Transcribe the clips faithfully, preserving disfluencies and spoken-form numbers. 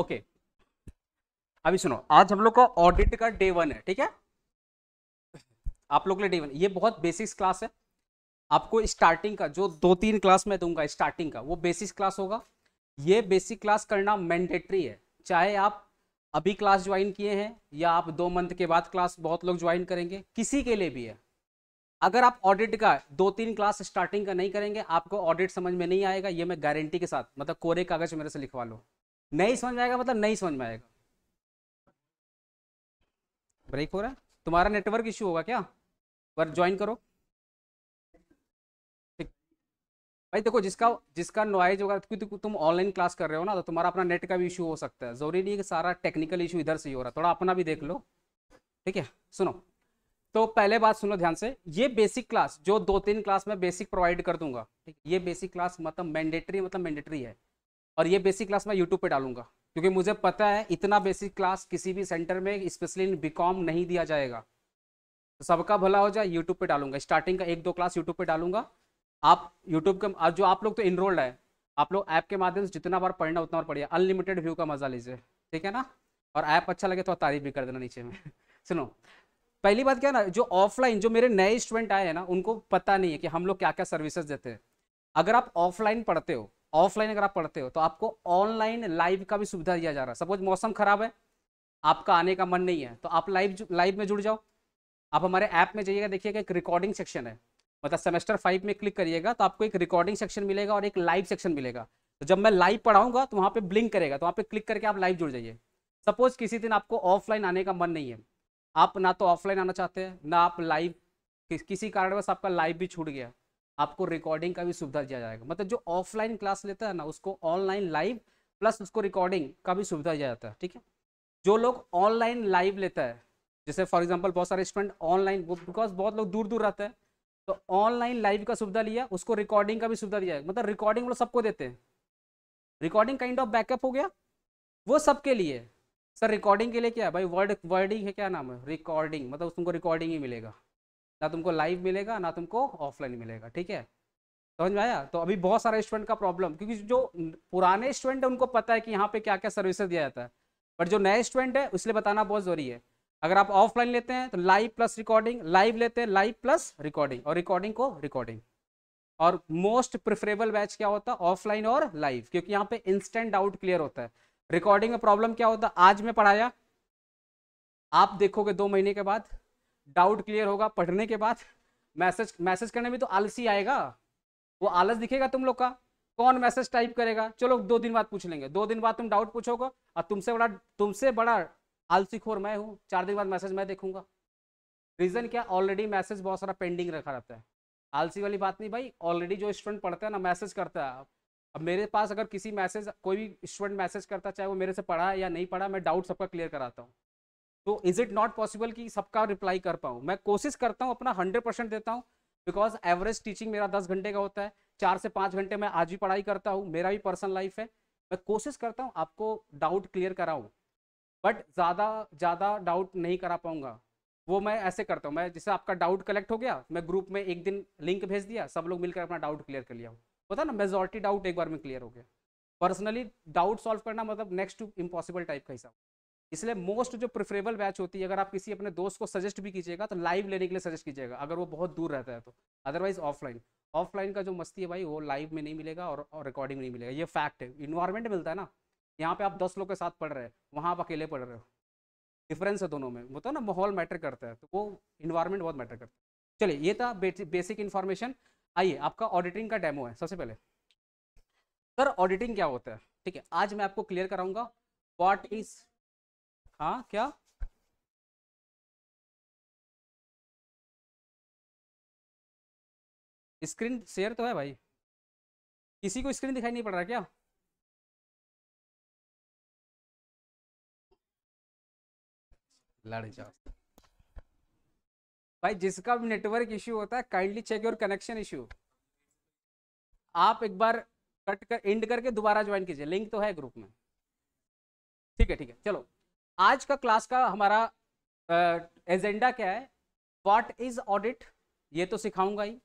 Okay अभी सुनो, आज हम लोग का ऑडिट का डे वन है, ठीक है, आप लोग के लिए डे वन। ये बहुत बेसिक्स क्लास है, आपको स्टार्टिंग का जो दो तीन क्लास मैं दूंगा स्टार्टिंग का वो बेसिक्स क्लास होगा। ये बेसिक क्लास करना मैंडेटरी है, चाहे आप अभी क्लास ज्वाइन किए हैं या आप दो मंथ के बाद क्लास, बहुत लोग ज्वाइन करेंगे, किसी के लिए भी है। अगर आप ऑडिट का दो तीन क्लास स्टार्टिंग का नहीं करेंगे आपको ऑडिट समझ में नहीं आएगा, ये मैं गारंटी के साथ, मतलब कोरे कागज मेरे से लिखवा लो, नहीं समझ में आएगा मतलब नहीं समझ में आएगा। ब्रेक हो रहा है, तुम्हारा नेटवर्क इश्यू होगा क्या? पर ज्वाइन करो भाई। देखो जिसका जिसका नॉइज होगा, क्योंकि तुम ऑनलाइन क्लास कर रहे हो ना, तो तुम्हारा अपना नेट का भी इशू हो सकता है, जरूरी नहीं है कि सारा टेक्निकल इशू इधर से ही हो रहा, थोड़ा अपना भी देख लो, ठीक है। सुनो, तो पहले बात सुनो ध्यान से, ये बेसिक क्लास जो दो तीन क्लास में बेसिक प्रोवाइड कर दूंगा, ठीक, ये बेसिक क्लास मतलब मैंडेटरी मतलब मैंडेटरी है, और ये बेसिक क्लास मैं यूट्यूब पर डालूंगा, क्योंकि मुझे पता है इतना बेसिक क्लास किसी भी सेंटर में स्पेशली इन बी कॉम नहीं दिया जाएगा, तो सबका भला हो जाए यूट्यूब पर डालूंगा। स्टार्टिंग का एक दो क्लास यूट्यूब पर डालूंगा, आप यूट्यूब के जो आप लोग तो इनरोल्ड है, आप लोग ऐप के माध्यम से जितना बार पढ़ना उतना बार पढ़िए, अनलिमिटेड व्यू का मजा लीजिए, ठीक है ना। और ऐप अच्छा लगे तो तारीफ भी कर देना नीचे में। सुनो, पहली बात क्या है ना, जो ऑफलाइन जो मेरे नए स्टूडेंट आए हैं ना, उनको पता नहीं है कि हम लोग क्या क्या सर्विसेज देते हैं। अगर आप ऑफलाइन पढ़ते हो, ऑफलाइन अगर आप पढ़ते हो तो आपको ऑनलाइन लाइव का भी सुविधा दिया जा रहा है। सपोज मौसम खराब है, आपका आने का मन नहीं है, तो आप लाइव लाइव में जुड़ जाओ। आप हमारे ऐप में जाइएगा, देखिएगा एक रिकॉर्डिंग सेक्शन है, मतलब सेमेस्टर फाइव में क्लिक करिएगा तो आपको एक रिकॉर्डिंग सेक्शन मिलेगा और एक लाइव सेक्शन मिलेगा। तो जब मैं लाइव पढ़ाऊंगा तो वहाँ पे ब्लिंक करेगा, तो वहाँ पे क्लिक करके आप लाइव जुड़ जाइए। सपोज किसी दिन आपको ऑफलाइन आने का मन नहीं है, आप ना तो ऑफलाइन आना चाहते हैं ना आप लाइव, कि, किसी कारणवश आपका लाइव भी छूट गया, आपको रिकॉर्डिंग का भी सुविधा दिया जाएगा। मतलब जो ऑफलाइन क्लास लेता है ना उसको ऑनलाइन लाइव प्लस उसको रिकॉर्डिंग का भी सुविधा दिया जाता है, ठीक है। जो लोग ऑनलाइन लाइव लेता है, जैसे फॉर एग्जाम्पल बहुत सारे स्टूडेंट ऑनलाइन, बिकॉज बहुत लोग दूर दूर रहते हैं, तो ऑनलाइन लाइव का सुविधा लिया, उसको रिकॉर्डिंग का भी सुविधा दिया है। मतलब रिकॉर्डिंग वो सबको देते हैं, रिकॉर्डिंग काइंड ऑफ बैकअप हो गया वो सबके लिए। सर रिकॉर्डिंग के लिए क्या है भाई, वर्ड वर्डिंग है, क्या नाम है, रिकॉर्डिंग, मतलब तुमको रिकॉर्डिंग ही मिलेगा, ना तुमको लाइव मिलेगा ना तुमको ऑफलाइन मिलेगा, ठीक है, समझ में आया। तो अभी बहुत सारे स्टूडेंट का प्रॉब्लम, क्योंकि जो पुराने स्टूडेंट है उनको पता है कि यहाँ पे क्या क्या सर्विसेज दिया जाता है, बट जो नए स्टूडेंट है इसलिए बताना बहुत जरूरी है। अगर आप ऑफलाइन लेते हैं तो लाइव प्लस रिकॉर्डिंग, लाइव लेते हैं लाइव प्लस रिकॉर्डिंग, और रिकॉर्डिंग को रिकॉर्डिंग। और मोस्ट प्रेफरेबल बैच क्या होता है, ऑफलाइन और लाइव, क्योंकि यहाँ पे इंस्टेंट डाउट क्लियर होता है। रिकॉर्डिंग में प्रॉब्लम क्या होता है, आज मैं पढ़ाया, आप देखोगे दो महीने के बाद डाउट क्लियर होगा, पढ़ने के बाद मैसेज मैसेज करने में तो आलसी आएगा, वो आलस दिखेगा तुम लोग का, कौन मैसेज टाइप करेगा, चलो दो दिन बाद पूछ लेंगे, दो दिन बाद तुम डाउट पूछोगे और तुमसे बड़ा तुमसे बड़ा आलसी खोर मैं हूँ, चार दिन बाद मैसेज मैं देखूंगा। रीज़न क्या, ऑलरेडी मैसेज बहुत सारा पेंडिंग रखा रहता है। आलसी वाली बात नहीं भाई, ऑलरेडी जो स्टूडेंट पढ़ता है ना मैसेज करता है। अब मेरे पास अगर किसी मैसेज, कोई भी स्टूडेंट मैसेज करता है, चाहे वो मेरे से पढ़ा या नहीं पढ़ा, मैं डाउट सबका क्लियर कराता हूँ। तो इज़ इट नॉट पॉसिबल कि सबका रिप्लाई कर पाऊँ? मैं कोशिश करता हूँ, अपना हंड्रेड परसेंट देता हूँ, बिकॉज एवरेज टीचिंग मेरा दस घंटे का होता है, चार से पाँच घंटे मैं आज भी पढ़ाई करता हूँ, मेरा भी पर्सनल लाइफ है, मैं कोशिश करता हूँ आपको डाउट क्लियर कराऊँ, बट ज़्यादा ज़्यादा डाउट नहीं करा पाऊंगा। वो मैं ऐसे करता हूँ, मैं जैसे आपका डाउट कलेक्ट हो गया, मैं ग्रुप में एक दिन लिंक भेज दिया, सब लोग मिलकर अपना डाउट क्लियर कर लिया, पता ना मेजॉरिटी डाउट एक बार में क्लियर हो गया। पर्सनली डाउट सॉल्व करना मतलब नेक्स्ट टू इम्पॉसिबल टाइप का हिसाब, इसलिए मोस्ट जो प्रेफरेबल बैच होती है, अगर आप किसी अपने दोस्त को सजेस्ट भी कीजिएगा तो लाइव लेने के लिए सजेस्ट कीजिएगा, अगर वो बहुत दूर रहता है तो, अदरवाइज ऑफलाइन। ऑफलाइन का जो मस्ती है भाई वो लाइव में नहीं मिलेगा और रिकॉर्डिंग में नहीं मिलेगा, ये फैक्ट है। इन्वायरमेंट मिलता है ना, यहाँ पे आप दस लोग के साथ पढ़ रहे हैं, वहाँ आप अकेले पढ़ रहे हो, डिफरेंस है दोनों में, होता है ना, माहौल मैटर करता है, तो वो इन्वायरमेंट बहुत मैटर करता है। चलिए ये था बेसिक इन्फॉर्मेशन। आइए आपका ऑडिटिंग का डेमो है। सबसे पहले सर ऑडिटिंग क्या होता है, ठीक है, आज मैं आपको क्लियर कराऊंगा व्हाट इज, हाँ क्या, स्क्रीन शेयर तो है भाई, किसी को स्क्रीन दिखाई नहीं पड़ रहा क्या? लड़ जाओ भाई, जिसका भी नेटवर्क इश्यू होता है kindly check your connection issue. आप एक बार कट कर एंड करके दोबारा ज्वाइन कीजिए, लिंक तो है ग्रुप में, ठीक है ठीक है। चलो आज का क्लास का हमारा एजेंडा क्या है, व्हाट इज ऑडिट, ये तो सिखाऊंगा ही,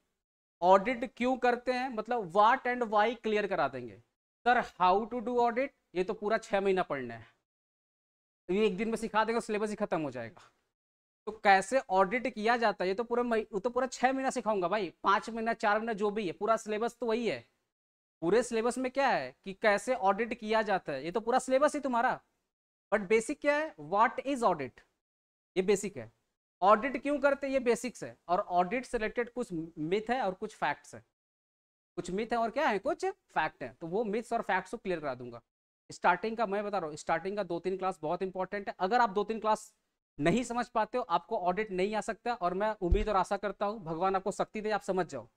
ऑडिट क्यों करते हैं, मतलब व्हाट एंड व्हाई क्लियर करा देंगे। Sir how to do audit ये तो पूरा छः महीना पढ़ना है, तो ये एक दिन में सिखा देगा, सिलेबस ही खत्म हो जाएगा। तो कैसे ऑडिट किया जाता है ये तो पूरा वो तो पूरा छः महीना सिखाऊंगा भाई, पाँच महीना चार महीना जो भी है, पूरा सिलेबस तो वही है। पूरे सिलेबस में क्या है कि कैसे ऑडिट किया जाता है, ये तो पूरा सिलेबस ही तुम्हारा। बट बेसिक क्या है, व्हाट इज ऑडिट, ये बेसिक है। ऑडिट क्यों करते हैं ये बेसिक्स है, और ऑडिट से रिलेटेड कुछ मिथ है और कुछ फैक्ट्स है, कुछ मिथ है और क्या है कुछ फैक्ट है। तो वो मिथ्स और फैक्ट्स को क्लियर करा दूंगा। स्टार्टिंग का मैं बता रहा हूँ, स्टार्टिंग का दो तीन क्लास बहुत इंपॉर्टेंट है। अगर आप दो तीन क्लास नहीं समझ पाते हो, आपको ऑडिट नहीं आ सकता, और मैं उम्मीद और आशा करता हूँ भगवान आपको शक्ति दे आप समझ जाओ,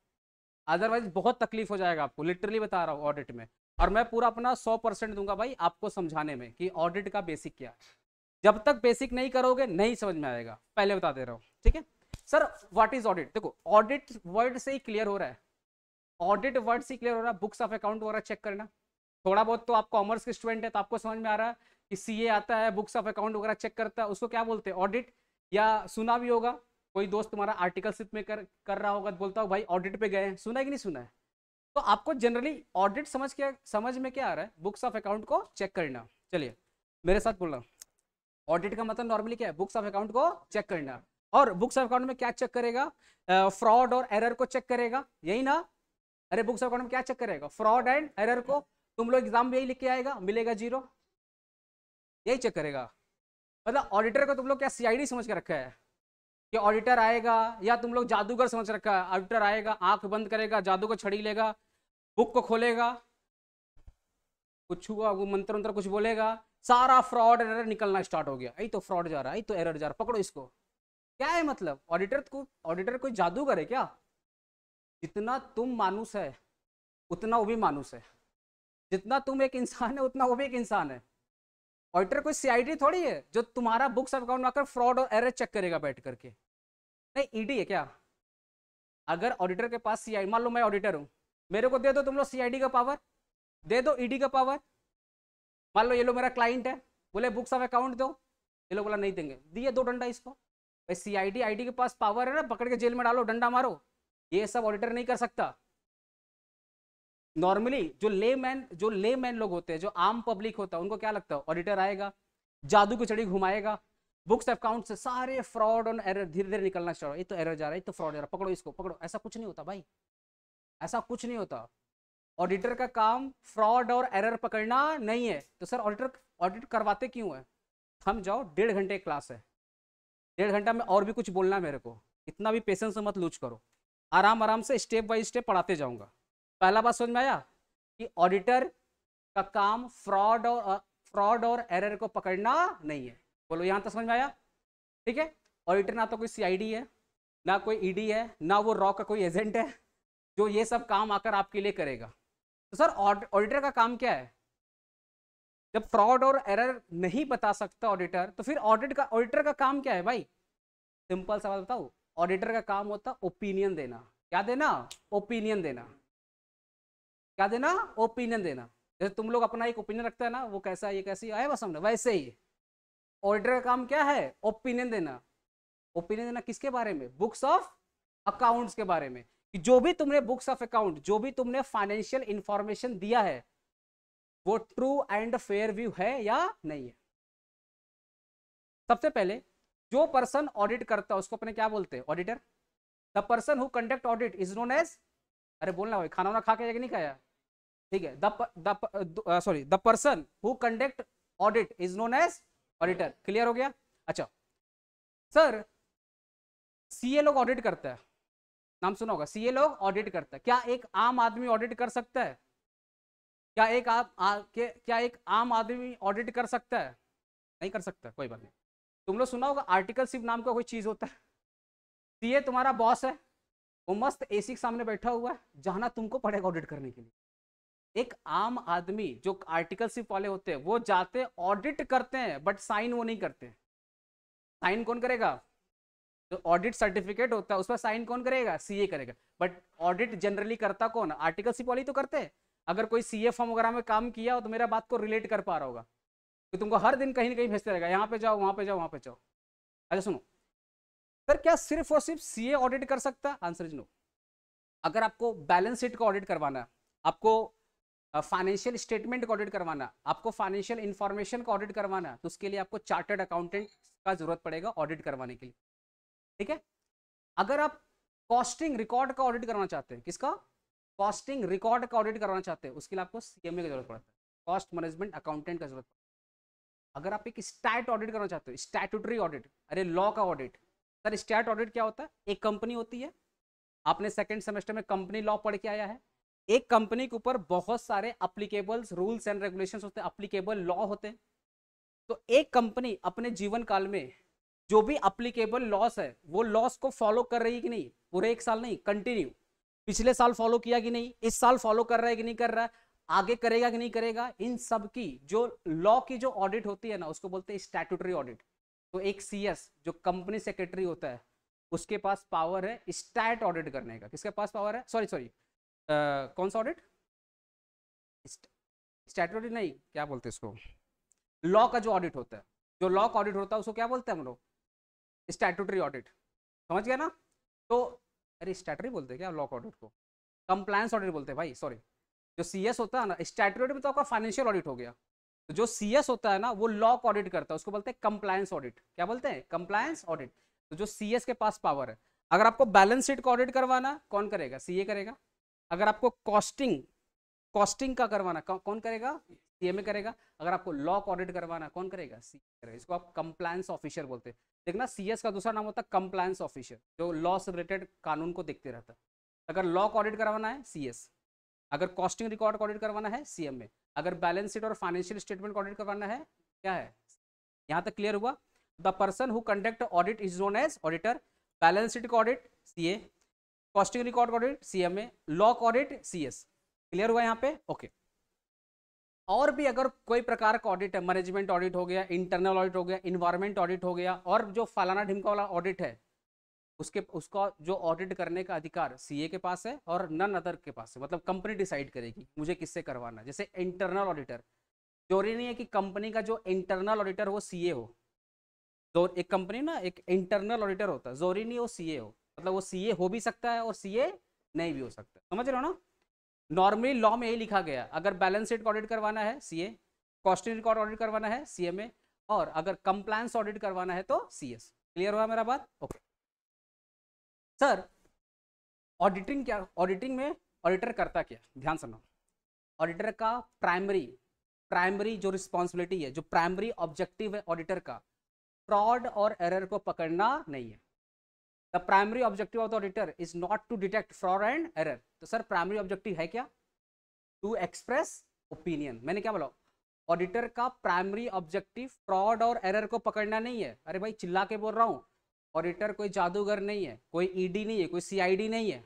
अदरवाइज बहुत तकलीफ हो जाएगा आपको। लिटरली बता रहा हूँ ऑडिट में, और मैं पूरा अपना सौ परसेंट दूंगा भाई आपको समझाने में कि ऑडिट का बेसिक क्या है। जब तक बेसिक नहीं करोगे नहीं समझ में आएगा, पहले बता दे रहा हूँ, ठीक है। सर व्हाट इज ऑडिट, देखो ऑडिट वर्ड से ही क्लियर हो रहा है, ऑडिट वर्ड से क्लियर हो रहा है। बुक्स ऑफ अकाउंट वगैरह चेक करना, थोड़ा बहुत तो आप कॉमर्स के स्टूडेंट है तो आपको समझ में आ रहा है कि सीए आता है, बुक्स ऑफ अकाउंट वगैरह चेक करता है, उसको क्या बोलते हैं ऑडिट। या सुना भी होगा कोई दोस्त तुम्हारा आर्टिकलशिप में कर कर रहा होगा, बोलता हो भाई ऑडिट पे गए हैं, सुना है कि नहीं सुना है। तो आपको जनरली ऑडिट समझ क्या समझ में क्या आ रहा है, बुक्स ऑफ अकाउंट को चेक करना। चलिए मेरे साथ बोल रहा हूँ, ऑडिट का मतलब नॉर्मली क्या है, बुक्स ऑफ अकाउंट को चेक करना। और बुक्स ऑफ अकाउंट में क्या चेक करेगा, फ्रॉड और एरर को चेक करेगा, यही ना। अरे बुक्स ऑफ अकाउंट में क्या चेक करेगा, फ्रॉड एंड एरर को। तुम लोग एग्जाम में यही लिख के आएगा, मिलेगा जीरो, यही चेक करेगा। मतलब ऑडिटर को तुम लोग क्या सीआईडी समझ के रखा है कि ऑडिटर आएगा, या तुम लोग जादूगर समझ रखा है, ऑडिटर आएगा आंख बंद करेगा, जादू को छड़ी लेगा, बुक को खोलेगा, कुछ हुआ वो मंत्र मंत्र कुछ बोलेगा, सारा फ्रॉड एरर निकलना स्टार्ट हो गया, यही तो फ्रॉड जा रहा है, यही तो एरर जा रहा, पकड़ो इसको। क्या है मतलब ऑडिटर को, ऑडिटर कोई जादूगर है क्या? जितना तुम मानुस है उतना वो भी मानुस है, जितना तुम एक इंसान है उतना वो भी एक इंसान है। ऑडिटर कोई सीआईडी थोड़ी है जो तुम्हारा बुक्स ऑफ अकाउंट में आकर फ्रॉड और एरर चेक करेगा बैठ करके, नहीं। ईडी है क्या? अगर ऑडिटर के पास सीआईडी, मान लो मैं ऑडिटर हूँ, मेरे को दे दो तुम लोग सीआईडी का पावर, दे दो ईडी का पावर। मान लो ये लोग मेरा क्लाइंट है, बोले बुक्स ऑफ अकाउंट दो, ये लोग बोला नहीं देंगे, दिए दो डंडा इसको। भाई सीआईडी आईडी के पास पावर है ना, पकड़ के जेल में डालो, डंडा मारो, ये सब ऑडिटर नहीं कर सकता। नॉर्मली जो लेमैन जो लेमैन लोग होते हैं, जो आम पब्लिक होता है, उनको क्या लगता है ऑडिटर आएगा, जादू की छड़ी घुमाएगा, बुक्स ऑफ अकाउंट से सारे फ्रॉड और एरर धीरे धीरे निकलना स्टार्ट हो, ये तो एरर जा रहा है, ये तो फ्रॉड जा रहा, पकड़ो इसको पकड़ो। ऐसा कुछ नहीं होता भाई, ऐसा कुछ नहीं होता। ऑडिटर का काम फ्रॉड और एरर पकड़ना नहीं है। तो सर ऑडिटर ऑडिट करवाते क्यों है? हम जाओ, डेढ़ घंटे क्लास है, डेढ़ घंटा में और भी कुछ बोलना है मेरे को, इतना भी पेशेंस मत लूज करो, आराम आराम से स्टेप बाय स्टेप पढ़ाते जाऊंगा। पहला बात समझ में आया कि ऑडिटर का काम फ्रॉड और फ्रॉड और एरर को पकड़ना नहीं है, बोलो यहाँ तक समझ में आया? ठीक है। ऑडिटर ना तो कोई सीआईडी है, ना कोई ईडी है, ना वो रॉ का कोई एजेंट है जो ये सब काम आकर आपके लिए करेगा। तो सर ऑडिटर का काम क्या है? जब फ्रॉड और एरर नहीं बता सकता ऑडिटर, तो फिर ऑडिट का ऑडिटर का काम क्या है भाई? सिंपल सवाल बताओ, ऑडिटर का काम होता ओपिनियन देना। क्या देना? ओपिनियन देना। क्या देना? ओपिनियन देना। जैसे तुम लोग अपना एक ओपिनियन रखते हैं ना, वो कैसा है, ये कैसी आए बस हमने, वैसे ही ऑडिटर का काम क्या है? ओपिनियन देना। ओपिनियन देना किसके बारे में? बुक्स ऑफ अकाउंट्स के बारे में, कि जो भी तुमने बुक्स ऑफ अकाउंट, जो भी तुमने फाइनेंशियल इंफॉर्मेशन दिया है, वो ट्रू एंड फेयर व्यू है या नहीं है। सबसे पहले जो पर्सन ऑडिट करता है उसको अपने क्या बोलते हैं? Auditor. The person who conduct audit is known as, अरे बोलना भाई, खाना वाना खा के कि नहीं खाया, ठीक है। The sorry the person who conduct audit is known as auditor. Clear हो गया? अच्छा सर, सीए लोग ऑडिट करता है, नाम सुना होगा, सीए लोग ऑडिट करता है। क्या एक आम आदमी ऑडिट कर सकता है? क्या एक आप आ, क्या एक आम आदमी ऑडिट कर सकता है? नहीं कर सकता, कोई बात नहीं। तुम लोग सुना होगा आर्टिकलशिप नाम का कोई चीज़ होता है। सीए तुम्हारा बॉस है, वो मस्त एसी के सामने बैठा हुआ है, जाना तुमको पड़ेगा ऑडिट करने के लिए। एक आम आदमी जो आर्टिकलशिप वाले होते हैं, वो जाते ऑडिट करते हैं, बट साइन वो नहीं करते। साइन कौन करेगा? जो ऑडिट सर्टिफिकेट होता है उस पर साइन कौन करेगा? सीए करेगा। बट ऑडिट जनरली करता कौन? आर्टिकलशिप वाले तो करते हैं। अगर कोई सीए फॉर्म वगैरह में काम किया हो तो मेरा बात को रिलेट कर पा रहा होगा, तो तुमको हर दिन कहीं ना कहीं भेजते रहेगा, यहाँ पे जाओ वहाँ पे जाओ वहाँ पे जाओ। अच्छा सुनो सर, क्या सिर्फ और सिर्फ सीए ऑडिट कर सकता? Answer is no. अगर आपको बैलेंस शीट का ऑडिट करवाना है, आपको फाइनेंशियल स्टेटमेंट का ऑडिट करवाना, आपको फाइनेंशियल इंफॉर्मेशन का ऑडिट करवाना, तो उसके लिए आपको चार्टर्ड अकाउंटेंट का जरूरत पड़ेगा ऑडिट करवाने के लिए, ठीक है। अगर आप कॉस्टिंग रिकॉर्ड का ऑडिट करवाना चाहते हैं, किसका, कॉस्टिंग रिकॉर्ड का ऑडिट करवाना चाहते हैं, उसके लिए आपको सीएमए की जरूरत पड़ता है, कॉस्ट मैनेजमेंट अकाउंटेंट का जरूरत पड़ता है। अगर आप एक स्टैट ऑडिट करना चाहते हो, स्टैट्यूटरी ऑडिट, अरे लॉ का ऑडिट, सर स्टैट ऑडिट क्या होता है, एक कंपनी होती है, आपने सेकंड सेमेस्टर में कंपनी लॉ पढ़ के आया है, एक कंपनी के ऊपर बहुत सारे अप्लीकेबल्स रूल्स एंड रेगुलेशंस होते हैं, अप्लीकेबल लॉ होते हैं, तो एक कंपनी अपने जीवन काल में जो भी अप्लीकेबल लॉस है वो लॉस को फॉलो कर रही है कि नहीं, पूरे एक साल नहीं, कंटिन्यू, पिछले साल फॉलो किया कि नहीं, इस साल फॉलो कर रहा है कि नहीं कर रहा है, आगे करेगा कि नहीं करेगा, इन सब की जो लॉ की जो ऑडिट होती है ना उसको बोलते हैं स्टैट्यूटरी ऑडिट। तो एक सीएस जो कंपनी सेक्रेटरी होता है उसके पास पावर है स्टैट ऑडिट करने का, किसके पास पावर है, सॉरी सॉरी कौन सा ऑडिट, स्टैट्यूटरी नहीं, क्या बोलते हैं इसको, लॉ का जो ऑडिट होता है, जो लॉ का ऑडिट होता है उसको क्या बोलते हैं हम लोग, स्टैट्यूटरी ऑडिट, समझ गया ना। तो अरे स्टैट्यूटरी बोलते हैं क्या लॉ का ऑडिट को, कंप्लायंस ऑडिट बोलते हैं भाई, सॉरी। जो सीएस होता है ना, स्टैट्यूटरी में तो आपका फाइनेंशियल ऑडिट हो गया, तो जो सीएस होता है ना वो लॉ का ऑडिट करता है, उसको बोलते हैं कंप्लायंस ऑडिट, क्या बोलते हैं, कंप्लायंस ऑडिट। तो जो सीएस के पास पावर है, अगर आपको बैलेंस शीट का ऑडिट करवाना कौन करेगा, सीए करेगा। अगर आपको कॉस्टिंग कॉस्टिंग का करवाना कौन करेगा, सीएमए करेगा। अगर आपको लॉ का ऑडिट करवाना कौन करेगा, सीए करेगा। इसको आप कंप्लायंस ऑफिसर बोलते हैं। देखना सीएस का दूसरा नाम होता है कंप्लायंस ऑफिसर, जो लॉ से रिलेटेड कानून को देखते रहता है। अगर लॉ का ऑडिट करवाना है सीएस, अगर कॉस्टिंग रिकॉर्ड का ऑडिट करवाना है सीएमए, अगर बैलेंस शीट और फाइनेंशियल स्टेटमेंट का ऑडिट करवाना है क्या है। यहाँ तक क्लियर हुआ। The person who conduct audit is known as auditor. Balance sheet का ऑडिट सीए, कॉस्टिंग रिकॉर्ड का ऑडिट सीएमए, लॉ का ऑडिट सीएस। क्लियर हुआ यहाँ पे, ओके। और भी अगर कोई प्रकार का ऑडिट है, मैनेजमेंट ऑडिट हो गया, इंटरनल ऑडिट हो गया, इन्वायरमेंट ऑडिट हो गया, और जो फलाना ढिमका वाला ऑडिट है उसके उसका जो ऑडिट करने का अधिकार सीए के पास है और नन अदर के पास है। मतलब कंपनी डिसाइड करेगी मुझे किससे करवाना। जैसे इंटरनल ऑडिटर, जरूरी नहीं है कि कंपनी का जो इंटरनल ऑडिटर वो सीए हो। तो एक कंपनी ना एक इंटरनल ऑडिटर होता है, जरूरी नहीं वो सीए हो। मतलब वो सीए हो भी सकता है और सीए नहीं भी हो सकता, समझ रहे हो ना। नॉर्मली लॉ में यही लिखा गया, अगर बैलेंस शीट ऑडिट करवाना है सीए, कॉस्टिंग रिकॉर्ड ऑडिट करवाना है सीएमए, और अगर कंप्लायंस ऑडिट करवाना है तो सीएस। क्लियर हुआ मेरा बात, ओके। सर ऑडिटिंग क्या, ऑडिटिंग में ऑडिटर करता क्या, ध्यान सुनो। ऑडिटर का प्राइमरी प्राइमरी जो रिस्पॉन्सिबिलिटी है, जो प्राइमरी ऑब्जेक्टिव है ऑडिटर का, फ्रॉड और एरर को पकड़ना नहीं है। The primary objective of the auditor is not to detect fraud and error. तो सर प्राइमरी ऑब्जेक्टिव है क्या, टू एक्सप्रेस ओपिनियन। मैंने क्या बोला, ऑडिटर का प्राइमरी ऑब्जेक्टिव फ्रॉड और एरर को पकड़ना नहीं है। अरे भाई चिल्ला के बोल रहा हूँ, ऑडिटर कोई जादूगर नहीं है, कोई ईडी नहीं है, कोई सीआईडी नहीं है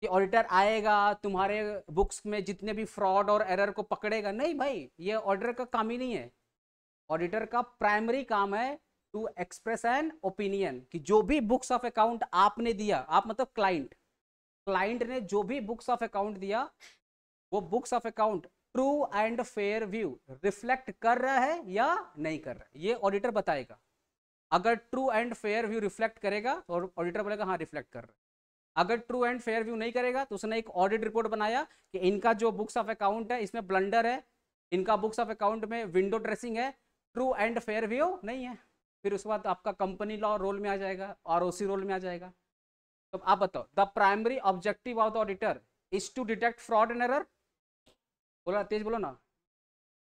कि ऑडिटर आएगा तुम्हारे बुक्स में जितने भी फ्रॉड और एरर को पकड़ेगा। नहीं भाई, ये ऑडिटर का काम ही नहीं है। ऑडिटर का प्राइमरी काम है टू एक्सप्रेस एन ओपिनियन, कि जो भी बुक्स ऑफ अकाउंट आपने दिया, आप मतलब क्लाइंट क्लाइंट ने जो भी बुक्स ऑफ अकाउंट दिया, वो books of account true and fair view reflect कर रहा है या नहीं कर रहा है, ये ऑडिटर बताएगा। अगर true and fair view reflect करेगा और ऑडिटर बोलेगा हाँ रिफ्लेक्ट कर रहा है। अगर ट्रू एंड फेयर व्यू नहीं करेगा तो उसने एक ऑडिट रिपोर्ट बनाया कि इनका जो बुक्स ऑफ अकाउंट है इसमें ब्लंडर है, इनका बुक्स ऑफ अकाउंट में विंडो ड्रेसिंग है, ट्रू एंड फेयर व्यू नहीं है। फिर उसके बाद आपका कंपनी लॉ रोल में आ जाएगा, आर ओ सी रोल में आ जाएगा। तो आप बताओ, the primary objective of the auditor is to detect fraud and error. बोला तेज बोलो ना,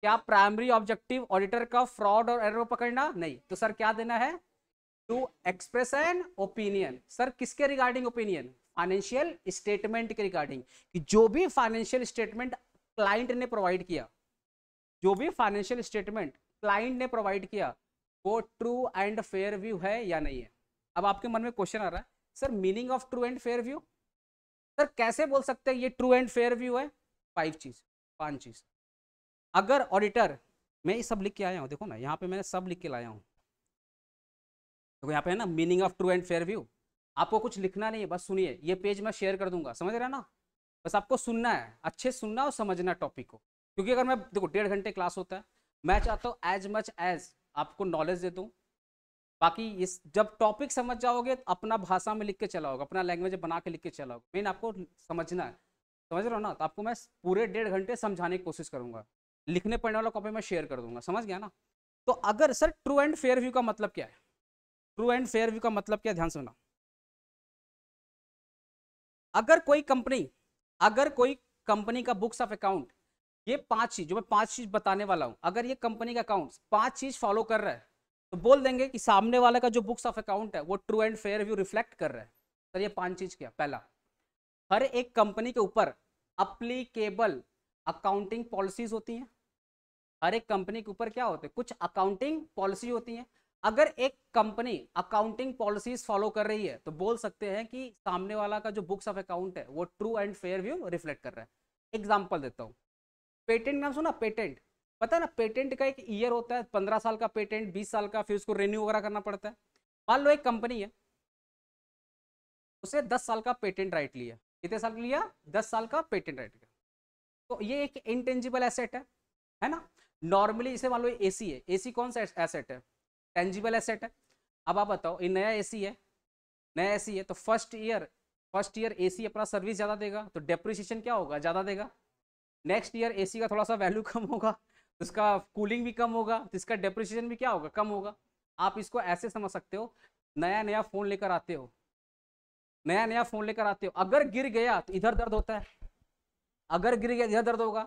क्या प्राइमरी ऑब्जेक्टिव ऑडिटर का फ्रॉड और एरर पकड़ना नहीं, तो सर क्या देना है, to express an opinion. Sir किसके रिगार्डिंग ओपिनियन, फाइनेंशियल स्टेटमेंट के रिगार्डिंग, कि जो भी फाइनेंशियल स्टेटमेंट क्लाइंट ने प्रोवाइड किया, जो भी फाइनेंशियल स्टेटमेंट क्लाइंट ने प्रोवाइड किया वो ट्रू एंड फेयर व्यू है या नहीं है। अब आपके मन में क्वेश्चन आ रहा है, sir meaning of true and fair view, sir कैसे बोल सकते हैं ये ट्रू एंड फेयर व्यू है। फाइव चीज पांच चीज अगर ऑडिटर, मैं ये सब लिख के आया हूँ, देखो ना यहाँ पे मैंने सब लिख के लाया हूँ। देखो यहाँ पे है ना meaning of true and fair view, आपको कुछ लिखना नहीं है, बस सुनिए। ये पेज मैं शेयर कर दूंगा, समझ रहे हैं ना, बस आपको सुनना है, अच्छे सुनना और समझना टॉपिक को। क्योंकि अगर मैं देखो डेढ़ घंटे क्लास होता है, मैं चाहता हूँ एज मच एज आपको नॉलेज दे दूँ। बाकी इस जब टॉपिक समझ जाओगे तो अपना भाषा में लिख के चलाओगे, अपना लैंग्वेज बना के लिख के चलाओगे। मेन आपको समझना है। समझ रहे हो ना। तो आपको मैं पूरे डेढ़ घंटे समझाने की कोशिश करूंगा, लिखने पढ़ने वाला कॉपी मैं शेयर कर दूंगा, समझ गया ना। तो अगर sir true and fair view का मतलब क्या है, ट्रू एंड फेयर व्यू का मतलब क्या, ध्यान सुनना। अगर कोई कंपनी अगर कोई कंपनी का बुक्स ऑफ अकाउंट, ये पांच चीज जो मैं पांच चीज बताने वाला हूं, अगर ये कंपनी का अकाउंट्स पांच चीज फॉलो कर रहा है तो बोल देंगे कि सामने वाला का जो बुक्स ऑफ अकाउंट है वो true and fair view reflect कर रहा है। सर ये पांच चीज क्या, पहला, हर एक कंपनी के ऊपर अप्लीकेबल अकाउंटिंग पॉलिसीज होती हैं, हर एक कंपनी के ऊपर क्या होते हैं, कुछ अकाउंटिंग पॉलिसी होती हैं। अगर एक कंपनी अकाउंटिंग पॉलिसीज फॉलो कर रही है तो बोल सकते हैं कि सामने वाला का जो बुक्स ऑफ अकाउंट है वो true and fair view reflect कर रहा है। एग्जाम्पल देता हूँ, पेटेंट नाम सुना, पेटेंट पता है ना, पेटेंट का एक ईयर होता है, पंद्रह साल का पेटेंट, बीस साल का, फिर उसको रिन्यू वगैरह करना पड़ता है। मान लो एक कंपनी है, उसे दस साल का पेटेंट राइट लिया, कितने साल लिया, दस साल का पेटेंट राइट लिया। तो ये एक इंटेंजिबल एसेट है, है ना। नॉर्मली इसे मान लो एसी है, एसी कौन सा एसेट है, टेंजिबल एसेट है। अब आप बताओ ये नया एसी है, नया एसी है तो first year first year AC अपना सर्विस ज़्यादा देगा तो डेप्रिसिएशन क्या होगा, ज़्यादा देगा। नेक्स्ट ईयर एसी का थोड़ा सा वैल्यू कम होगा, इसका कूलिंग भी कम होगा तो इसका डेप्रिसिएशन भी क्या होगा, कम होगा। आप इसको ऐसे समझ सकते हो, नया नया फ़ोन लेकर आते हो, नया नया फ़ोन लेकर आते हो, अगर गिर गया तो इधर दर्द होता है, अगर गिर गया इधर दर्द होगा।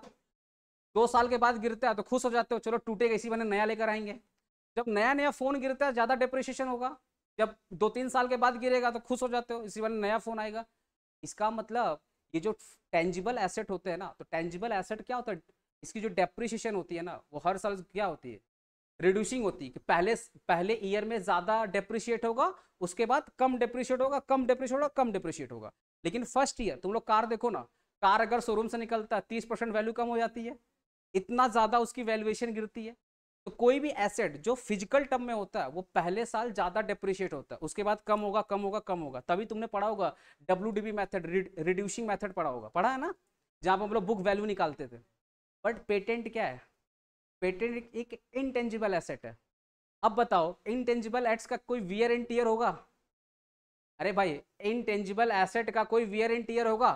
दो साल के बाद गिरता है तो खुश हो जाते हो, चलो टूटेगा इसी बहाने नया लेकर आएंगे। जब नया नया फ़ोन गिरता है ज़्यादा डेप्रिसिएशन होगा, जब दो तीन साल के बाद गिरेगा तो खुश हो जाते हो, इसी बहाने नया फ़ोन आएगा। इसका मतलब ये जो टेंजिबल एसेट होते हैं ना, तो टेंजिबल एसेट क्या होता है, इसकी जो डेप्रिसिएशन होती है ना वो हर साल क्या होती है, रिड्यूसिंग होती है, कि पहले पहले ईयर में ज़्यादा डेप्रिशिएट होगा, उसके बाद कम डेप्रिशिएट होगा, कम डेप्रिशिएट होगा, कम डेप्रिशिएट होगा। लेकिन फर्स्ट ईयर तुम लोग कार देखो ना, कार अगर शोरूम से निकलता है तीस परसेंट वैल्यू कम हो जाती है, इतना ज़्यादा उसकी वैल्यूएशन गिरती है। तो कोई भी एसेट जो फिजिकल टर्म में होता है वो पहले साल ज़्यादा डेप्रिशिएट होता है, उसके बाद कम होगा कम होगा कम होगा। तभी तुमने पढ़ा होगा W D B method, reducing method पढ़ा होगा, पढ़ा है ना, जहाँ पर हम लोग बुक वैल्यू निकालते थे। बट पेटेंट क्या है, पेटेंट एक इंटेंजिबल एसेट है। अब बताओ इंटेंजिबल एट्स का कोई वियर एंड टियर होगा, अरे भाई इंटेंजिबल एसेट का कोई वियर एंड टियर होगा।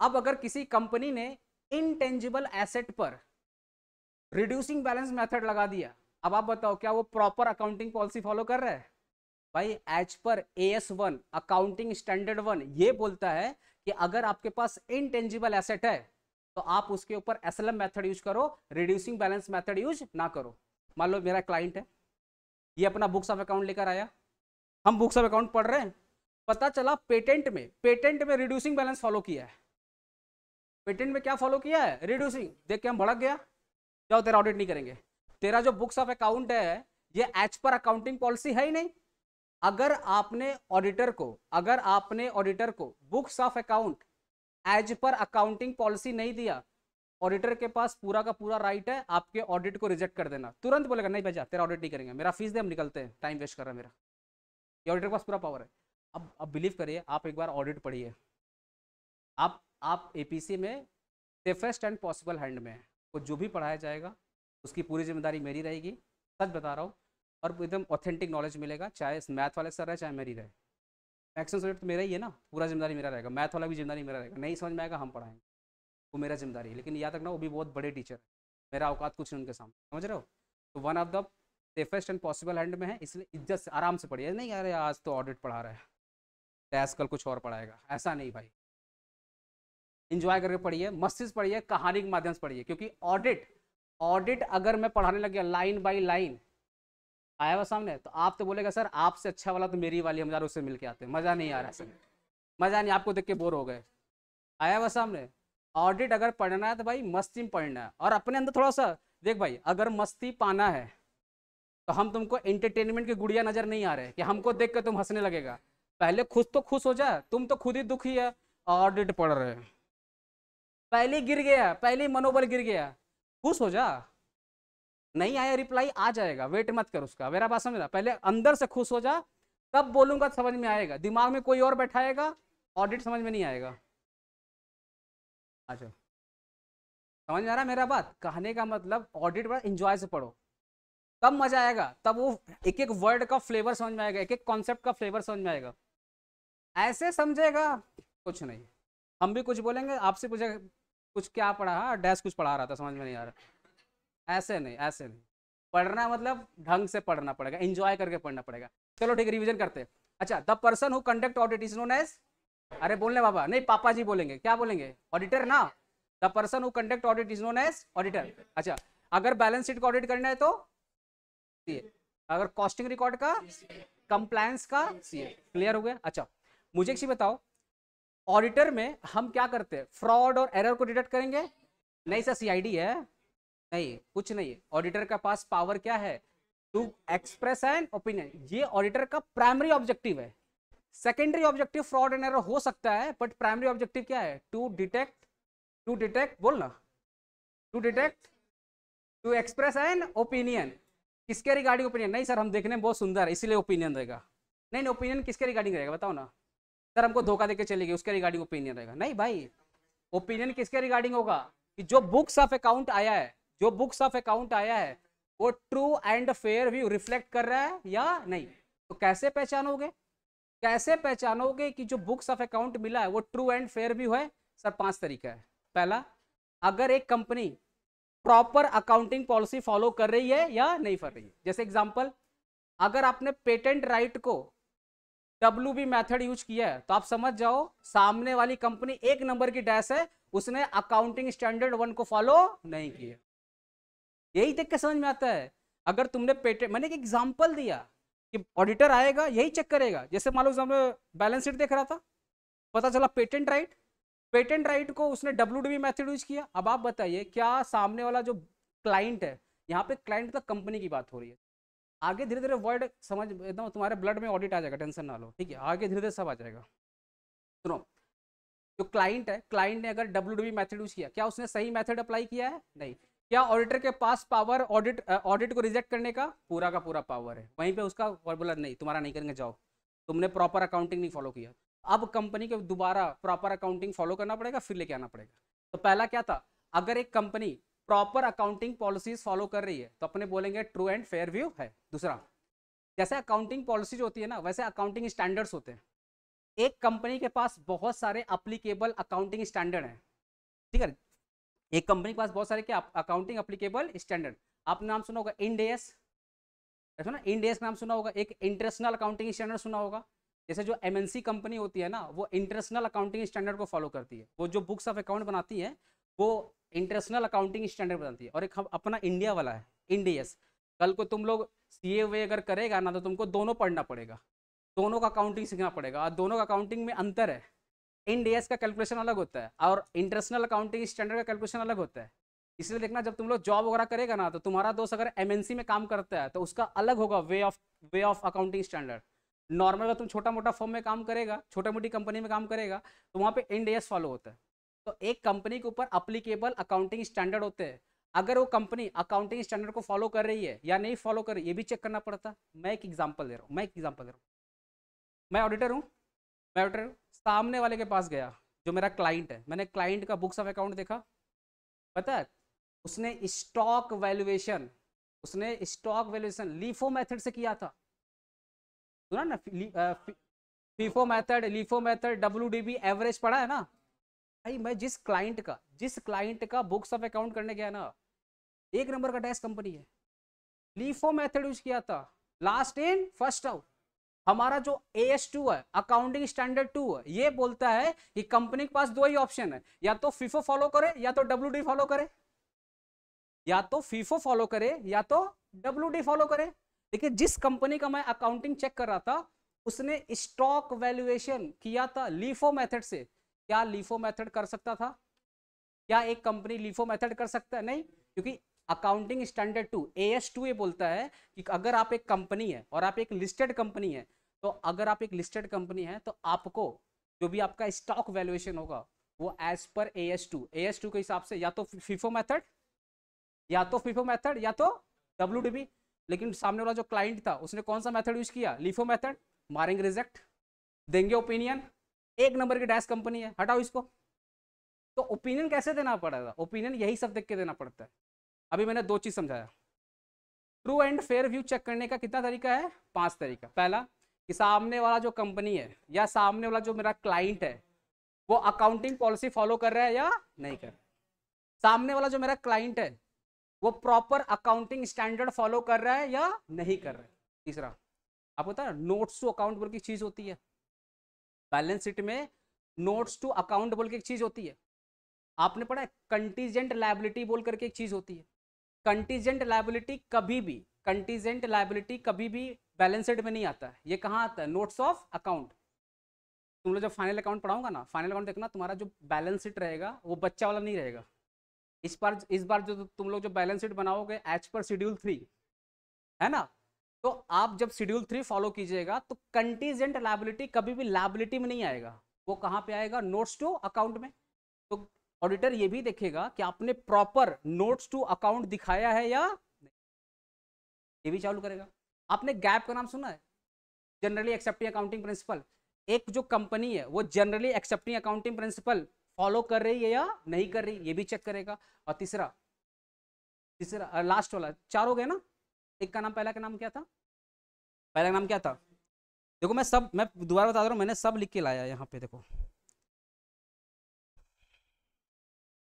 अब अगर किसी कंपनी ने इंटेंजिबल एसेट पर रिड्यूसिंग बैलेंस मेथड लगा दिया, अब आप बताओ क्या वो प्रॉपर अकाउंटिंग पॉलिसी फॉलो कर रहा है, भाई as per A S one accounting standard one ये बोलता है कि अगर आपके पास इंटेंजिबल एसेट है तो आप उसके ऊपर S L M method use करो, रिड्यूसिंग बैलेंस मैथड यूज ना करो। मान लो मेरा क्लाइंट है, ये अपना बुक्स ऑफ अकाउंट लेकर आया, हम बुक्स ऑफ अकाउंट पढ़ रहे हैं, पता चला पेटेंट में पेटेंट में रिड्यूसिंग बैलेंस फॉलो किया है, पेटेंट में क्या फॉलो किया है, रिड्यूसिंग। देख के हम भड़क गया, जाओ तेरा ऑडिट नहीं करेंगे, तेरा जो बुक्स ऑफ अकाउंट है ये एज पर अकाउंटिंग पॉलिसी है ही नहीं। अगर आपने ऑडिटर को अगर आपने ऑडिटर को books of account as per accounting policy नहीं दिया, ऑडिटर के पास पूरा का पूरा राइट है आपके ऑडिट को रिजेक्ट कर देना, तुरंत बोलेगा नहीं भैया तेरा ऑडिट नहीं करेंगे, मेरा फीस दे, हम निकलते हैं, टाइम वेस्ट कर रहा है मेरा, ये ऑडिटर के पास पूरा पावर है। अब अब बिलीव करिए, आप एक बार ऑडिट पढ़िए, आप आप एपीसी में सेफेस्ट एंड पॉसिबल हैंड में है, तो जो भी पढ़ाया जाएगा उसकी पूरी जिम्मेदारी मेरी रहेगी, सच बता रहा हूँ, और एकदम ऑथेंटिक नॉलेज मिलेगा, चाहे इस मैथ वाले सर रहे चाहे मेरी रहे, मैक्सिमम सब्जेक्ट तो मेरा ही है ना, पूरा जिम्मेदारी मेरा रहेगा, मैथ वाला भी जिम्मेदारी मेरा रहेगा, नहीं समझ में आएगा हम पढ़ाएंगे, वो मेरा जिम्मेदारी है। लेकिन याद रखना वो भी बहुत बड़े टीचर है, मेरा औकात कुछ नहीं उनके सामने, समझ रहे हो। तो one of the safest and possible hand में है, इसलिए इज्जत से आराम से पढ़िए, नहीं यार आज तो ऑडिट पढ़ा रहा है टैक्स कल कुछ और पढ़ाएगा, ऐसा नहीं भाई, एंजॉय करके पढ़िए, मस्ती से पढ़िए, कहानी के माध्यम से पढ़िए, क्योंकि ऑडिट ऑडिट अगर मैं पढ़ाने लग गया लाइन बाई लाइन आया हुआ सामने तो आप तो बोलेगा सर आपसे अच्छा वाला तो मेरी वाली, हम यार उससे मिल के आते हैं, मज़ा नहीं आ रहा सर, मज़ा नहीं, आपको देख के बोर हो गए, आया हुआ सामने। ऑडिट अगर पढ़ना है तो भाई मस्ती में पढ़ना है, और अपने अंदर थोड़ा सा देख भाई, अगर मस्ती पाना है तो हम तुमको एंटरटेनमेंट की गुड़िया नज़र नहीं आ रहे कि हमको देख कर तुम हंसने लगेगा, पहले खुद तो खुश हो जाए, तुम तो खुद ही दुखी है, ऑडिट पढ़ रहे हैं, पहले गिर गया, पहले मनोबल गिर गया, खुश हो जा, नहीं आया रिप्लाई आ जाएगा, वेट मत कर उसका, मेरा बात समझ रहा, पहले अंदर से खुश हो जा, तब बोलूंगा समझ में आएगा, दिमाग में कोई और बैठाएगा ऑडिट समझ में नहीं आएगा। अच्छा समझ में आ रहा मेरा बात, कहने का मतलब ऑडिट बड़ा इंजॉय से पढ़ो, तब मजा आएगा, तब वो एक एक वर्ड का फ्लेवर समझ में आएगा, एक एक कॉन्सेप्ट का फ्लेवर समझ में आएगा, ऐसे समझेगा कुछ नहीं। हम भी कुछ बोलेंगे, आपसे पूछे कुछ क्या पढ़ा, हाँ डैश कुछ पढ़ा रहा था समझ में नहीं आ रहा, ऐसे नहीं ऐसे नहीं पढ़ना, मतलब ढंग से पढ़ना पड़ेगा, एंजॉय करके पढ़ना पड़ेगा। चलो ठीक है, रिविजन करते हैं। अच्छा, the person who conduct audit is known as, अरे बोलने बाबा, नहीं पापा जी बोलेंगे, क्या बोलेंगे, ऑडिटर ना, the person who conduct audit is known as auditor. अच्छा, अगर बैलेंस शीट का ऑडिट करना है तो सीए, अगर कॉस्टिंग रिकॉर्ड का, कंप्लायंस का सीए। क्लियर हो गया। अच्छा मुझे एक चीज बताओ, ऑडिटर में हम क्या करते हैं, फ्रॉड और एरर को डिटेक्ट करेंगे? नहीं सर, सीआईडी है, नहीं कुछ नहीं है। ऑडिटर के पास पावर क्या है, टू एक्सप्रेस एन ओपिनियन, ये ऑडिटर का प्राइमरी ऑब्जेक्टिव है। Secondary objective fraud and error हो सकता है, बट प्राइमरी ऑब्जेक्टिव क्या है, टू डिटेक्ट टू डिटेक्ट बोलना to detect to express an opinion. किसके रिगार्डिंग ओपिनियन? नहीं सर हम देखने में बहुत सुंदर है इसीलिए ओपिनियन रहेगा। नहीं नहीं, ओपिनियन किसके रिगार्डिंग रहेगा बताओ ना, सर हमको धोखा देके चलेगी उसके रिगार्डिंग ओपिनियन रहेगा। नहीं भाई, ओपिनियन किसके रिगार्डिंग होगा, कि जो बुक्स ऑफ अकाउंट आया है, जो बुक्स ऑफ अकाउंट आया है वो true and fair view reflect कर रहा है या नहीं। तो कैसे पहचानोगे, कैसे पहचानोगे कि जो बुक्स ऑफ अकाउंट मिला है वो ट्रू एंड फेयर व्यू है? सर पांच तरीका है। पहला, अगर एक company proper accounting policy follow कर रही है या नहीं कर रही है। जैसे एग्जाम्पल, अगर आपने पेटेंट राइट को डब्ल्यू बी मैथड यूज किया है तो आप समझ जाओ सामने वाली कंपनी एक नंबर की डैश है, उसने अकाउंटिंग स्टैंडर्ड वन को फॉलो नहीं किया। यही देख के समझ में आता है। अगर तुमने पेटेंट, मैंने एक एग्जाम्पल दिया कि ऑडिटर आएगा यही चेक करेगा। जैसे मान लो हमने बैलेंस शीट देख रहा था, पता चला पेटेंट राइट, पेटेंट राइट को उसने W D B method use किया। अब आप बताइए क्या सामने वाला जो क्लाइंट है, यहाँ पे क्लाइंट तक कंपनी की बात हो रही है, आगे धीरे धीरे वर्ड समझ एकदम तुम्हारे ब्लड में ऑडिट आ जाएगा, टेंशन ना लो, ठीक है, आगे धीरे धीरे सब आ जाएगा। सुनो, जो क्लाइंट है, क्लाइंट ने अगर W D B method use किया, क्या उसने सही मैथड अप्लाई किया है? नहीं। क्या ऑडिटर के पास पावर ऑडिट ऑडिट को रिजेक्ट करने का पूरा का पूरा पावर है? वहीं पे उसका बोला नहीं, तुम्हारा नहीं करेंगे, जाओ, तुमने प्रॉपर अकाउंटिंग नहीं फॉलो किया। अब कंपनी को दोबारा प्रॉपर अकाउंटिंग फॉलो करना पड़ेगा, फिर लेके आना पड़ेगा। तो पहला क्या था, अगर एक company proper accounting policies follow कर रही है तो अपने बोलेंगे ट्रू एंड फेयर व्यू है। दूसरा, जैसे अकाउंटिंग पॉलिसीज होती है ना, वैसे अकाउंटिंग स्टैंडर्ड्स होते हैं। एक कंपनी के पास बहुत सारे अप्लीकेबल अकाउंटिंग स्टैंडर्ड हैं, ठीक है, एक कंपनी के पास बहुत सारे क्या अकाउंटिंग अप्लीकेबल स्टैंडर्ड। आपने नाम सुना होगा इंड एस, ऐसा ना, इंड एस नाम सुना होगा, एक इंटरनेशनल अकाउंटिंग स्टैंडर्ड सुना होगा। जैसे जो एमएनसी कंपनी होती है ना, वो इंटरनेशनल अकाउंटिंग स्टैंडर्ड को फॉलो करती है, वो जो बुक्स ऑफ अकाउंट बनाती है वो इंटरनेशनल अकाउंटिंग स्टैंडर्ड बनाती है। और एक अपना इंडिया वाला है इंड एस, कल को तुम लोग सी ए वे अगर करेगा ना तो तुमको दोनों पढ़ना पड़ेगा, दोनों का अकाउंटिंग सीखना पड़ेगा, और दोनों का अकाउंटिंग में अंतर है। इंड एस का कैलकुलेशन अलग होता है और इंटरनेशनल अकाउंटिंग स्टैंडर्ड का कैलकुलेशन अलग होता है। इसलिए देखना, जब तुम लोग जॉब वगैरह करेगा ना तो तुम्हारा दोस्त अगर एमएनसी में काम करता है तो उसका अलग होगा way of way of accounting standard. Normal अगर तुम छोटा मोटा फॉर्म में काम करेगा, छोटा मोटी कंपनी में काम करेगा तो वहाँ पे इंड एस फॉलो होता है। तो एक कंपनी के ऊपर अप्लीकेबल अकाउंटिंग स्टैंडर्ड होते हैं, अगर वो कंपनी अकाउंटिंग स्टैंडर्ड को फॉलो कर रही है या नहीं फॉलो कर रही है ये भी चेक करना पड़ता है। मैं एक एग्जाम्पल दे रहा हूँ, मैं एक एग्जाम्पल दे रहा हूँ, मैं ऑडिटर हूँ, मैं ऑडिटर हूँ, सामने वाले के पास गया जो मेरा क्लाइंट है, मैंने क्लाइंट का बुक्स ऑफ अकाउंट देखा, पता है उसने स्टॉक वैल्यूएशन, उसने स्टॉक वैल्यूएशन लीफो मेथड से किया था, सुना ना, FIFO method, LIFO method, W D B average पढ़ा है ना भाई। मैं जिस क्लाइंट का जिस क्लाइंट का बुक्स ऑफ अकाउंट करने गया ना, एक नंबर का डैश कंपनी है, लीफो मेथड यूज किया था, लास्ट इन फर्स्ट आउट। हमारा जो ए एस टू है, अकाउंटिंग स्टैंडर्ड टू है, ये बोलता है कि कंपनी के पास दो ही ऑप्शन है, या तो फीफो फॉलो करे या तो डब्ल्यूडी फॉलो करे, या तो फीफो फॉलो करे या तो डब्ल्यूडी फॉलो करे। लेकिन जिस कंपनी का मैं अकाउंटिंग चेक कर रहा था उसने स्टॉक वैल्यूएशन किया था लीफो मेथड से। क्या लीफो मेथड कर सकता था? क्या एक कंपनी लीफो मेथड कर सकता है? नहीं, क्योंकि accounting standard two A S two ये बोलता है कि अगर आप एक कंपनी है और आप एक लिस्टेड कंपनी है तो अगर आप एक लिस्टेड कंपनी है तो आपको जो भी आपका स्टॉक वैल्यूएशन होगा वो as per A S two A S two के हिसाब से या तो फीफो मेथड या तो फीफो मेथड या तो डब्ल्यूडीबी। लेकिन सामने वाला जो क्लाइंट था उसने कौन सा मेथड यूज किया? LIFO method. मारेंगे रिजेक्ट, देंगे ओपिनियन, एक नंबर की डैश कंपनी है, हटाओ इसको। तो ओपिनियन कैसे देना पड़ेगा? ओपिनियन यही सब देख के देना पड़ता है। अभी मैंने दो चीज समझाया, true and fair view check करने का कितना तरीका है? पांच तरीका। पहला, कि सामने वाला जो कंपनी है या सामने वाला जो मेरा क्लाइंट है वो अकाउंटिंग पॉलिसी फॉलो कर रहा है या नहीं कर रहा। सामने वाला जो मेरा क्लाइंट है वो प्रॉपर अकाउंटिंग स्टैंडर्ड फॉलो कर रहा है या नहीं कर रहा है। तीसरा आपको पता है नोट्स टू अकाउंट बोल की चीज होती है, बैलेंस शीट में नोट्स टू अकाउंट बोल की एक चीज होती है। आपने पढ़ा है कंटीजेंट लायबिलिटी बोल करके एक चीज़ होती है। कंटीजेंट लायबिलिटी कभी भी कंटीजेंट लायबिलिटी कभी भी बैलेंस शीट में नहीं आता है, ये कहाँ आता है? Notes of account. तुम लोग जब फाइनल अकाउंट पढ़ाऊंगा ना, फाइनल अकाउंट देखना तुम्हारा जो बैलेंस शीट रहेगा वो बच्चा वाला नहीं रहेगा। इस बार इस बार जो तुम लोग जो बैलेंस शीट बनाओगे एज पर शेड्यूल थ्री है ना, तो आप जब शेड्यूल थ्री फॉलो कीजिएगा तो कंटीजेंट लायबिलिटी कभी भी लायबिलिटी में नहीं आएगा, वो कहाँ पे आएगा? नोट्स टू अकाउंट में। तो ऑडिटर ये भी देखेगा कि आपने प्रॉपर नोट्स टू अकाउंट दिखाया है या नहीं, ये भी चालू करेगा। आपने गैप का नाम सुना है, जनरली एक्सेप्टेड अकाउंटिंग प्रिंसिपल। एक जो कंपनी है वो generally accepted accounting principle follow कर रही है या नहीं कर रही, ये भी चेक करेगा। और तीसरा तीसरा लास्ट वाला, चार हो गए ना, एक का नाम पहला का नाम क्या था पहला का नाम क्या था देखो मैं सब मैं दोबारा बता दे रहा हूँ, मैंने सब लिख के लाया यहाँ पे। देखो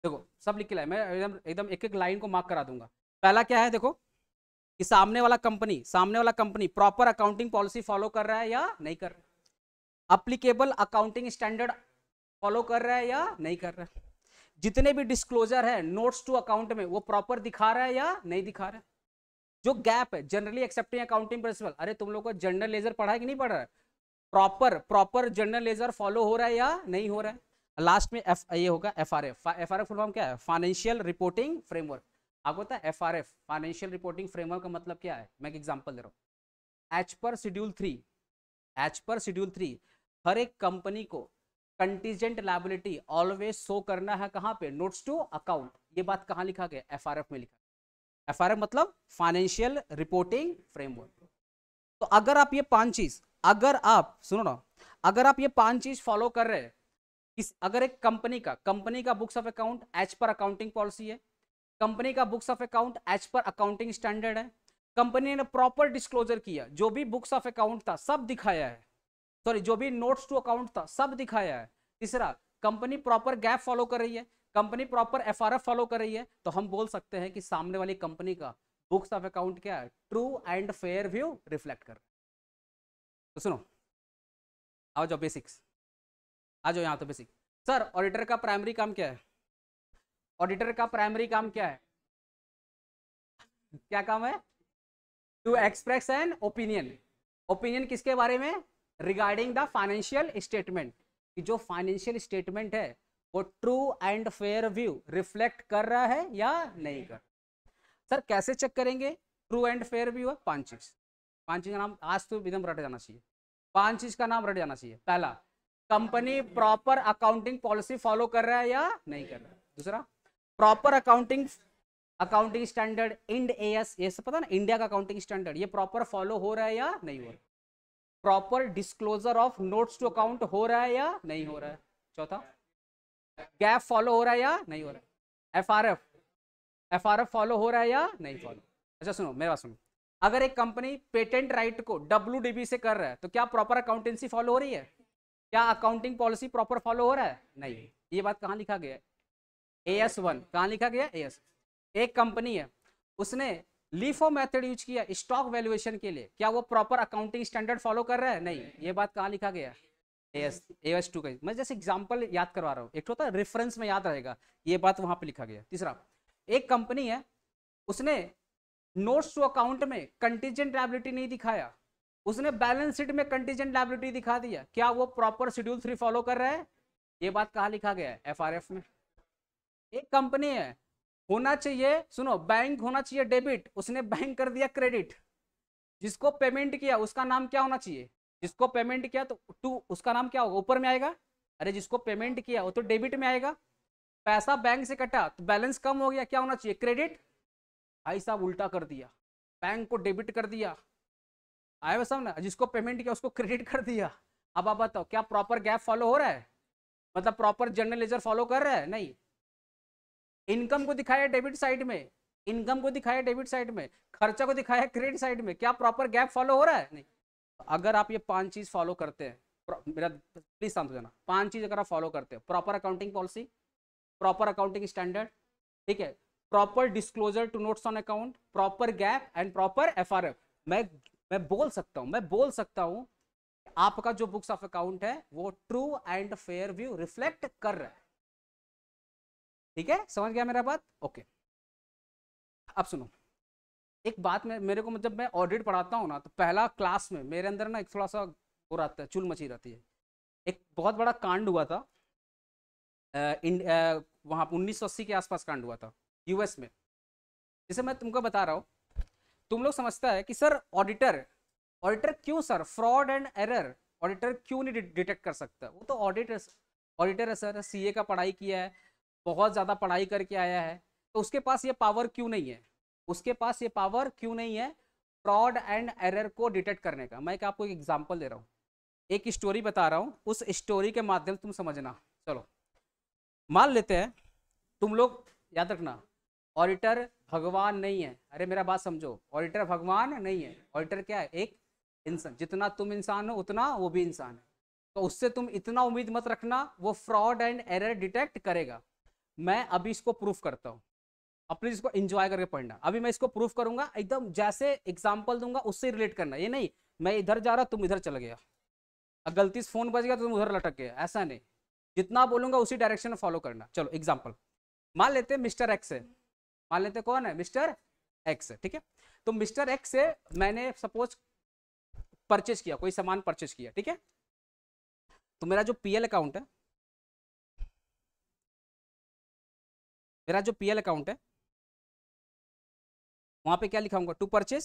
देखो सब लिख के लाया, मैं एकदम एकदम एक एक लाइन को मार्क करा दूंगा। पहला क्या है देखो कि सामने वाला कंपनी सामने वाला company proper accounting policy follow कर रहा है या नहीं कर रहा, अप्लीकेबल अकाउंटिंग स्टैंडर्ड फॉलो कर रहा है या नहीं कर रहा है, जितने भी डिस्क्लोजर है नोट्स टू अकाउंट में वो प्रॉपर दिखा रहा है या नहीं दिखा रहा है। जो गैप है जनरली एक्सेप्टेड अकाउंटिंग प्रिंसिपल, अरे तुम लोग को जनरल लेजर पढ़ा है कि नहीं पढ़ रहा है, proper proper general ledger follow हो रहा है या नहीं हो रहा है। लास्ट में एफ ये होगा F R F. F R F full form क्या है? Financial reporting framework. आपको पता है F R F financial reporting framework का मतलब क्या है? मैं एक एग्जांपल दे रहा हूँ। एच पर शेड्यूल थ्री एच पर शेड्यूल थ्री हर एक कंपनी को कंटीजेंट लायबिलिटी ऑलवेज शो करना है, कहाँ पे? Notes to account. ये बात कहाँ लिखा गया? एफ आर एफ में लिखा गया। एफ आर एफ मतलब फाइनेंशियल रिपोर्टिंग फ्रेमवर्क। तो अगर आप ये पांच चीज अगर आप सुनो ना अगर आप ये पांच चीज फॉलो कर रहे हैं, इस अगर एक कंपनी का कंपनी का books of account as per accounting policy है, कंपनी का books of account as per accounting standard है, कंपनी ने प्रॉपर डिस्क्लोजर किया, जो भी बुक्स ऑफ अकाउंट था सब दिखाया है, सॉरी जो भी नोट्स टू अकाउंट था सब दिखाया है। तीसरा, कंपनी प्रॉपर गैप फॉलो कर रही है, company proper F R F follow कर रही है, तो हम बोल सकते हैं कि सामने वाली कंपनी का बुक्स ऑफ अकाउंट क्या है? True and fair view reflect कर। तो सुनो, आओ जाओ बेसिक्स, आ जाओ यहाँ। तो बेसिक सर, ऑडिटर का प्राइमरी काम क्या है? ऑडिटर का प्राइमरी काम क्या है? क्या काम है? To express an opinion. Opinion किसके बारे में? रिगार्डिंग द फाइनेंशियल स्टेटमेंट, कि जो फाइनेंशियल स्टेटमेंट है वो true and fair view reflect कर रहा है या नहीं कर। सर कैसे चेक करेंगे ट्रू एंड फेयर व्यू? है पांच चीज पांच चीज का नाम आज तो एकदम रट जाना चाहिए, पांच चीज का नाम रट जाना चाहिए। पहला, company proper accounting policy follow कर रहा है या नहीं कर रहा है। दूसरा, proper accounting accounting standard Ind AS, ये सब पता ना, इंडिया का अकाउंटिंग स्टैंडर्ड, ये प्रॉपर फॉलो हो रहा है या नहीं हो रहा। Proper disclosure of notes to account हो रहा है या नहीं हो रहा है। चौथा, गैप फॉलो हो रहा है या नहीं हो रहा है। एफआरएफ एफआरएफ फॉलो हो रहा है या नहीं फॉलो। अच्छा सुनो, मेरा सुनो, अगर एक कंपनी पेटेंट राइट को डब्ल्यूडीबी से कर रहा है तो क्या प्रॉपर अकाउंटेंसी फॉलो हो रही है? क्या अकाउंटिंग पॉलिसी प्रॉपर फॉलो हो रहा है? नहीं। ये बात कहाँ लिखा गया है? AS one. कहाँ लिखा गया? एएस। एक कंपनी है, उसने लीफो मेथड यूज किया स्टॉक वैल्यूएशन के लिए, क्या वो प्रॉपर अकाउंटिंग स्टैंडर्ड फॉलो कर रहा है? नहीं। ये बात कहाँ लिखा गया है? एएस एएस टू का। मैं जैसे एग्जाम्पल याद करवा रहा हूँ, एक होता है रेफरेंस में याद रहेगा, ये बात वहाँ पर लिखा गया। तीसरा, एक कंपनी है, उसने नोट्स टू अकाउंट में कंटीजेंट लायबिलिटी नहीं दिखाया, उसने बैलेंस शीट में कंटीजेंट लायबिलिटी दिखा दिया, क्या वो प्रॉपर शेड्यूल थ्री फॉलो कर रहा है? ये बात कहाँ लिखा गया है? एफ आर एफ में। एक कंपनी है, होना चाहिए, सुनो, बैंक होना चाहिए डेबिट, उसने बैंक कर दिया क्रेडिट, जिसको पेमेंट किया उसका नाम क्या होना चाहिए? जिसको पेमेंट किया तो टू उसका नाम क्या होगा? ऊपर में आएगा। अरे जिसको पेमेंट किया वो तो डेबिट में आएगा। पैसा बैंक से कटा तो बैलेंस कम हो गया, क्या होना चाहिए? क्रेडिट। भाई साहब उल्टा कर दिया, बैंक को डेबिट कर दिया, आए सब ना, जिसको पेमेंट किया उसको क्रेडिट कर दिया। अब आप बताओ क्या प्रॉपर गैप फॉलो हो रहा है? मतलब प्रॉपर जर्नल लेजर फॉलो कर रहा है? नहीं। इनकम को दिखाया डेबिट साइड में, इनकम को दिखाया डेबिट साइड में, खर्चा को दिखाया क्रेडिट साइड में, क्या प्रॉपर गैप फॉलो हो रहा है? नहीं। अगर आप ये पांच चीज फॉलो करते हैं मेरा प्लीज शांत हो जाना। पांच चीज अगर आप फॉलो करते हो, proper accounting policy, proper accounting standard, ठीक है, proper disclosure to notes on account, proper GAAP and proper F R F. मैं मैं बोल सकता हूँ मैं बोल सकता हूँ आपका जो बुक्स ऑफ अकाउंट है वो true and fair view reflect कर रहा है। ठीक है, समझ गया मेरा बात? ओके, अब सुनो एक बात। मैं मेरे को जब मैं ऑडिट पढ़ाता हूँ ना, तो पहला क्लास में मेरे अंदर ना एक थोड़ा सा वो रहता है, चुल मची रहती है। एक बहुत बड़ा कांड हुआ था वहाँ पर, उन्नीस सौ अस्सी के आसपास कांड हुआ था यूएस में, जिसे मैं तुमको बता रहा हूँ। तुम लोग समझता है कि सर ऑडिटर ऑडिटर क्यों sir fraud and error auditor क्यों नहीं डिटेक्ट कर सकता? वो तो ऑडिटर ऑडिटर है सर, सीए का पढ़ाई किया है, बहुत ज़्यादा पढ़ाई करके आया है, तो उसके पास ये पावर क्यों नहीं है उसके पास ये पावर क्यों नहीं है फ्रॉड एंड एरर को डिटेक्ट करने का? मैं एक आपको एक एग्जांपल दे रहा हूँ, एक स्टोरी बता रहा हूँ, उस स्टोरी के माध्यम तुम समझना। चलो मान लेते हैं, तुम लोग याद रखना ऑडिटर भगवान नहीं है। अरे मेरा बात समझो, ऑडिटर भगवान नहीं है। ऑडिटर क्या है? एक इंसान। जितना तुम इंसान हो उतना वो भी इंसान है, तो उससे तुम इतना उम्मीद मत रखना वो फ्रॉड एंड एरर डिटेक्ट करेगा। मैं अभी इसको प्रूफ करता हूँ, अपने इसको एंजॉय करके पढ़ना। अभी मैं इसको प्रूफ करूंगा, एकदम जैसे एग्जाम्पल दूंगा उससे रिलेट करना। ये नहीं मैं इधर जा रहा तुम इधर चला गया, गलती से फोन बज गया तो तुम उधर लटक गया, ऐसा नहीं। जितना बोलूंगा उसी डायरेक्शन में फॉलो करना। चलो एग्जाम्पल मान लेते हैं मिस्टर एक्स है, मान लेते कौन है? मिस्टर एक्स है, ठीक है। तो मिस्टर एक्स से मैंने सपोज परचेज किया, कोई सामान परचेज किया, ठीक है। तो मेरा जो पीएल अकाउंट है मेरा जो पीएल अकाउंट है वहां पे क्या लिखाऊंगा? To purchase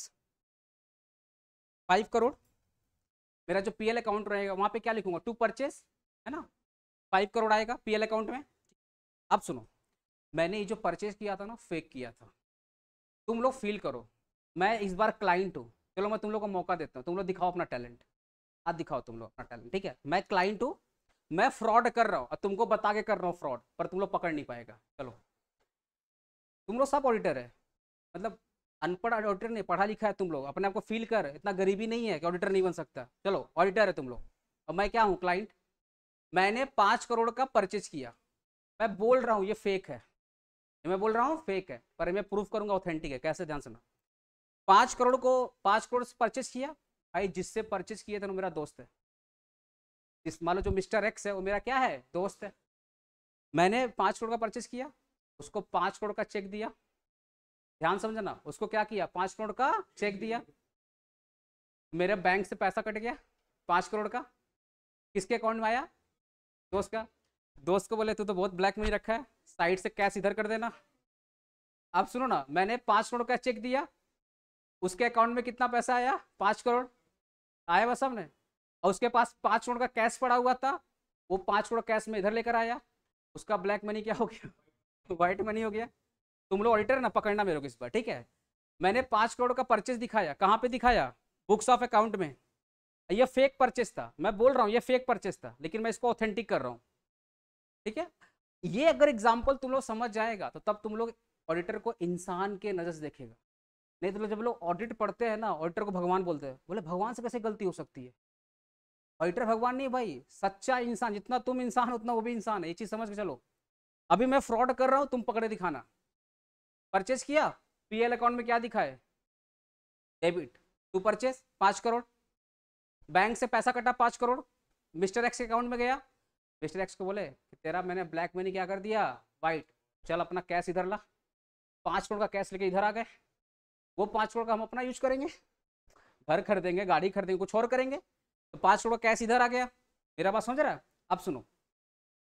five crore. मेरा जो पीएल अकाउंट रहेगा वहां पे क्या लिखूंगा? टू परचेज, है ना, फाइव करोड़ आएगा पीएल अकाउंट में। अब सुनो, मैंने ये जो परचेज किया था ना फेक किया था, तुम लोग फील करो मैं इस बार क्लाइंट हूँ। चलो मैं तुम लोग को मौका देता हूँ, तुम लोग दिखाओ अपना टैलेंट, आज दिखाओ तुम लोग अपना टैलेंट, ठीक है। मैं क्लाइंट हूँ, मैं फ्रॉड कर रहा हूँ और तुमको बता के कर रहा हूँ फ्रॉड, पर तुम लोग पकड़ नहीं पाएगा। चलो तुम लोग सब ऑडिटर है, मतलब अनपढ़ ऑडिटर नहीं, पढ़ा लिखा है तुम लोग, अपने आप को फील कर, इतना गरीबी नहीं है कि ऑडिटर नहीं बन सकता। चलो ऑडिटर है तुम लोग, और मैं क्या हूँ? क्लाइंट। मैंने पाँच करोड़ का परचेज किया, मैं बोल रहा हूँ ये फेक है, मैं बोल रहा हूँ फेक है, पर मैं प्रूफ करूँगा ऑथेंटिक है। कैसे? ध्यान सुना। पाँच करोड़ को पाँच करोड़ से परचेज किया, भाई जिससे परचेज किया था वो मेरा दोस्त है, इस मान लो जो मिस्टर एक्स है वो मेरा क्या है? दोस्त है। मैंने पाँच करोड़ का परचेज किया, उसको पाँच करोड़ का चेक दिया, ध्यान समझना, उसको क्या किया? पाँच करोड़ का चेक दिया। मेरे बैंक से पैसा कट गया पाँच करोड़ का, किसके अकाउंट में आया? दोस्त का। दोस्त को बोले तू तो बहुत ब्लैक मनी रखा है, साइड से कैश इधर कर देना। अब सुनो ना, मैंने पाँच करोड़ का चेक दिया, उसके अकाउंट में कितना पैसा आया? पाँच करोड़ आया बस हमने, और उसके पास पाँच करोड़ का कैश पड़ा हुआ था, वो पाँच करोड़ कैश में इधर लेकर आया, उसका ब्लैक मनी क्या हो गया? वाइट मनी हो गया। तुम लोग ऑडिटर ना, पकड़ना मेरे को इस बार, ठीक है। मैंने पाँच करोड़ का परचेज दिखाया, कहाँ पे दिखाया? बुक्स ऑफ अकाउंट में। यह फेक परचेज था, मैं बोल रहा हूँ यह फेक परचेज था, लेकिन मैं इसको ऑथेंटिक कर रहा हूँ, ठीक है। ये अगर एग्जाम्पल तुम लोग समझ जाएगा तो तब तुम लोग ऑडिटर को इंसान के नज़र से देखेगा, नहीं तो जब लोग ऑडिट पढ़ते हैं ना, ऑडिटर को भगवान बोलते हैं, बोले भगवान से कैसे गलती हो सकती है? ऑडिटर भगवान नहीं भाई, सच्चा इंसान, जितना तुम इंसान हो उतना वो भी इंसान है। ये चीज़ समझ के चलो। अभी मैं फ्रॉड कर रहा हूँ, तुम पकड़े दिखाना। परचेज किया, पीएल अकाउंट में क्या दिखाए? डेबिट टू परचेज पाँच करोड़, बैंक से पैसा कटा पाँच करोड़, मिस्टर एक्स के अकाउंट में गया। मिस्टर एक्स को बोले कि तेरा मैंने ब्लैक मनी क्या कर दिया? वाइट, चल अपना कैश इधर ला। पाँच करोड़ का कैश लेके इधर आ गए, वो पाँच करोड़ का हम अपना यूज करेंगे, घर खरीदेंगे, गाड़ी खरीदेंगे, कुछ और करेंगे, तो पाँच करोड़ का कैश इधर आ गया। मेरा बात समझ रहा है? अब सुनो,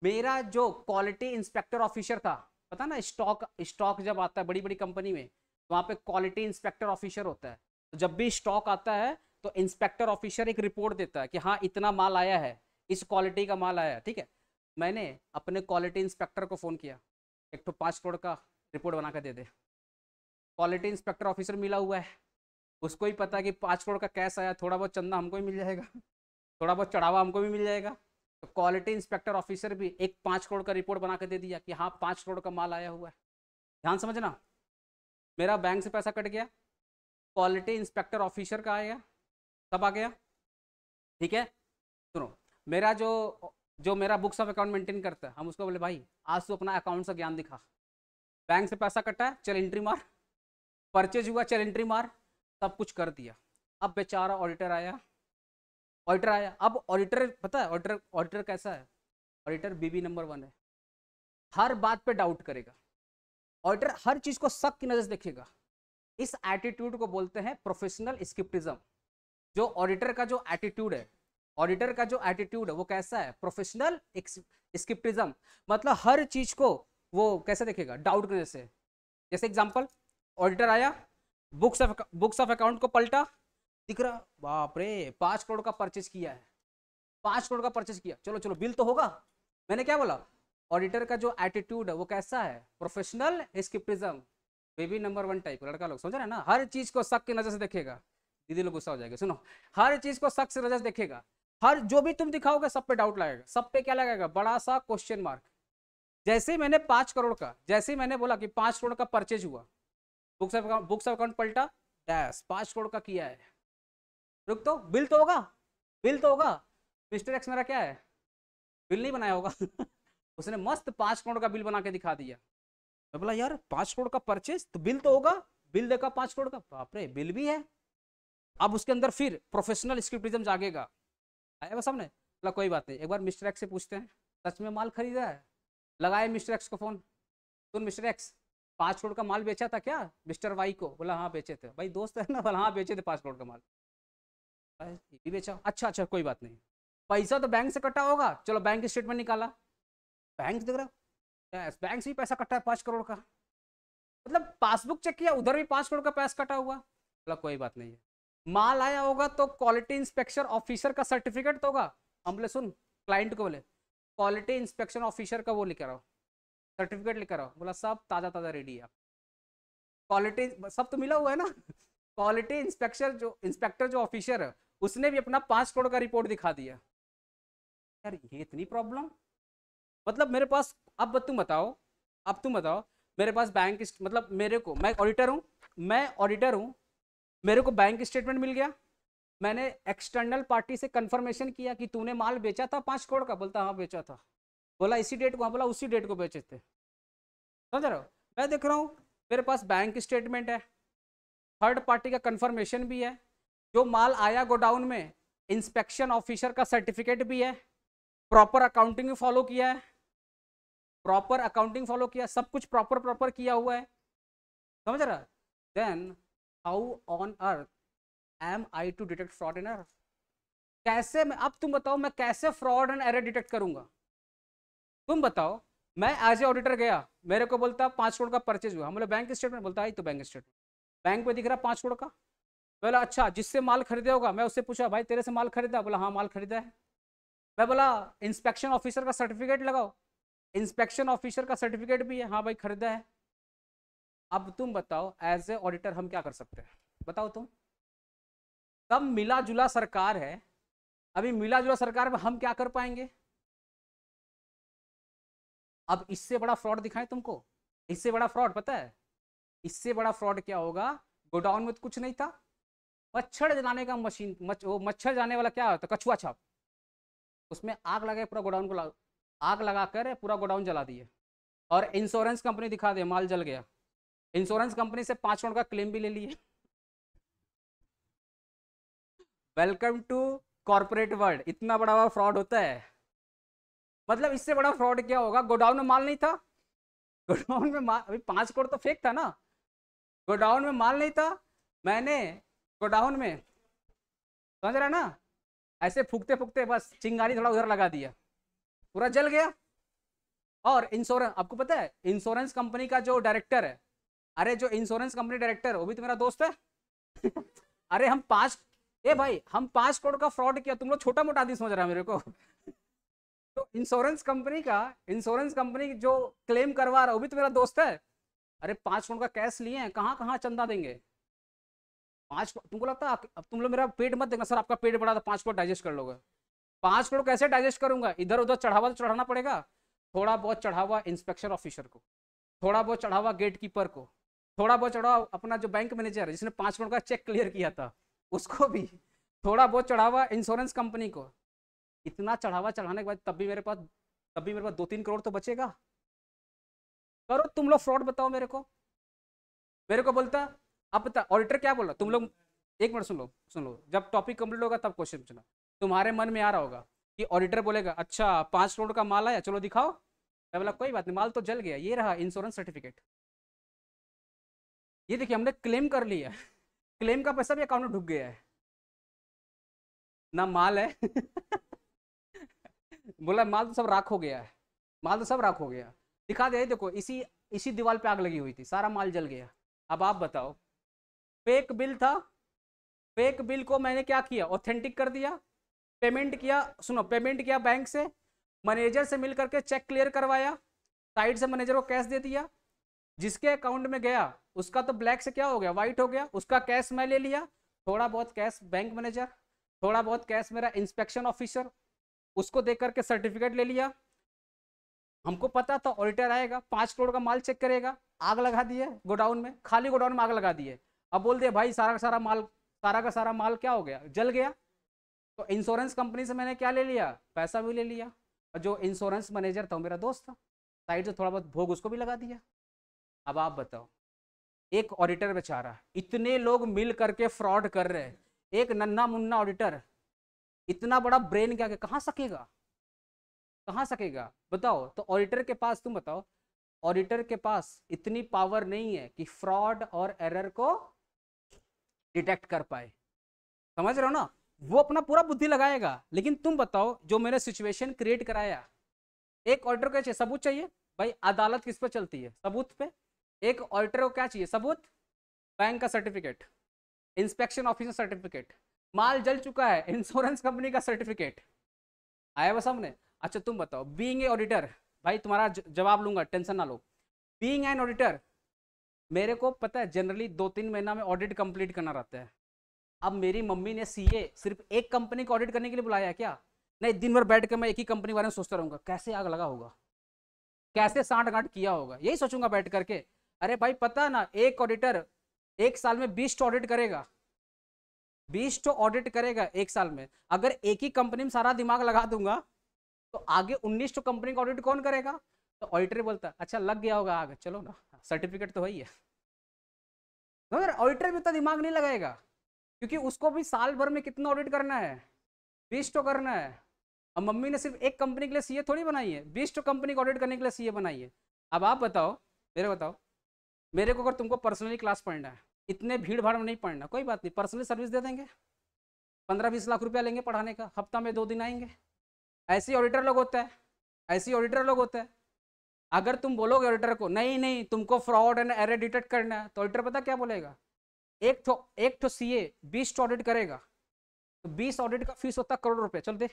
मेरा जो क्वालिटी इंस्पेक्टर ऑफिसर था, पता ना स्टॉक स्टॉक जब आता है बड़ी बड़ी कंपनी में, वहाँ पे क्वालिटी इंस्पेक्टर ऑफिसर होता है। तो जब भी स्टॉक आता है तो इंस्पेक्टर ऑफिसर एक रिपोर्ट देता है कि हाँ इतना माल आया है, इस क्वालिटी का माल आया है, ठीक है। मैंने अपने क्वालिटी इंस्पेक्टर को फ़ोन किया, एक तो पाँच करोड़ का रिपोर्ट बना कर दे दे। क्वालिटी इंस्पेक्टर ऑफिसर मिला हुआ है, उसको ही पता कि पाँच करोड़ का कैश आया, थोड़ा बहुत चंदा हमको भी मिल जाएगा, थोड़ा बहुत चढ़ावा हमको भी मिल जाएगा। तो क्वालिटी इंस्पेक्टर ऑफिसर भी एक पाँच करोड़ का रिपोर्ट बना के दे दिया कि हाँ पाँच करोड़ का माल आया हुआ है। ध्यान समझना, मेरा बैंक से पैसा कट गया, क्वालिटी इंस्पेक्टर ऑफिसर का आया, सब आ गया, ठीक है। सुनो, मेरा जो जो मेरा बुक्स ऑफ अकाउंट मेंटेन करता है, हम उसको बोले भाई आज तू अपना अकाउंट से ज्ञान दिखा, बैंक से पैसा कटा है चल एंट्री मार, परचेज हुआ चल एंट्री मार, सब कुछ कर दिया। अब बेचारा ऑडिटर आया, ऑडिटर आया, अब ऑडिटर पता है ऑडिटर ऑडिटर कैसा है, ऑडिटर बीबी नंबर वन है, हर बात पे डाउट करेगा, ऑडिटर हर चीज़ को शक की नज़र से देखेगा। इस एटीट्यूड को बोलते हैं प्रोफेशनल स्किप्टिज्म। जो ऑडिटर का जो एटीट्यूड है, ऑडिटर का जो एटीट्यूड है वो कैसा है, प्रोफेशनल स्किप्टिज्म, मतलब हर चीज़ को वो कैसे देखेगा, डाउट करने से। जैसे एग्जाम्पल, ऑडिटर आया, books of books of account को पलटा, दिख रहा बाप रे पाँच करोड़ का परचेज किया है, पाँच करोड़ का परचेज किया, चलो चलो बिल तो होगा। मैंने क्या बोला, ऑडिटर का जो एटीट्यूड है वो कैसा है, professional स्किप्टिज्म, baby number one type लड़का लोग, समझ रहे हैं ना। हर चीज़ को शक की नज़र से देखेगा, दीदी लोग गुस्सा हो जाएगा, सुनो, हर चीज़ को शक की नज़र से देखेगा, हर जो भी तुम दिखाओगे सब पे डाउट लगेगा, सब पे क्या लगेगा, बड़ा सा क्वेश्चन मार्क। जैसे ही मैंने पाँच करोड़ का जैसे ही मैंने बोला कि पाँच करोड़ का परचेज हुआ, books of account books of account पलटा, डैश पाँच करोड़ का किया है, रुक तो बिल तो होगा, बिल तो होगा, मिस्टर एक्स मेरा क्या है, बिल नहीं बनाया होगा उसने मस्त पाँच करोड़ का बिल बना के दिखा दिया। मैं बोला यार पाँच करोड़ का परचेज तो बिल तो होगा, बिल देखा पाँच करोड़ का, बाप रे बिल भी है। अब उसके अंदर फिर प्रोफेशनल स्क्रिप्टिज्म जागेगा, आया वो सामने। बोला कोई बात नहीं, एक बार मिस्टर एक्स से पूछते हैं सच में माल खरीदा है। लगाए मिस्टर एक्स को फ़ोन, सुन मिस्टर एक्स पाँच करोड़ का माल बेचा था क्या मिस्टर वाई को? बोला हाँ बेचे थे, भाई दोस्त है ना, बोला हाँ बेचे थे पाँच करोड़ का माल। भाई बेचा, अच्छा अच्छा कोई बात नहीं, पैसा तो बैंक से कटा होगा, चलो बैंक स्टेटमेंट निकाला, बैंक देख रहा है बैंक से भी पैसा कटा है पाँच करोड़ का, मतलब पासबुक चेक किया उधर भी पाँच करोड़ का पैसा कटा हुआ। बोला कोई बात नहीं है, माल आया होगा तो क्वालिटी इंस्पेक्शन ऑफिसर का सर्टिफिकेट तो होगा। हम बोले सुन, क्लाइंट को बोले क्वालिटी इंस्पेक्शन ऑफिसर का वो लेकर आओ, सर्टिफिकेट लेकर आओ। बोला सब ताज़ा ताज़ा रेडी है, क्वालिटी सब तो मिला हुआ है ना। क्वालिटी इंस्पेक्शन जो इंस्पेक्टर जो ऑफिसर है उसने भी अपना पाँच करोड़ का रिपोर्ट दिखा दिया। यार ये इतनी प्रॉब्लम, मतलब मेरे पास, अब तुम बताओ अब तुम बताओ मेरे पास बैंक, मतलब मेरे को, मैं ऑडिटर हूँ मैं ऑडिटर हूँ मेरे को बैंक स्टेटमेंट मिल गया, मैंने एक्सटर्नल पार्टी से कंफर्मेशन किया कि तूने माल बेचा था पाँच करोड़ का। बोलता हाँ बेचा था। बोला इसी डेट को? हाँ। बोला उसी डेट को बेचे थे। समझ रहे हो, मैं देख रहा हूँ मेरे पास बैंक स्टेटमेंट है, थर्ड पार्टी का कंफर्मेशन भी है, जो माल आया गोडाउन में इंस्पेक्शन ऑफिसर का सर्टिफिकेट भी है, प्रॉपर अकाउंटिंग भी फॉलो किया है, प्रॉपर अकाउंटिंग फॉलो किया, सब कुछ प्रॉपर प्रॉपर किया हुआ है। समझ रहा, then how on earth am I to detect fraud and error? कैसे मैं, अब तुम बताओ मैं कैसे फ्रॉड एंड एरर डिटेक्ट करूंगा? तुम बताओ, मैं एज ए ऑडिटर गया, मेरे को बोलता पाँच करोड़ का परचेज हुआ, हम बोले बैंक स्टेटमेंट, बोलता है तो बैंक स्टेटमेंट, बैंक में दिख रहा पाँच करोड़ का। बोला अच्छा जिससे माल खरीदा होगा, मैं उससे पूछा भाई तेरे से माल खरीदा? बोला हाँ माल खरीदा है। मैं बोला इंस्पेक्शन ऑफिसर का सर्टिफिकेट लगाओ, इंस्पेक्शन ऑफिसर का सर्टिफिकेट भी है, हाँ भाई खरीदा है। अब तुम बताओ एज ए ऑडिटर हम क्या कर सकते हैं, बताओ तुम? तब मिला जुला सरकार है, अभी मिला जुला सरकार में हम क्या कर पाएंगे? अब इससे बड़ा फ्रॉड दिखाएं तुमको, इससे बड़ा फ्रॉड पता है, इससे बड़ा फ्रॉड क्या होगा? गोडाउन में तो कुछ नहीं था, मच्छर जलाने का मशीन, मच, वो मच्छर जाने वाला क्या होता, कछुआ छाप, उसमें आग लगा पूरा गोडाउन को, आग लगाकर पूरा गोडाउन जला दिए और इंश्योरेंस कंपनी दिखा दे माल जल गया, इंश्योरेंस कंपनी से पाँच करोड़ का क्लेम भी ले लिए। वेलकम टू कॉर्पोरेट वर्ल्ड, इतना बड़ा बड़ा फ्रॉड होता है। मतलब इससे बड़ा फ्रॉड क्या होगा? गोडाउन में माल नहीं था, गोडाउन में माल, अभी पाँच करोड़ तो फेक था ना, गोडाउन में माल नहीं था, मैंने गोडाउन में, समझ रहा ना, ऐसे फूकते फूकते बस चिंगारी थोड़ा उधर लगा दिया, पूरा जल गया। और इंश्योरेंस, आपको पता है इंश्योरेंस कंपनी का जो डायरेक्टर है, अरे जो इंश्योरेंस कंपनी डायरेक्टर है वो भी तो मेरा दोस्त है। अरे हम पाँच ए भाई हम पाँच करोड़ का फ्रॉड किया, तुम लोग छोटा मोटा आदमी समझ रहा है मेरे को। तो इंश्योरेंस कंपनी का इंश्योरेंस कंपनी जो क्लेम करवा रहा है वो भी तो मेरा दोस्त है। अरे पाँच करोड़ का कैश लिए हैं, कहाँ कहाँ चंदा देंगे पाँच? तुमको लगता है, अब तुम लोग मेरा पेट मत देखना, सर आपका पेट बड़ा था पाँच करोड़ डाइजेस्ट कर लोगे। पाँच करोड़ कैसे डाइजेस्ट करूंगा? इधर उधर चढ़ावा तो चढ़ाना पड़ेगा, थोड़ा बहुत चढ़ावा इंस्पेक्शन ऑफिसर को, थोड़ा बहुत चढ़ावा गेट कीपर को, थोड़ा बहुत चढ़ावा अपना जो बैंक मैनेजर है जिसने पाँच करोड़ का चेक क्लियर किया था उसको भी, थोड़ा बहुत चढ़ावा इंश्योरेंस कंपनी को। इतना चढ़ावा चढ़ाने के बाद तब भी मेरे पास तब भी मेरे पास दो तीन करोड़ तो बचेगा। करो तुम लोग फ्रॉड, बताओ मेरे को। मेरे को बोलता अब बता ऑडिटर क्या बोला, तुम लोग एक मिनट सुन लो सुन लो जब टॉपिक कंप्लीट होगा तब क्वेश्चन पूछना। तुम्हारे मन में आ रहा होगा कि ऑडिटर बोलेगा अच्छा पाँच करोड़ का माल आया, चलो दिखाओ। मैं बोला कोई बात नहीं, माल तो जल गया, ये रहा इंश्योरेंस सर्टिफिकेट, ये देखिए हमने क्लेम कर लिया, क्लेम का पैसा भी अकाउंट में ढुक गया है ना, माल है बोला माल तो सब राख हो गया है, माल तो सब राख हो गया। दिखा दे देखो इसी इसी दीवार पे आग लगी हुई थी, सारा माल जल गया। अब आप बताओ फेक बिल था, फेक बिल को मैंने क्या किया, ऑथेंटिक कर दिया, पेमेंट किया, सुनो पेमेंट किया बैंक से, मैनेजर से मिल करके चेक क्लियर करवाया, साइड से मैनेजर को कैश दे दिया, जिसके अकाउंट में गया उसका तो ब्लैक से क्या हो गया, वाइट हो गया, उसका कैश मैं ले लिया, थोड़ा बहुत कैश बैंक मैनेजर, थोड़ा बहुत कैश मेरा इंस्पेक्शन ऑफिसर, उसको देख करके सर्टिफिकेट ले लिया। हमको पता था ऑडिटर आएगा पाँच करोड़ का माल चेक करेगा, आग लगा दिए गोडाउन में, खाली गोडाउन में आग लगा दिए। अब बोल दिया भाई सारा का सारा माल सारा का सारा माल क्या हो गया, जल गया। तो इंश्योरेंस कंपनी से मैंने क्या ले लिया, पैसा भी ले लिया, और जो इंश्योरेंस मैनेजर था मेरा दोस्त था, साइड से थोड़ा बहुत भोग उसको भी लगा दिया। अब आप बताओ एक ऑडिटर बेचारा, इतने लोग मिल करके फ्रॉड कर रहे हैं, एक नन्हा मुन्ना ऑडिटर इतना बड़ा ब्रेन क्या कहाँ सकेगा, कहाँ सकेगा बताओ। तो ऑडिटर के पास, तुम बताओ ऑडिटर के पास इतनी पावर नहीं है कि फ्रॉड और एरर को डिटेक्ट कर पाए, समझ रहे हो ना। वो अपना पूरा बुद्धि लगाएगा, लेकिन तुम बताओ जो मैंने सिचुएशन क्रिएट कराया, एक ऑडिटर को चाहिए सबूत, चाहिए भाई अदालत किस पे चलती है, सबूत पे। एक ऑडिटर को क्या चाहिए सबूत, बैंक का सर्टिफिकेट, इंस्पेक्शन ऑफिसर सर्टिफिकेट, माल जल चुका है इंश्योरेंस कंपनी का सर्टिफिकेट आया वो सामने। अच्छा तुम बताओ बीइंग ए ऑडिटर, भाई तुम्हारा जवाब लूंगा टेंशन ना लो, बीइंग एन ऑडिटर मेरे को पता है जनरली दो तीन महीना में ऑडिट कंप्लीट करना रहता है। अब मेरी मम्मी ने सीए सिर्फ एक कंपनी को ऑडिट करने के लिए बुलाया क्या, नहीं, दिन भर बैठ कर मैं एक ही कंपनी बारे में सोचता रहूँगा, कैसे आग लगा होगा, कैसे साठ गांठ किया होगा, यही सोचूंगा बैठ करके। अरे भाई पता है ना एक ऑडिटर एक साल में बीस टो ऑडिट करेगा, बीस टो ऑडिट करेगा एक साल में। अगर एक ही कंपनी में सारा दिमाग लगा दूंगा तो आगे उन्नीस टो कंपनी का ऑडिट कौन करेगा। तो ऑडिटर बोलता अच्छा लग गया होगा आगे, चलो ना सर्टिफिकेट तो वही है। मगर ऑडिटर भी तो दिमाग नहीं लगाएगा, क्योंकि उसको भी साल भर में कितना ऑडिट करना है, बीस तो करना है। अब मम्मी ने सिर्फ एक कंपनी के लिए सीए थोड़ी बनाई है, बीस तो कंपनी को ऑडिट करने के लिए सीए बनाई है। अब आप बताओ मेरे बताओ मेरे को, अगर तुमको पर्सनली क्लास पढ़ना है, इतने भीड़ भाड़ में नहीं पढ़ना, कोई बात नहीं पर्सनली सर्विस दे देंगे, पंद्रह बीस लाख रुपया लेंगे पढ़ाने का, हफ्ता में दो दिन आएंगे। ऐसे ऑडिटर लोग होता है, ऐसे ऑडिटर लोग होता है। अगर तुम बोलोगे ऑडिटर को नहीं नहीं तुमको फ्रॉड एंड एरर डिटेक्ट करना है, तो ऑडिटर पता क्या बोलेगा, एक तो एक तो सीए बीस ऑडिट करेगा, तो बीस ऑडिट का फीस होता करोड़ रुपए, चल दे।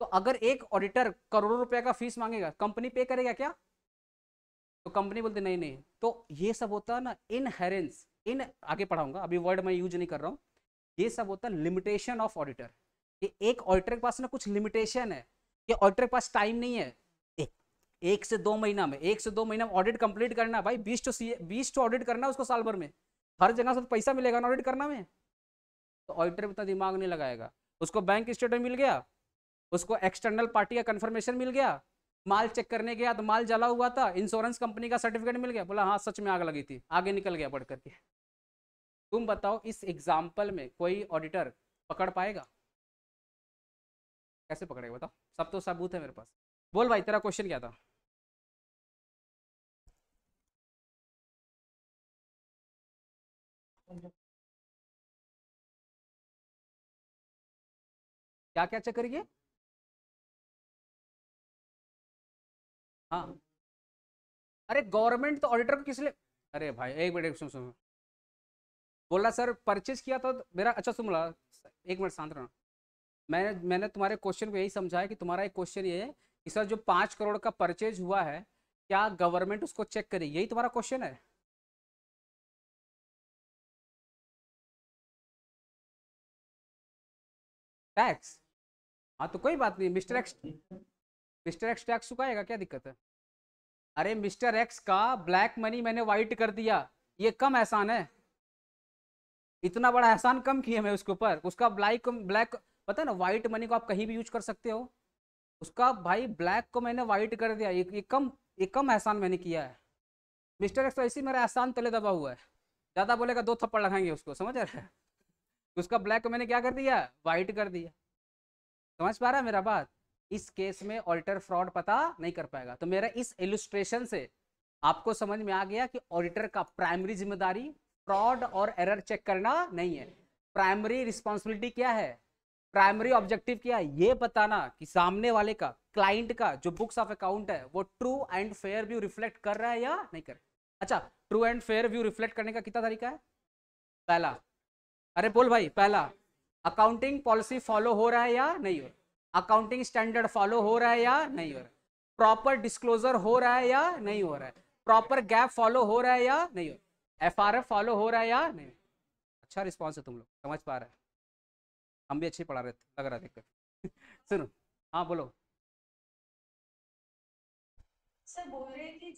तो अगर एक ऑडिटर करोड़ रुपए का फीस मांगेगा, कंपनी पे करेगा क्या, तो कंपनी बोलती नहीं नहीं। तो ये सब होता है ना इनहेरेंस, इन आगे पढ़ाऊंगा, अभी वर्ड मैं यूज नहीं कर रहा हूँ। ये सब होता है लिमिटेशन ऑफ ऑडिटर, कि एक ऑडिटर के पास ना कुछ लिमिटेशन है, कि ऑडिटर के पास टाइम नहीं है, ए, एक से दो महीना में एक से दो महीना में ऑडिट कंप्लीट करना, भाई बीस टू सीए बीस टू ऑडिट करना उसको साल भर में, हर जगह से पैसा मिलेगा ना ऑडिट करना में। तो ऑडिटर इतना दिमाग नहीं लगाएगा, उसको बैंक स्टेटमेंट मिल गया, उसको एक्सटर्नल पार्टी का कंफर्मेशन मिल गया, माल चेक करने गया तो माल जला हुआ था, इंश्योरेंस कंपनी का सर्टिफिकेट मिल गया, बोला हाँ सच में आग लगी थी, आगे निकल गया बढ़ करके। तुम बताओ इस एग्जाम्पल में कोई ऑडिटर पकड़ पाएगा, कैसे पकड़ेगा बताओ, सब तो सबूत है मेरे पास। बोल भाई तेरा क्वेश्चन क्या था। क्या क्या चेक करिए, हाँ अरे गवर्नमेंट तो ऑडिटर को किस लिए, अरे भाई एक मिनट सुन सुन बोला सर परचेज किया था तो मेरा, अच्छा सुन ला एक मिनट शांत रहना, मैंने मैंने तुम्हारे क्वेश्चन को यही समझाया कि तुम्हारा एक क्वेश्चन ये है कि सर जो पाँच करोड़ का परचेज हुआ है क्या गवर्नमेंट उसको चेक करे, यही तुम्हारा क्वेश्चन है। टैक्स, हाँ तो कोई बात नहीं, mister X mister X tax चुकाएगा, क्या दिक्कत है। अरे मिस्टर एक्स का ब्लैक मनी मैंने वाइट कर दिया, ये कम एहसान है, इतना बड़ा एहसान कम किया मैं उसके ऊपर, उसका ब्लैक ब्लैक पता है ना, वाइट मनी को आप कहीं भी यूज कर सकते हो। उसका भाई ब्लैक को मैंने वाइट कर दिया, ये कम ये कम एहसान मैंने किया है। मिस्टर एक्स ऐसी मेरा एहसान तले दबा हुआ है, ज़्यादा बोलेगा दो थप्पड़ लगाएंगे उसको, समझ आ रहा है। उसका ब्लैक को मैंने क्या कर दिया, वाइट कर दिया। समझ पा रहा है मेरा बात। इस केस में ऑडिटर फ्रॉड पता नहीं कर पाएगा। तो मेरा इस इलुस्ट्रेशन से आपको समझ में आ गया कि ऑडिटर का प्राइमरी जिम्मेदारी फ्रॉड और एरर चेक करना नहीं है। प्राइमरी रिस्पॉन्सिबिलिटी क्या है, प्राइमरी ऑब्जेक्टिव क्या है, ये बताना कि सामने वाले का, क्लाइंट का जो बुक्स ऑफ अकाउंट है वो true and fair view reflect कर रहा है या नहीं कर रहा। अच्छा, true and fair view reflect करने का कितना तरीका है? पहला, अरे बोल भाई, पहला अकाउंटिंग पॉलिसी फॉलो हो रहा है या नहीं हो रहा, अकाउंटिंग स्टैंडर्ड फॉलो हो रहा है या नहीं हो रहा, प्रॉपर डिस्क्लोजर हो रहा है या नहीं हो रहा है, प्रॉपर गैप फॉलो हो रहा है या नहीं हो रहा, एफ आर एफ फॉलो हो रहा है या नहीं। अच्छा रिस्पॉन्स है, तुम लोग समझ पा रहे हैं, हम भी अच्छी पढ़ा रहे थे लग रहा देखकर। सुनो, हाँ बोलो। सर बोल रहे कि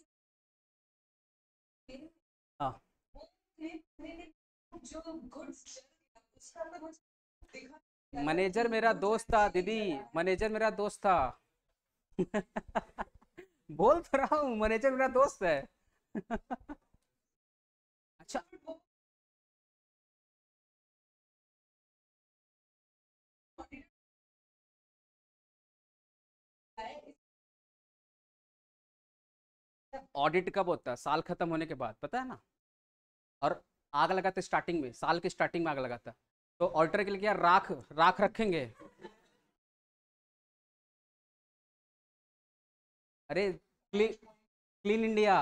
हाँ जो गुड्स उसका तो देखा, मैनेजर मेरा दोस्त था दीदी, मैनेजर मेरा दोस्त था। बोल तो रहा हूँ, मैनेजर मेरा दोस्त है। अच्छा ऑडिट कब होता है? साल खत्म होने के बाद, पता है ना। और आग लगाते स्टार्टिंग में, साल के स्टार्टिंग में आग लगाता है। तो ऑडिटर के लिए क्या राख राख रखेंगे? अरे क्लीन क्लीन इंडिया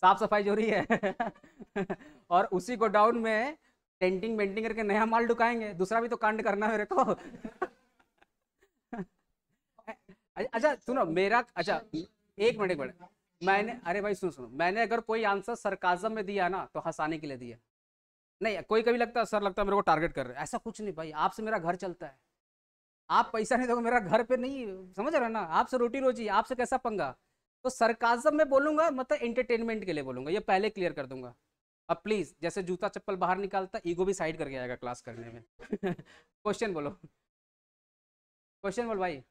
साफ सफाई जो रही है। और उसी गोडाउन में टेंटिंग वेंटिंग करके नया माल ढुकाएंगे। दूसरा भी तो कांड करना है मेरे को। अच्छा सुनो मेरा, अच्छा एक मिनट एक मिनट मैंने, अरे भाई सुनो सुनो, मैंने अगर कोई आंसर सरकाज़म में दिया ना तो हंसाने के लिए दिया नहीं। कोई कभी लगता है सर लगता है मेरे को टारगेट कर रहे हैं, ऐसा कुछ नहीं भाई। आपसे मेरा घर चलता है, आप पैसा नहीं दोगे मेरा घर पे नहीं, समझ रहे हो ना, आपसे रोटी रोजी, आपसे कैसा पंगा। तो सरकाज़म में बोलूँगा, मतलब एंटरटेनमेंट के लिए बोलूँगा, ये पहले क्लियर कर दूंगा। अब प्लीज़ जैसे जूता चप्पल बाहर निकालता, ईगो भी साइड करके आएगा क्लास करने में। क्वेश्चन बोलो, क्वेश्चन बोल भाई।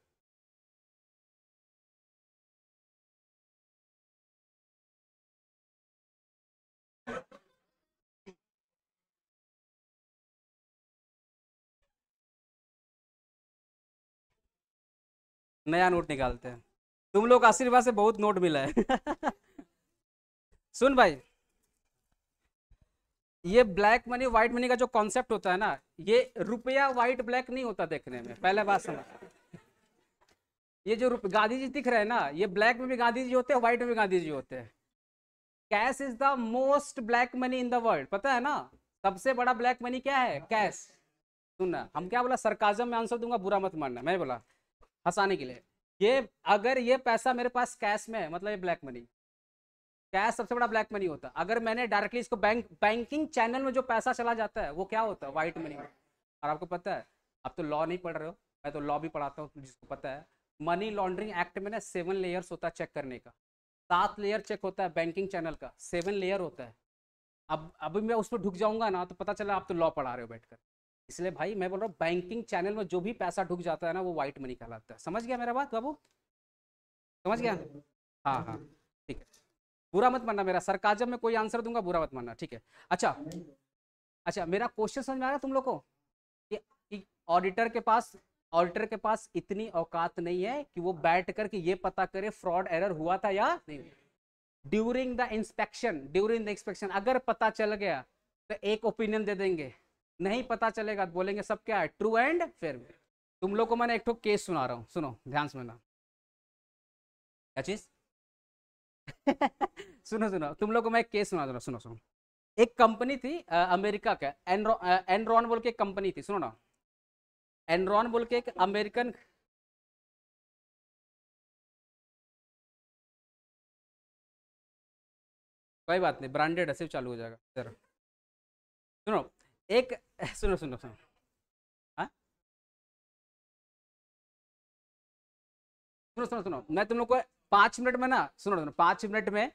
नया नोट निकालते हैं, तुम लोग आशीर्वाद से बहुत नोट मिला है। सुन भाई, ये ब्लैक मनी व्हाइट मनी का जो कॉन्सेप्ट होता है ना, ये रुपया व्हाइट ब्लैक नहीं होता देखने में, पहले बात समझ। ये जो गांधी जी दिख रहे हैं ना, ये ब्लैक में भी गांधी जी होते हैं, व्हाइट में भी गांधी जी होते हैं। Cash is the most black money in the world, पता है ना। सबसे बड़ा ब्लैक मनी क्या है? कैश। सुनना, हम क्या बोला, सरकाज़म में आंसर दूंगा, बुरा मत मानना। मैं बोला हंसाने के लिए, ये अगर ये पैसा मेरे पास कैश में है, मतलब ये ब्लैक मनी, कैश सबसे बड़ा ब्लैक मनी होता। अगर मैंने डायरेक्टली इसको बैंक बैंकिंग चैनल में जो पैसा चला जाता है वो क्या होता है? White money. और आपको पता है, आप तो लॉ नहीं पढ़ रहे हो, मैं तो लॉ भी पढ़ाता हूँ, जिसको पता है मनी लॉन्ड्रिंग एक्ट में ना सेवन लेयर्स होता है चेक करने का। सात लेयर चेक होता है बैंकिंग चैनल का, सेवन लेयर होता है। अब अभी मैं उस पर ढुक जाऊँगा ना तो पता चला आप तो लॉ पढ़ा रहे हो बैठ कर। इसलिए भाई मैं बोल रहा हूँ बैंकिंग चैनल में जो भी पैसा ढुक जाता है ना वो व्हाइट मनी कहलाता है। समझ गया मेरा बात बाबू, समझ गया? हाँ हाँ ठीक है, बुरा मत मानना मेरा, सरकाज़म में कोई आंसर दूंगा, बुरा मत मानना, ठीक है। अच्छा अच्छा मेरा क्वेश्चन समझ में आ रहा है तुम लोग को कि ऑडिटर के पास ऑडिटर के पास इतनी औकात नहीं है कि वो बैठ कर के ये पता करे फ्रॉड एरर हुआ था या नहीं। During the inspection, during the inspection अगर पता चल गया तो एक ओपिनियन दे देंगे, नहीं पता चलेगा तो बोलेंगे सब क्या है, ट्रू एंड फेयर। तुम लोग को मैंने एक ठो केस सुना रहा हूँ, सुनो ध्यान सुनना, क्या चीज। सुनो सुनो, तुम लोग को मैं एक केस सुना रहा हूँ, सुनो सुनो। एक कंपनी थी आ, अमेरिका का, एनरो, एनरॉन बोल के एक कंपनी थी, सुनो ना। एनरॉन बोल के एक अमेरिकन, कोई बात नहीं ब्रांडेड है, सिर्फ चालू हो जाएगा सर। सुनो एक, सुनो सुनो सुनो, हाँ सुनो सुनो सुनो, मैं तुम लोग को पाँच मिनट में ना, सुनो सुनो, पाँच मिनट में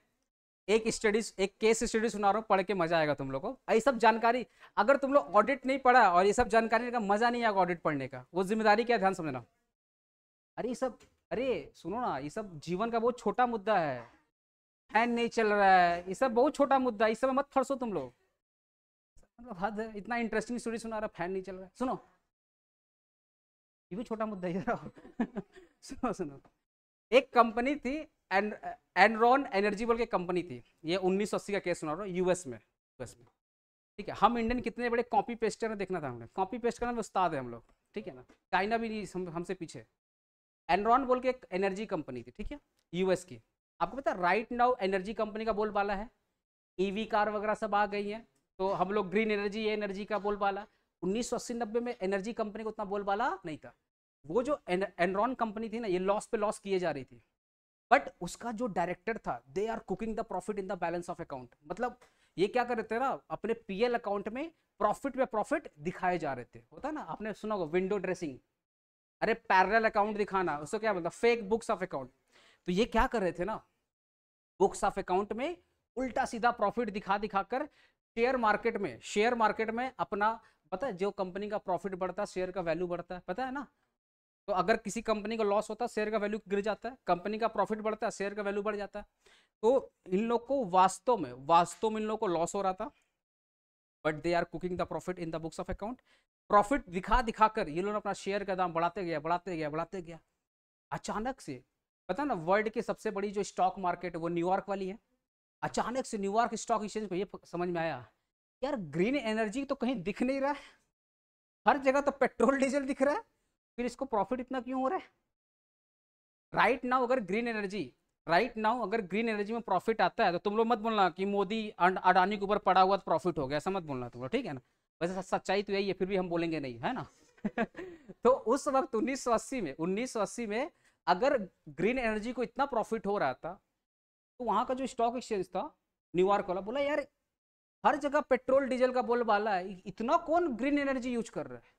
एक स्टडीज एक केस स्टडी सुना रहा हूँ, पढ़ के मजा आएगा तुम लोग को। ये सब जानकारी अगर तुम लोग ऑडिट नहीं पढ़ा और ये सब जानकारी का मजा नहीं आएगा ऑडिट पढ़ने का। वो जिम्मेदारी क्या, ध्यान समझना। अरे ये सब, अरे सुनो ना, ये सब जीवन का बहुत छोटा मुद्दा है। फैन नहीं चल रहा है, ये सब बहुत छोटा मुद्दा है, इस समय मत फंसो तुम लोग। मतलब हद है, इतना इंटरेस्टिंग स्टोरी सुना रहा, फैन नहीं चल रहा है। सुनो, ये भी छोटा मुद्दा है। सुनो सुनो, एक कंपनी थी एन एनरॉन एनर्जी बोल के कंपनी थी। ये उन्नीस सौ अस्सी का केस सुना रहा हूँ, यूएस में यूएस में ठीक है। हम इंडियन कितने बड़े कॉपी पेस्टर हैं, देखना था हमने। कॉपी पेस्ट करना उस्ताद है हम लोग, ठीक है ना। चाइना भी नहीं हमसे पीछे। एनरॉन बोल के एक एनर्जी कंपनी थी, ठीक है, यूएस की। आपको पता है राइट नाउ एनर्जी कंपनी का बोलबाला है, ईवी कार वगैरह सब आ गई हैं, तो हम लोग ग्रीन एनर्जी, ये एनर्जी का बोलबाला। उन्नीस सौ अस्सी नब्बे में एनर्जी कंपनी को उतना बोलबाला नहीं था। वो जो एनरॉन कंपनी थी ना, ये लॉस पे लॉस किए जा रही थी, बट उसका जो डायरेक्टर था, they are cooking the profit in the balance of account. मतलब ये क्या कर रहे थे ना, अपने पीएल अकाउंट में प्रॉफिट पे प्रॉफिट दिखाए जा रहे थे। होता ना, आपने सुना होगा विंडो ड्रेसिंग। अरे पैरेलल अकाउंट दिखाना, उसको क्या बोलता, फेक बुक्स ऑफ अकाउंट। तो ये क्या कर रहे थे ना, बुक्स ऑफ अकाउंट में उल्टा सीधा प्रॉफिट दिखा दिखा कर शेयर मार्केट में शेयर मार्केट में अपना, पता है, जो कंपनी का प्रॉफिट बढ़ता है शेयर का वैल्यू बढ़ता है, पता है ना। तो अगर किसी कंपनी का लॉस होता है शेयर का वैल्यू गिर जाता है, कंपनी का प्रॉफिट बढ़ता है शेयर का वैल्यू बढ़ जाता है। तो इन लोग को वास्तव में वास्तव में इन लोग को लॉस हो रहा था, but they are cooking the profit in the books of account. Profit दिखा दिखा कर ये लोग अपना शेयर का दाम बढ़ाते गया बढ़ाते गया बढ़ाते गया। अचानक से, पता ना, वर्ल्ड की सबसे बड़ी जो स्टॉक मार्केट है वो न्यूयॉर्क वाली है। अचानक से न्यूयॉर्क स्टॉक एक्सचेंज को ये समझ में आया, यार ग्रीन एनर्जी तो कहीं दिख नहीं रहा है, हर जगह तो पेट्रोल डीजल दिख रहा है, फिर इसको प्रॉफिट इतना क्यों हो रहा है। राइट नाउ अगर ग्रीन एनर्जी राइट नाउ अगर ग्रीन एनर्जी में प्रॉफिट आता है तो तुम लोग मत बोलना कि मोदी अडानी के ऊपर पड़ा हुआ तो प्रॉफिट हो गया, ऐसा मत बोलना तुम लोग, ठीक है ना। वैसे सच्चाई तो यही है, फिर भी हम बोलेंगे नहीं, है ना। तो उस वक्त उन्नीस सौ अस्सी में उन्नीस सौ अस्सी में अगर ग्रीन एनर्जी को इतना प्रॉफिट हो रहा था, तो वहाँ का जो स्टॉक एक्सचेंज था न्यूयॉर्क वाला, बोला यार हर जगह पेट्रोल डीजल का बोलबाला है, इतना कौन ग्रीन एनर्जी यूज कर रहा है।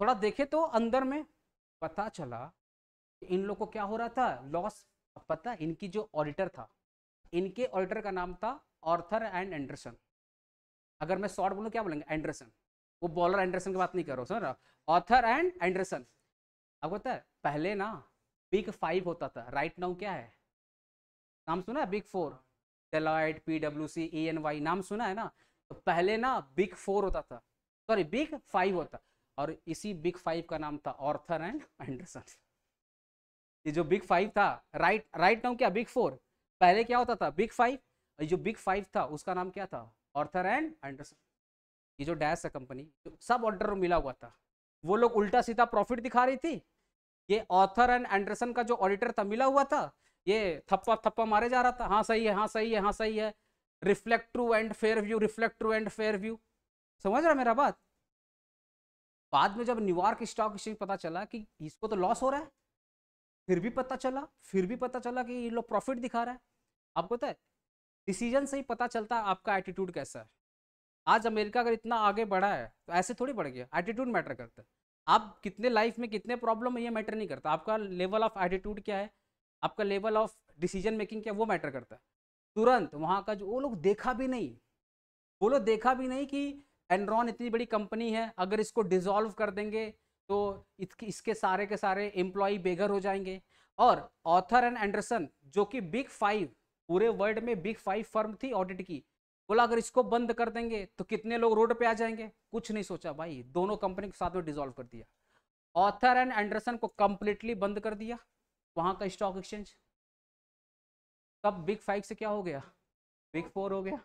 थोड़ा देखे तो अंदर में पता चला कि इन लोग को क्या हो रहा था, लॉस। पता, इनकी जो ऑडिटर था, इनके ऑडिटर का नाम था आर्थर एंड एंडरसन। अगर मैं शॉर्ट बोलूँ क्या बोलेंगे, एंडरसन। वो बॉलर एंडरसन की बात नहीं कर रहा हूँ सर, आर्थर एंड एंडरसन। आपको पता है पहले ना बिग फाइव होता था, राइट नाउ क्या है, नाम सुना है बिग फोर, डेलॉयट, पीडब्ल्यूसी, ई एन वाई, नाम सुना है ना। तो पहले ना बिग फोर होता था, सॉरी बिग फाइव होता, और इसी बिग फाइव का नाम था आर्थर एंड एंडरसन। ये जो बिग फाइव था, राइट राइट नाउ क्या बिग फोर, पहले क्या होता था बिग फाइव, और जो बिग फाइव था उसका नाम क्या था, आर्थर एंड एंडरसन। ये जो डैश है कंपनी, सब ऑर्डर मिला हुआ था, वो लोग उल्टा सीधा प्रॉफिट दिखा रही थी। ये आर्थर एंड एंडरसन का जो ऑडिटर था मिला हुआ था, ये थप्पा थप्पा मारे जा रहा था, हाँ सही है हाँ सही है हाँ सही है, reflect true and fair view, reflect true and fair view, समझ रहा मेरा बात। बाद में जब न्यूयॉर्क स्टॉक एक्सचेंज पता चला कि इसको तो लॉस हो रहा है, फिर भी पता चला फिर भी पता चला कि ये लोग प्रॉफिट दिखा रहा है। आपको पता है डिसीजन से ही पता चलता है आपका एटीट्यूड कैसा है। आज अमेरिका अगर इतना आगे बढ़ा है तो ऐसे थोड़ी बढ़ गया, एटीट्यूड मैटर करता है। आप कितने लाइफ में कितने प्रॉब्लम है ये मैटर नहीं करता, आपका लेवल ऑफ एटीट्यूड क्या है, आपका लेवल ऑफ डिसीजन मेकिंग क्या, वो मैटर करता है। तुरंत वहाँ का जो वो लोग देखा भी नहीं वो लोग देखा भी नहीं कि एनरॉन इतनी बड़ी कंपनी है, अगर इसको डिसॉल्व कर देंगे तो इसके सारे के सारे एम्प्लॉय बेघर हो जाएंगे। और आर्थर एंड एंडरसन जो कि बिग फाइव, पूरे वर्ल्ड में बिग फाइव फर्म थी ऑडिट की, बोला अगर इसको बंद कर देंगे तो कितने लोग रोड पे आ जाएंगे, कुछ नहीं सोचा भाई, दोनों कंपनी के साथ में डिसॉल्व कर दिया। आर्थर एंड एंडरसन को कंप्लीटली बंद कर दिया वहाँ का स्टॉक एक्सचेंज। तब बिग फाइव से क्या हो गया, बिग फोर हो गया।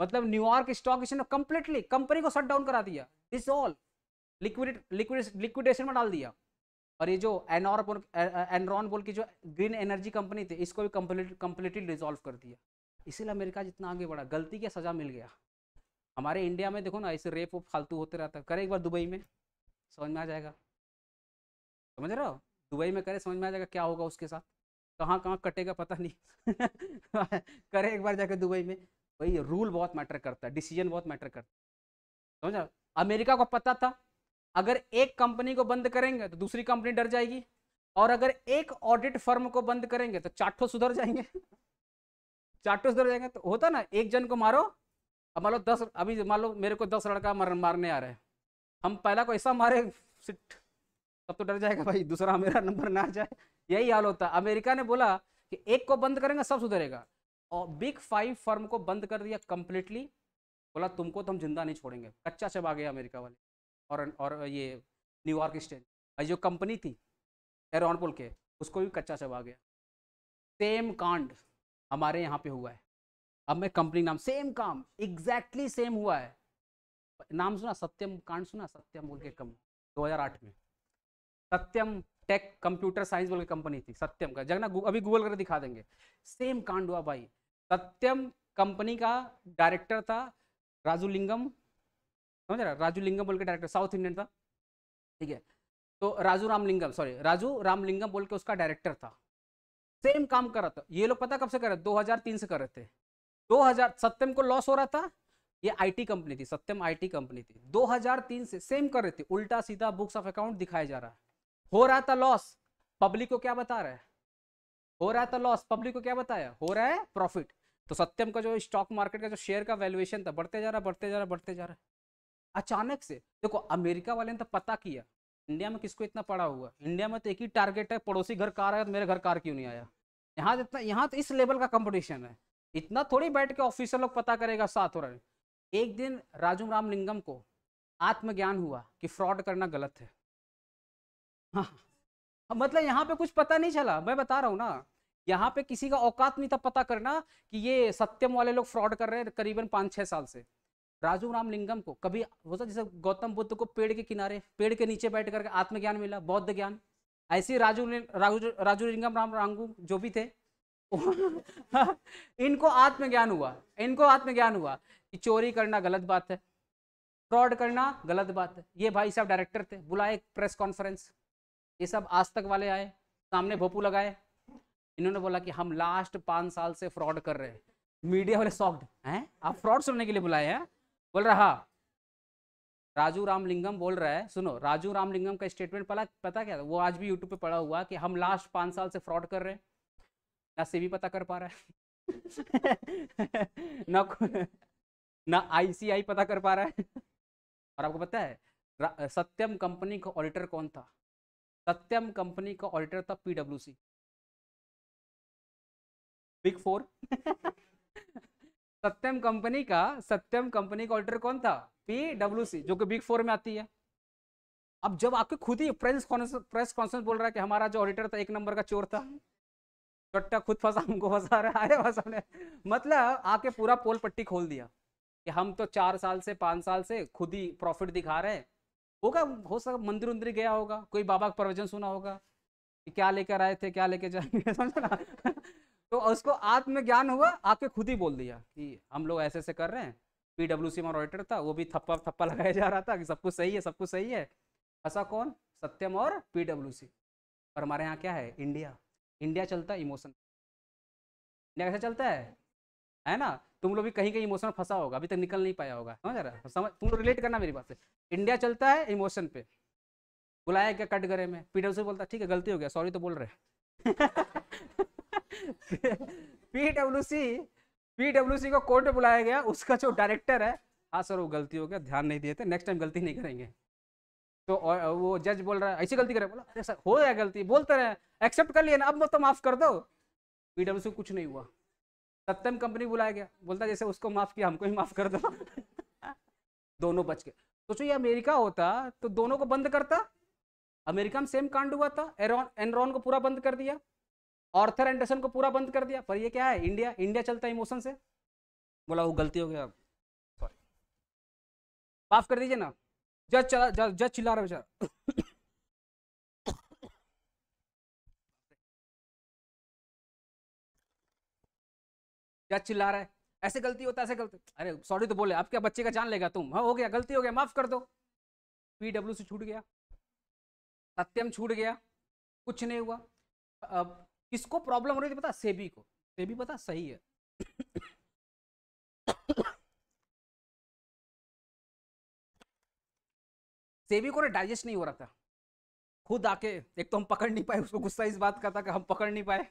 मतलब न्यूयॉर्क स्टॉक एक्सचेंज ने कंप्लीटली कंपनी को शट डाउन करा दिया, डिसॉल्व, लिक्विड लिक्विडेशन में डाल दिया। और ये जो एनॉर एनरॉन बोल की जो ग्रीन एनर्जी कंपनी थी, इसको भी कंप्लीट कंप्लीटली डिसॉल्व कर दिया। इसीलिए अमेरिका जितना आगे बढ़ा, गलती क्या सज़ा मिल गया। हमारे इंडिया में देखो ना, ऐसे रेप वो फालतू होते रहता है, करे एक बार दुबई में समझ में आ जाएगा, समझ रहे हो, दुबई में करे समझ में आ जाएगा क्या होगा उसके साथ, कहाँ कहाँ कटेगा पता नहीं। करे एक बार जाकर दुबई में, वही रूल बहुत मैटर करता है, डिसीजन बहुत मैटर करता है, समझ रहे हो। अमेरिका को पता था अगर एक कंपनी को बंद करेंगे तो दूसरी कंपनी डर जाएगी, और अगर एक ऑडिट फर्म को बंद करेंगे तो चाटो सुधर जाएंगे। चार्टों से जाएगा तो होता ना, एक जन को मारो, अब मान लो दस, अभी मान लो मेरे को दस लड़का मर, मारने आ रहे हैं, हम पहला को ऐसा मारे सिट, तब तो डर जाएगा भाई दूसरा मेरा नंबर ना आ जाए, यही हाल होता। अमेरिका ने बोला कि एक को बंद करेंगे सब सुधरेगा, और बिग फाइव फर्म को बंद कर दिया कम्प्लीटली, बोला तुमको तो हम जिंदा नहीं छोड़ेंगे, कच्चा चबा गया अमेरिका वाले। और और ये न्यूयॉर्क स्टेट और जो कंपनी थी एरॉन पुल के, उसको भी कच्चा चबा गया। सेम कांड हमारे यहाँ पे हुआ है, अब मैं कंपनी नाम, सेम काम एग्जैक्टली सेम हुआ है, नाम सुना सत्यम कांड, सुना सत्यम बोल के कम दो हज़ार आठ में, सत्यम टेक कंप्यूटर साइंस बोल के कंपनी थी, सत्यम का जगना अभी गूगल करके दिखा देंगे, सेम कांड हुआ भाई। सत्यम कंपनी का डायरेक्टर था राजुलिंगम, समझ रहा, राजुलिंगम बोल के डायरेक्टर, साउथ इंडियन था, ठीक है, तो राजू रामलिंगम, सॉरी राजू रामलिंगम बोल के उसका डायरेक्टर था, सेम काम कर रहा था। ये लोग पता कब से कर रहे थे, दो हज़ार तीन से कर रहे थे, दो हज़ार सत्यम को लॉस हो रहा था, ये आईटी कंपनी थी, सत्यम आईटी कंपनी थी, दो हज़ार तीन से सेम कर रहे थे, उल्टा सीधा बुक्स ऑफ अकाउंट दिखाया जा रहा है, हो रहा था लॉस, पब्लिक को क्या बता रहा है, हो रहा था लॉस, पब्लिक को क्या बताया, हो रहा है प्रॉफिट। तो सत्यम का जो स्टॉक मार्केट का जो शेयर का वैल्यूएशन था, बढ़ते जा रहा बढ़ते जा रहा बढ़ते जा रहा है अचानक से। देखो अमेरिका वाले ने तो पता किया, इंडिया में किसको इतना पड़ा हुआ, इंडिया में तो एक ही टारगेट है, पड़ोसी घर कार आया तो मेरे घर कार क्यों नहीं आया, यहाँ इतना, यहाँ तो इस लेवल का कंपटीशन है, इतना थोड़ी बैठ के ऑफिसर लोग पता करेगा साथ हो रहा है। एक दिन राजू रामलिंगम को आत्मज्ञान हुआ कि फ्रॉड करना गलत है, हाँ मतलब यहाँ पे कुछ पता नहीं चला, मैं बता रहा हूँ ना, यहाँ पे किसी का औकात नहीं था पता करना कि ये सत्यम वाले लोग फ्रॉड कर रहे हैं, करीबन पाँच छः साल से। राजू रामलिंगम को कभी वो था जैसे गौतम बुद्ध को पेड़ के किनारे, पेड़ के नीचे बैठ करके आत्मज्ञान मिला, बौद्ध ज्ञान, ऐसे राजू राजू राजू लिंगम राम रांगू जो भी थे इनको आत्मज्ञान हुआ, इनको आत्मज्ञान हुआ कि चोरी करना गलत बात है, फ्रॉड करना गलत बात है। ये भाई साहब डायरेक्टर थे, बुलाए प्रेस कॉन्फ्रेंस, ये सब आज तक वाले आए, सामने भोपू लगाए, इन्होंने बोला कि हम लास्ट पाँच साल से फ्रॉड कर रहे हैं। मीडिया वाले शॉक्ड हैं, आप फ्रॉड सुनने के लिए बुलाए हैं, बोल रहा राजू रामलिंगम बोल रहा है, सुनो राजू रामलिंगम का स्टेटमेंट पता पता क्या था, वो आज भी यूट्यूब पे पड़ा हुआ कि हम लास्ट पाँच साल से फ्रॉड कर रहे हैं, ना सेबी पता कर पा रहा है ना ना आईसीआई पता कर पा रहा है। और आपको पता है सत्यम कंपनी का ऑडिटर कौन था, सत्यम कंपनी का ऑडिटर था पीडब्ल्यूसी, बिग फोर सत्यम कंपनी का सत्यम कंपनी का ऑडिटर कौन था, पीडब्ल्यूसी, जो कि बिग फोर में आती है। अब जब आपके खुद ही प्रेस प्रेस कॉन्फ्रेंस बोल रहा है कि हमारा जो ऑडिटर था एक नंबर का चोर था, चट्टा खुद फंसा, हमको फंसा रहा है, अरे मतलब आके पूरा पोल पट्टी खोल दिया कि हम तो चार साल से पाँच साल से खुद ही प्रॉफिट दिखा रहे हैं। होगा, हो सका मंदिर उंदिर गया होगा, कोई बाबा का प्रवचन सुना होगा कि क्या लेकर आए थे क्या लेके जाएंगे, समझे ना तो उसको आत्मज्ञान हुआ, आके खुद ही बोल दिया कि हम लोग ऐसे ऐसे कर रहे हैं। पीडब्ल्यूसी में ऑडिटर था, वो भी थप्पा थप्पा लगाया जा रहा था कि सब कुछ सही है सब कुछ सही है। ऐसा कौन, सत्यम और पीडब्ल्यूसी। और हमारे यहाँ क्या है, इंडिया, इंडिया चलता है इमोशन, इंडिया कैसे चलता है है ना, तुम लोग भी कहीं कहीं इमोशन फंसा होगा, अभी तक निकल नहीं पाया होगा, समझ रहा, समझ, तुम लोग रिलेट करना मेरी बात से। इंडिया चलता है इमोशन पे, बुलाया क्या कट गरे में, पीडब्ल्यूसी बोलता ठीक है गलती हो गया सॉरी तो बोल रहे पीडब्ल्यूसी पीडब्ल्यूसी को कोर्ट में बुलाया गया, उसका जो डायरेक्टर है, हाँ सर वो गलती हो गया, ध्यान नहीं दिए थे, नेक्स्ट टाइम गलती नहीं करेंगे। तो और वो जज बोल रहा है ऐसी गलती करे, बोला अरे सर हो गया गलती, बोलते रहे एक्सेप्ट कर लिए ना, अब मत तो माफ़ कर दो। पीडब्ल्यूसी को कुछ नहीं हुआ, सत्यम कंपनी बुलाया गया, बोलता जैसे उसको माफ़ किया हमको ही माफ़ कर दो दोनों बच गए। सोचो ये अमेरिका होता तो दोनों को बंद करता। अमेरिका में सेम कांड हुआ था, एरॉन एनरॉन को पूरा बंद कर दिया, आर्थर एंडरसन को पूरा बंद कर दिया। पर ये क्या है, इंडिया, इंडिया चलता है इमोशन से, बोला वो गलती हो गया सॉरी माफ कर दीजिए ना। जज चला, जज चिल्ला रहा बेचारा जज चिल्ला रहा है ऐसे गलती होता ऐसे गलती, अरे सॉरी तो बोले, आप क्या बच्चे का जान लेगा तुम, हाँ हो गया गलती हो गया माफ कर दो। पीडब्ल्यू से छूट गया, सत्यम छूट गया, कुछ नहीं हुआ। अब किसको प्रॉब्लम हो रही थी पता, सेबी को, सेबी पता सही है सेबी को डाइजेस्ट नहीं हो रहा था, खुद आके, एक तो हम पकड़ नहीं पाए, उसको गुस्सा इस बात का था कि हम पकड़ नहीं पाए,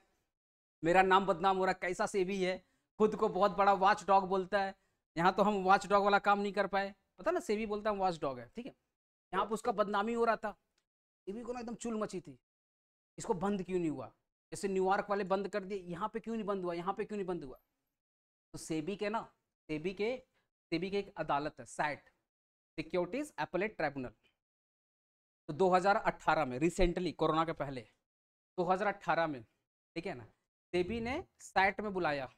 मेरा नाम बदनाम हो रहा, कैसा सेबी है, खुद को बहुत बड़ा वॉच डॉग बोलता है। यहाँ तो हम वॉच डॉग वाला काम नहीं कर पाए, पता ना सेबी बोलता है हम वॉच डॉग है, ठीक है। यहाँ पर उसका बदनामी हो रहा था, सेबी को ना एकदम चुल मची थी, इसको बंद क्यों नहीं हुआ, जैसे न्यूयॉर्क वाले बंद कर दिए, यहाँ पे क्यों नहीं बंद हुआ, यहाँ पे क्यों नहीं बंद हुआ। तो सेबी के ना सेबी के सेबी के एक अदालत है सैट, सिक्योरिटीज एपलेट ट्राइब्यूनल, तो दो हज़ार अठारह में रिसेंटली कोरोना के पहले दो हज़ार अठारह में, ठीक है ना, सेबी ने सैट में बुलाया,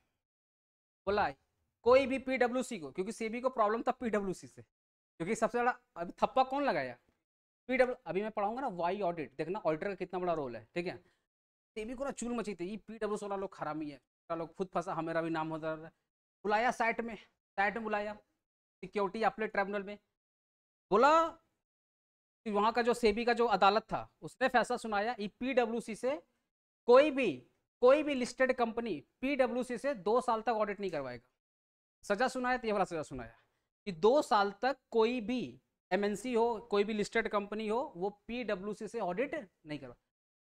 बोला कोई भी पीडब्ल्यूसी को, क्योंकि सेबी को प्रॉब्लम था पीडब्ल्यूसी से, क्योंकि सबसे बड़ा थप्पा कौन लगाया पीडब्ल्यू, अभी मैं पढ़ाऊंगा ना वाई ऑडिट, देखना ऑडिटर का कितना बड़ा रोल है, ठीक है। सेबी को ना चूल मची थी, ये पीडब्ल्यूसी वाला लोग खरामी है, लोग खुद फंसा, हमारा भी नाम होता रहा है। बुलाया सैट में, सैट में बुलाया सिक्योरिटी अपने ट्राइब्यूनल में, बोला कि वहाँ का जो सेबी का जो अदालत था उसने फैसला सुनाया ई पीडब्ल्यूसी से कोई भी कोई भी लिस्टेड कंपनी पीडब्ल्यूसी से दो साल तक ऑडिट नहीं करवाएगा। सजा सुनाया तो ये वाला सजा सुनाया कि दो साल तक कोई भी एमएनसी हो, कोई भी लिस्टेड कंपनी हो, वो पीडब्ल्यूसी से ऑडिट नहीं करवा।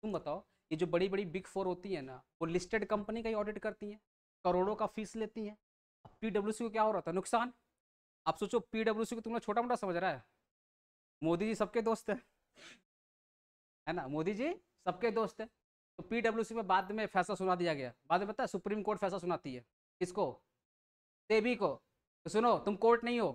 तुम बताओ ये जो बड़ी बड़ी बिग फोर होती है ना, वो लिस्टेड कंपनी का ही ऑडिट करती हैं, करोड़ों का फीस लेती हैं। पीडब्ल्यूसी को क्या हो रहा था नुकसान, आप सोचो। पीडब्ल्यूसी को तुम लोग छोटा मोटा समझ रहा है, मोदी जी सबके दोस्त हैं, है ना, मोदी जी सबके दोस्त हैं। तो पीडब्ल्यूसी में बाद में फैसला सुना दिया गया, बाद में पता है सुप्रीम कोर्ट फैसला सुनाती है किसको, सेबी को। तो सुनो, तुम कोर्ट नहीं हो,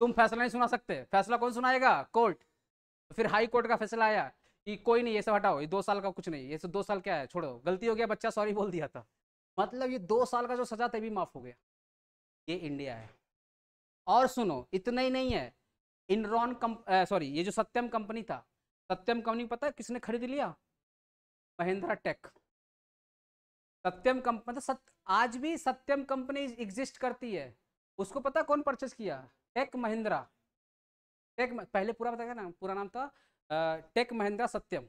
तुम फैसला नहीं सुना सकते, फैसला कौन सुनाएगा, कोर्ट। तो फिर हाई कोर्ट का फैसला आया कि कोई नहीं, ये सब हटाओ, ये दो साल का कुछ नहीं, ये सब दो साल क्या है, छोड़ो, गलती हो गया, बच्चा सॉरी बोल दिया था, मतलब ये दो साल का जो सजा था भी माफ़ हो गया। ये इंडिया है। और सुनो, इतना ही नहीं है, इनरॉन कम सॉरी ये जो सत्यम कंपनी था, सत्यम कंपनी पता है किसने खरीद लिया, महिंद्रा टेक। सत्यम कंपनी मतलब सत, आज भी सत्यम कंपनी एग्जिस्ट करती है, उसको पता कौन परचेस किया, टेक महिंद्रा। टेक पहले पूरा बताया ना, पूरा नाम था टेक महिंद्रा सत्यम,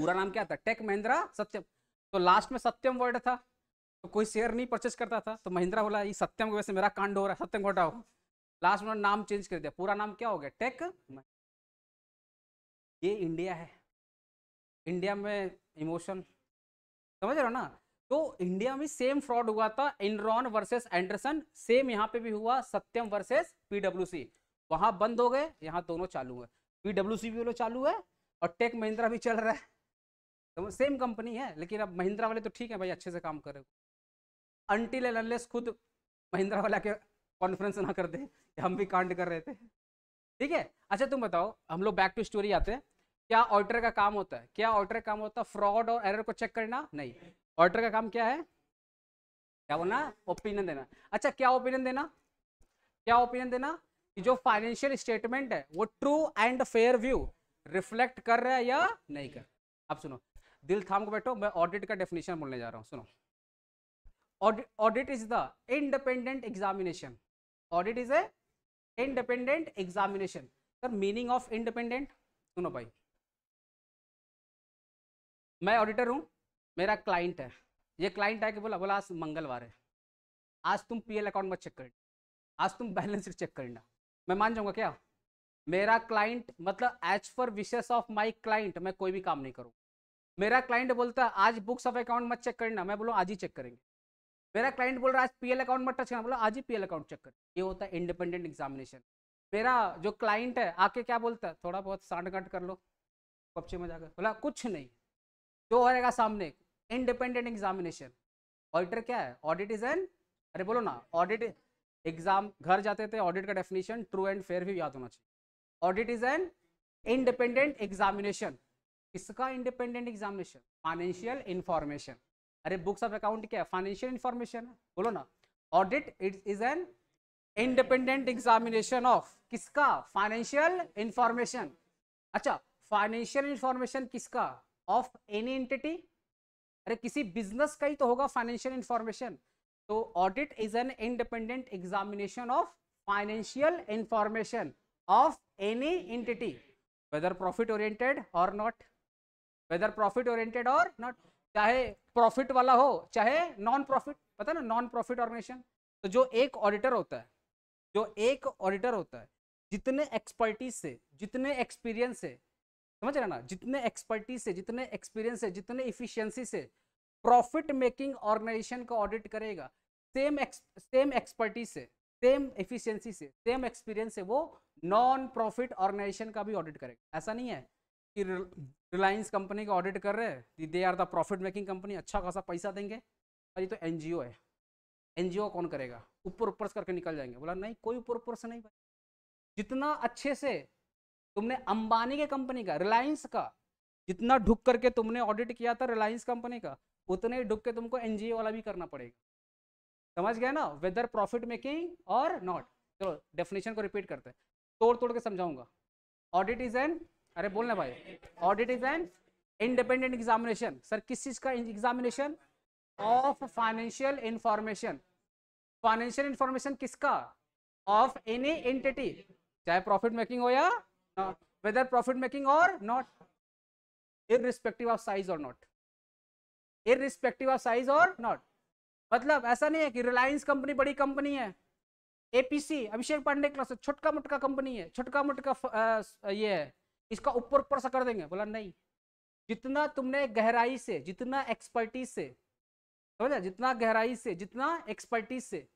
पूरा नाम क्या था, टेक महिंद्रा सत्यम। तो लास्ट में सत्यम वर्ड था, तो कोई शेयर नहीं परचेस करता था, तो महिंद्रा बोला ये सत्यम की वजह से मेरा कांड हो रहा है, सत्यम घोटाओ, लास्ट में नाम चेंज कर दिया, पूरा नाम क्या हो गया, टेक। ये इंडिया है, इंडिया में इमोशन, समझ रहे हो ना। तो इंडिया में सेम फ्रॉड हुआ था, एनरॉन वर्सेस एंडरसन, सेम यहाँ पे भी हुआ, सत्यम वर्सेस पीडब्ल्यूसी, वहाँ बंद हो गए, यहाँ दोनों चालू है, पीडब्ल्यूसी भी चालू है और टेक महिंद्रा भी चल रहा है, तो सेम कंपनी है। लेकिन अब महिंद्रा वाले तो ठीक है भाई, अच्छे से काम कर रहे हो, अनटिल एंड अनलेस खुद महिंद्रा वाला के कॉन्फ्रेंस ना कर दे कि हम भी कांड कर रहे थे, ठीक है। अच्छा तुम बताओ, हम लोग बैक टू स्टोरी आते हैं। क्या ऑडिटर का काम होता है, क्या ऑडिटर का काम होता है, फ्रॉड और एरर को चेक करना? नहीं, ऑडिटर का काम क्या है, क्या बोलना, ओपिनियन देना। अच्छा क्या ओपिनियन देना, क्या ओपिनियन देना कि जो फाइनेंशियल स्टेटमेंट है वो true and fair view reflect कर रहा है या नहीं कर। अब सुनो, दिल थाम को बैठो, मैं ऑडिट का डेफिनेशन बोलने जा रहा हूँ, सुनो। Audit audit is the independent examination, audit is a independent examination. Sir meaning of independent, सुनो भाई, मैं ऑडिटर हूँ, मेरा क्लाइंट है, ये क्लाइंट आके बोला बोला आज मंगलवार है, आज तुम पीएल अकाउंट मत चेक करना, आज तुम बैलेंस शीट चेक करना, मैं मान जाऊँगा क्या, मेरा क्लाइंट मतलब as per wishes of my client मैं कोई भी काम नहीं करूँगा। मेरा क्लाइंट बोलता है आज बुक्स ऑफ अकाउंट मत चेक करना, मैं बोलो आज ही चेक करेंगे। मेरा क्लाइंट बोल रहा है आज पीएल अकाउंट मत टच करना, बोलो आज ही पीएल अकाउंट चेक करें। ये होता है इंडिपेंडेंट एग्जामिनेशन। मेरा जो क्लाइंट है आके क्या बोलता है, थोड़ा बहुत सांड कट कर लो कपचे में जाकर, बोला कुछ नहीं, जो आएगा सामने, इंडिपेंडेंट एग्जामिनेशन। ऑडिटर क्या है, ऑडिट इज एन, अरे बोलो ना, ऑडिट एग्जाम, घर जाते थे, ऑडिट का डेफिनेशन ट्रू एंड फेयर भी याद होना चाहिए। Audit is an independent examination, इसका इंडिपेंडेंट एग्जामिनेशन, फाइनेंशियल इंफॉर्मेशन। अरे बुक्स ऑफ अकाउंट क्या है, फाइनेंशियल इंफॉर्मेशन है, बोलो ना। Audit it is an independent examination of किसका, फाइनेंशियल इंफॉर्मेशन। अच्छा फाइनेंशियल इंफॉर्मेशन किसका, ऑफ एनी एंटिटी, अरे किसी बिजनेस का ही तो होगा फाइनेंशियल इंफॉर्मेशन। तो audit is an independent examination of financial information of any entity, whether profit oriented और नॉट, वेदर प्रॉफिट ओरिएंटेड और नॉट, चाहे प्रॉफिट वाला हो चाहे नॉन प्रॉफिट, पता ना नॉन प्रॉफिट ऑर्गेनाइजेशन। तो जो एक ऑडिटर होता है, जो एक ऑडिटर होता है, जितने एक्सपर्टीज से, जितने एक्सपीरियंस से, समझ रहे ना, जितने एक्सपर्टीज से, जितने एक्सपीरियंस से, जितने इफिशियंसी से प्रॉफिट मेकिंग ऑर्गेनाइजेशन को ऑडिट करेगा, सेम सेम एक्सपर्टीज से, सेम एफिशिएंसी से, सेम एक्सपीरियंस से वो नॉन प्रॉफिट ऑर्गेनाइजेशन का भी ऑडिट करेगा। ऐसा नहीं है कि रिलायंस कंपनी का ऑडिट कर रहे हैं, they are the profit making company, अच्छा खासा पैसा देंगे, और ये तो एनजीओ है, एनजीओ कौन करेगा, ऊपर ऊपर से करके निकल जाएंगे। बोला नहीं, कोई ऊपर ऊपर से नहीं। जितना अच्छे से तुमने अंबानी के कंपनी का, रिलायंस का जितना ढुक करके तुमने ऑडिट किया था रिलायंस कंपनी का, उतने ही ढुक के तुमको एनजीओ वाला भी करना पड़ेगा। समझ गया ना, वेदर प्रॉफिट मेकिंग और नॉट। चलो डेफिनेशन को रिपीट करते हैं, तोड़ तोड़ के समझाऊंगा। ऑडिट इज एन, अरे बोलना भाई, audit is an independent examination. Sir किस चीज़ का examination? Of financial information. Financial information किसका? ऑफ एनी एंटिटी, चाहे प्रॉफिट मेकिंग हो या नॉट, वेदर प्रॉफिट मेकिंग और नॉट, इररिस्पेक्टिव ऑफ साइज और नॉट, इररिस्पेक्टिव ऑफ साइज और नॉट। मतलब ऐसा नहीं है कि रिलायंस कंपनी बड़ी कंपनी है, एपीसी अभिषेक पांडे क्लास छोटका मोटका कंपनी है, छोटका मोटका ये है, इसका ऊपर ऊपर से कर देंगे। बोला नहीं, जितना तुमने गहराई से, जितना एक्सपर्टीज से, समझा, जितना गहराई से, जितना एक्सपर्टीज से,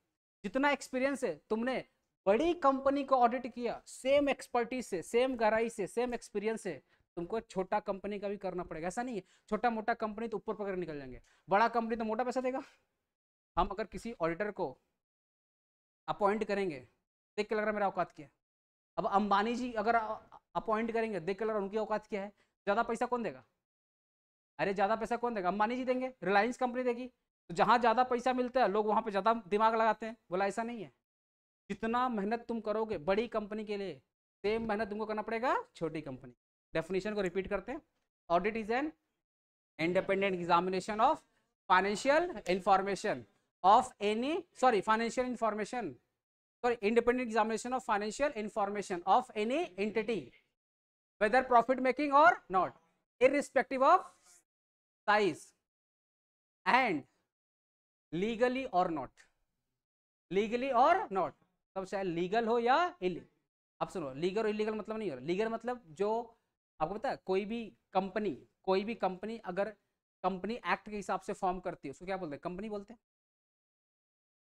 जितना एक्सपीरियंस है, तुमने बड़ी कंपनी को ऑडिट किया सेम एक्सपर्टीज से, सेम गहराई से, सेम एक्सपीरियंस से, तुमको छोटा कंपनी का भी करना पड़ेगा। ऐसा नहीं है छोटा मोटा कंपनी तो ऊपर पकड़ निकल जाएंगे, बड़ा कंपनी तो मोटा पैसा देगा। हम अगर किसी ऑडिटर को अपॉइंट करेंगे, देख के लग रहा है मेरा औकात क्या है, अब अंबानी जी अगर अपॉइंट करेंगे, देख के लग रहा है उनकी औकात क्या है, ज़्यादा पैसा कौन देगा? अरे ज़्यादा पैसा कौन देगा? अंबानी जी देंगे, रिलायंस कंपनी देगी। तो जहाँ ज़्यादा पैसा मिलता है लोग वहाँ पर ज़्यादा दिमाग लगाते हैं। बोला ऐसा नहीं है, जितना मेहनत तुम करोगे बड़ी कंपनी के लिए, सेम मेहनत तुमको करना पड़ेगा छोटी कंपनी। डेफिनेशन को रिपीट करते हैं, audit is an independent examination of financial information of any sorry financial information sorry independent examination of financial information of any entity, whether profit making और not, irrespective of size and legally और not, legally और not, सब चाहे legal हो या illegal. अब सुनो, legal और इलीगल मतलब नहीं हो रहा, लीगल मतलब जो आपको पता है, कोई भी कंपनी कोई भी कंपनी अगर कंपनी एक्ट के हिसाब से फॉर्म करती है उसको क्या बोलते हैं? कंपनी बोलते हैं।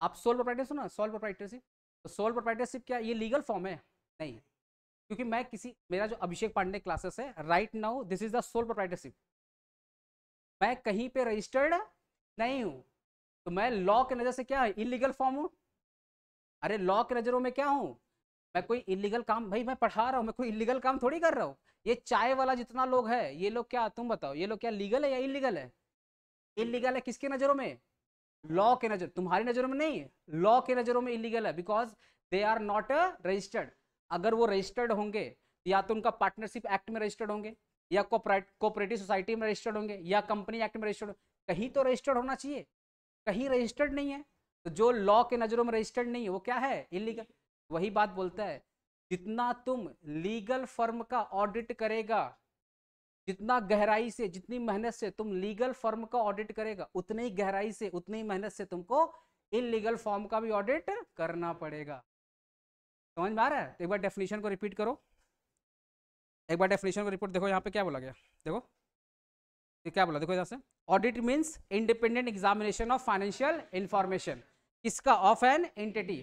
आप सोल प्रोप्राइटरशिप ना, सोल प्रोप्राइटरशिप, तो सोल प्रोप्राइटरशिप क्या ये लीगल फॉर्म है? नहीं, क्योंकि मैं किसी मेरा जो अभिषेक पांडे क्लासेस है right now, this is the sole proprietorship. मैं कहीं पे रजिस्टर्ड नहीं हूँ, तो मैं लॉ के नज़र से क्या है? इलीगल फॉर्म हूँ। अरे लॉ के नज़रों में क्या हूँ मैं? कोई इलीगल काम? भाई मैं पढ़ा रहा हूँ, मैं कोई इलीगल काम थोड़ी कर रहा हूँ। ये चाय वाला जितना लोग है, ये लोग क्या, तुम बताओ ये लोग क्या लीगल है या इलीगल है? इलीगल है किसके नज़रों में? लॉ के नज़र, तुम्हारी नज़रों में नहीं, लॉ के नज़रों में इलीगल है, because they are not registered. अगर वो रजिस्टर्ड होंगे या तो उनका पार्टनरशिप एक्ट में रजिस्टर्ड होंगे, या कोऑपरेटिव सोसाइटी में रजिस्टर्ड होंगे, या कंपनी एक्ट में रजिस्टर्ड होंगे, कहीं तो रजिस्टर्ड होना चाहिए, कहीं रजिस्टर्ड नहीं है। तो जो लॉ के नज़रों में रजिस्टर्ड नहीं है वो क्या है? इलीगल। वही बात बोलता है, जितना तुम लीगल फर्म का ऑडिट करेगा, जितना गहराई से, जितनी मेहनत से तुम लीगल फर्म का ऑडिट करेगा, उतनी ही गहराई से, उतनी ही मेहनत से तुमको इलीगल फर्म का भी ऑडिट करना पड़ेगा। समझ में आ रहा है? तो एक बार डेफिनेशन को रिपीट करो, एक बार डेफिनेशन को रिपीट। देखो यहाँ पे क्या बोला गया, देखो ये क्या बोला, देखो यहाँ से, audit means independent examination of financial information, इसका of an entity,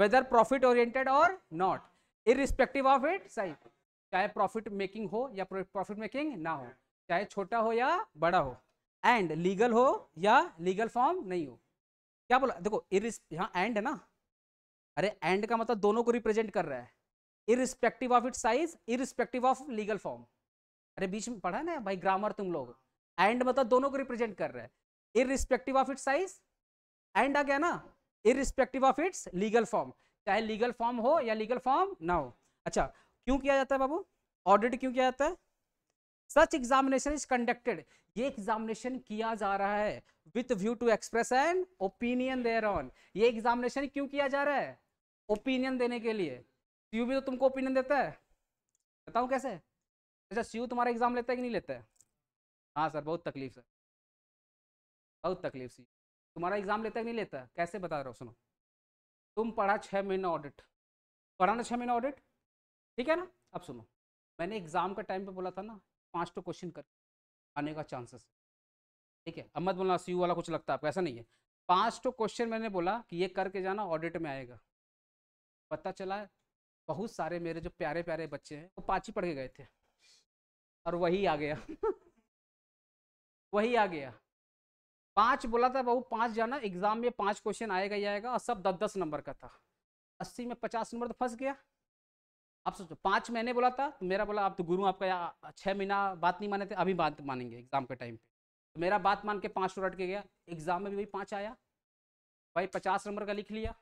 whether profit oriented और not, irrespective of it size, चाहे प्रॉफिट मेकिंग हो या प्रॉफिट मेकिंग ना हो, चाहे छोटा हो या बड़ा हो, एंड लीगल हो या लीगल फॉर्म नहीं हो। क्या बोला? देखो इरिस यहाँ एंड है ना, अरे एंड का मतलब दोनों को रिप्रेजेंट कर रहा है, irrespective of it size, irrespective of legal form. अरे बीच में पढ़ा ना भाई ग्रामर तुम लोग, एंड मतलब दोनों को रिप्रेजेंट कर रहा है, irrespective of it size, and आ गया ना, irrespective of its legal form, चाहे लीगल फॉर्म हो या लीगल फॉर्म ना हो। अच्छा, क्यों किया जाता है बाबू ऑडिट? क्यों किया जाता है? सच एग्जामिनेशन इज कंडक्टेड, ये एग्जामिनेशन किया जा रहा है with view to express an opinion there on. ये एग्जामिनेशन क्यों किया जा रहा है? ओपिनियन देने के लिए। सीयू भी तो तुमको ओपिनियन देता है, बताऊँ कैसे? अच्छा सीयू तुम्हारा एग्जाम लेता है कि नहीं लेता है? हाँ सर बहुत तकलीफ सर, बहुत तकलीफ सी। तुम्हारा एग्जाम लेता है नहीं लेता? कैसे बता रहा हूँ सुनो, तुम पढ़ा छः महीना ऑडिट, पढ़ा ना छः महीना ऑडिट, ठीक है ना? अब सुनो, मैंने एग्ज़ाम का टाइम पे बोला था ना पाँच तो क्वेश्चन कर आने का चांसेस, ठीक है, अब मत बोलना सी यू वाला कुछ लगता है आपको, ऐसा नहीं है। पाँच तो क्वेश्चन मैंने बोला कि ये करके जाना, ऑडिट में आएगा। पता चला बहुत सारे मेरे जो प्यारे प्यारे बच्चे हैं वो पाँच ही पढ़ के गए थे और वही आ गया वही आ गया। पाँच बोला था बहू, पाँच जाना, एग्जाम में पाँच क्वेश्चन आएगा ही आएगा, और सब दस दस नंबर का था। अस्सी में पचास नंबर तो फंस गया। आप सोचो, पाँच मैंने बोला था तो मेरा बोला आप तो गुरु, आपका छः महीना बात नहीं माने थे, अभी बात मानेंगे एग्जाम के टाइम पे। तो मेरा बात मान के पाँच रट के गया, एग्जाम में भी वही पाँच आया भाई, पचास नंबर का लिख लिया।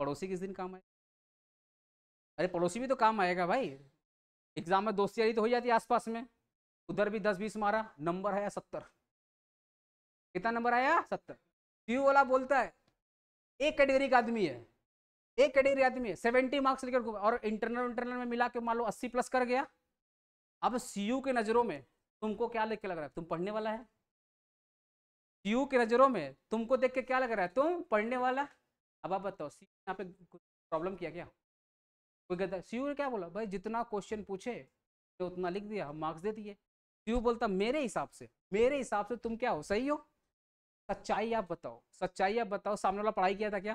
पड़ोसी किस दिन काम आए? अरे पड़ोसी भी तो काम आएगा भाई, एग्जाम में दोस्ती यारी तो हो जाती है आसपास में। उधर भी दस बीस मारा, नंबर आया सत्तर। कितना नंबर आया? सत्तर। सीयू वाला बोलता है एक कैटेगरी का आदमी है, एक कैटेगरी आदमी है, सेवेंटी मार्क्स लेकर, और इंटरनल इंटरनल में मिला के मान लो अस्सी प्लस कर गया। अब सीयू के नज़रों में तुमको क्या देख के लग रहा है तुम पढ़ने वाला है? सीयू के नज़रों में तुमको देख के क्या लग रहा है तुम पढ़ने वाला? अब आप बताओ, सीयू यहाँ पे प्रॉब्लम किया क्या? कोई कहता है सीयू ने क्या बोला? भाई जितना क्वेश्चन पूछे तो उतना लिख दिया, हम मार्क्स दे दिए। सीयू बोलता मेरे हिसाब से, मेरे हिसाब से तुम क्या हो, सही हो? सच्चाई आप बताओ, सच्चाई आप बताओ, सामने वाला पढ़ाई किया था क्या?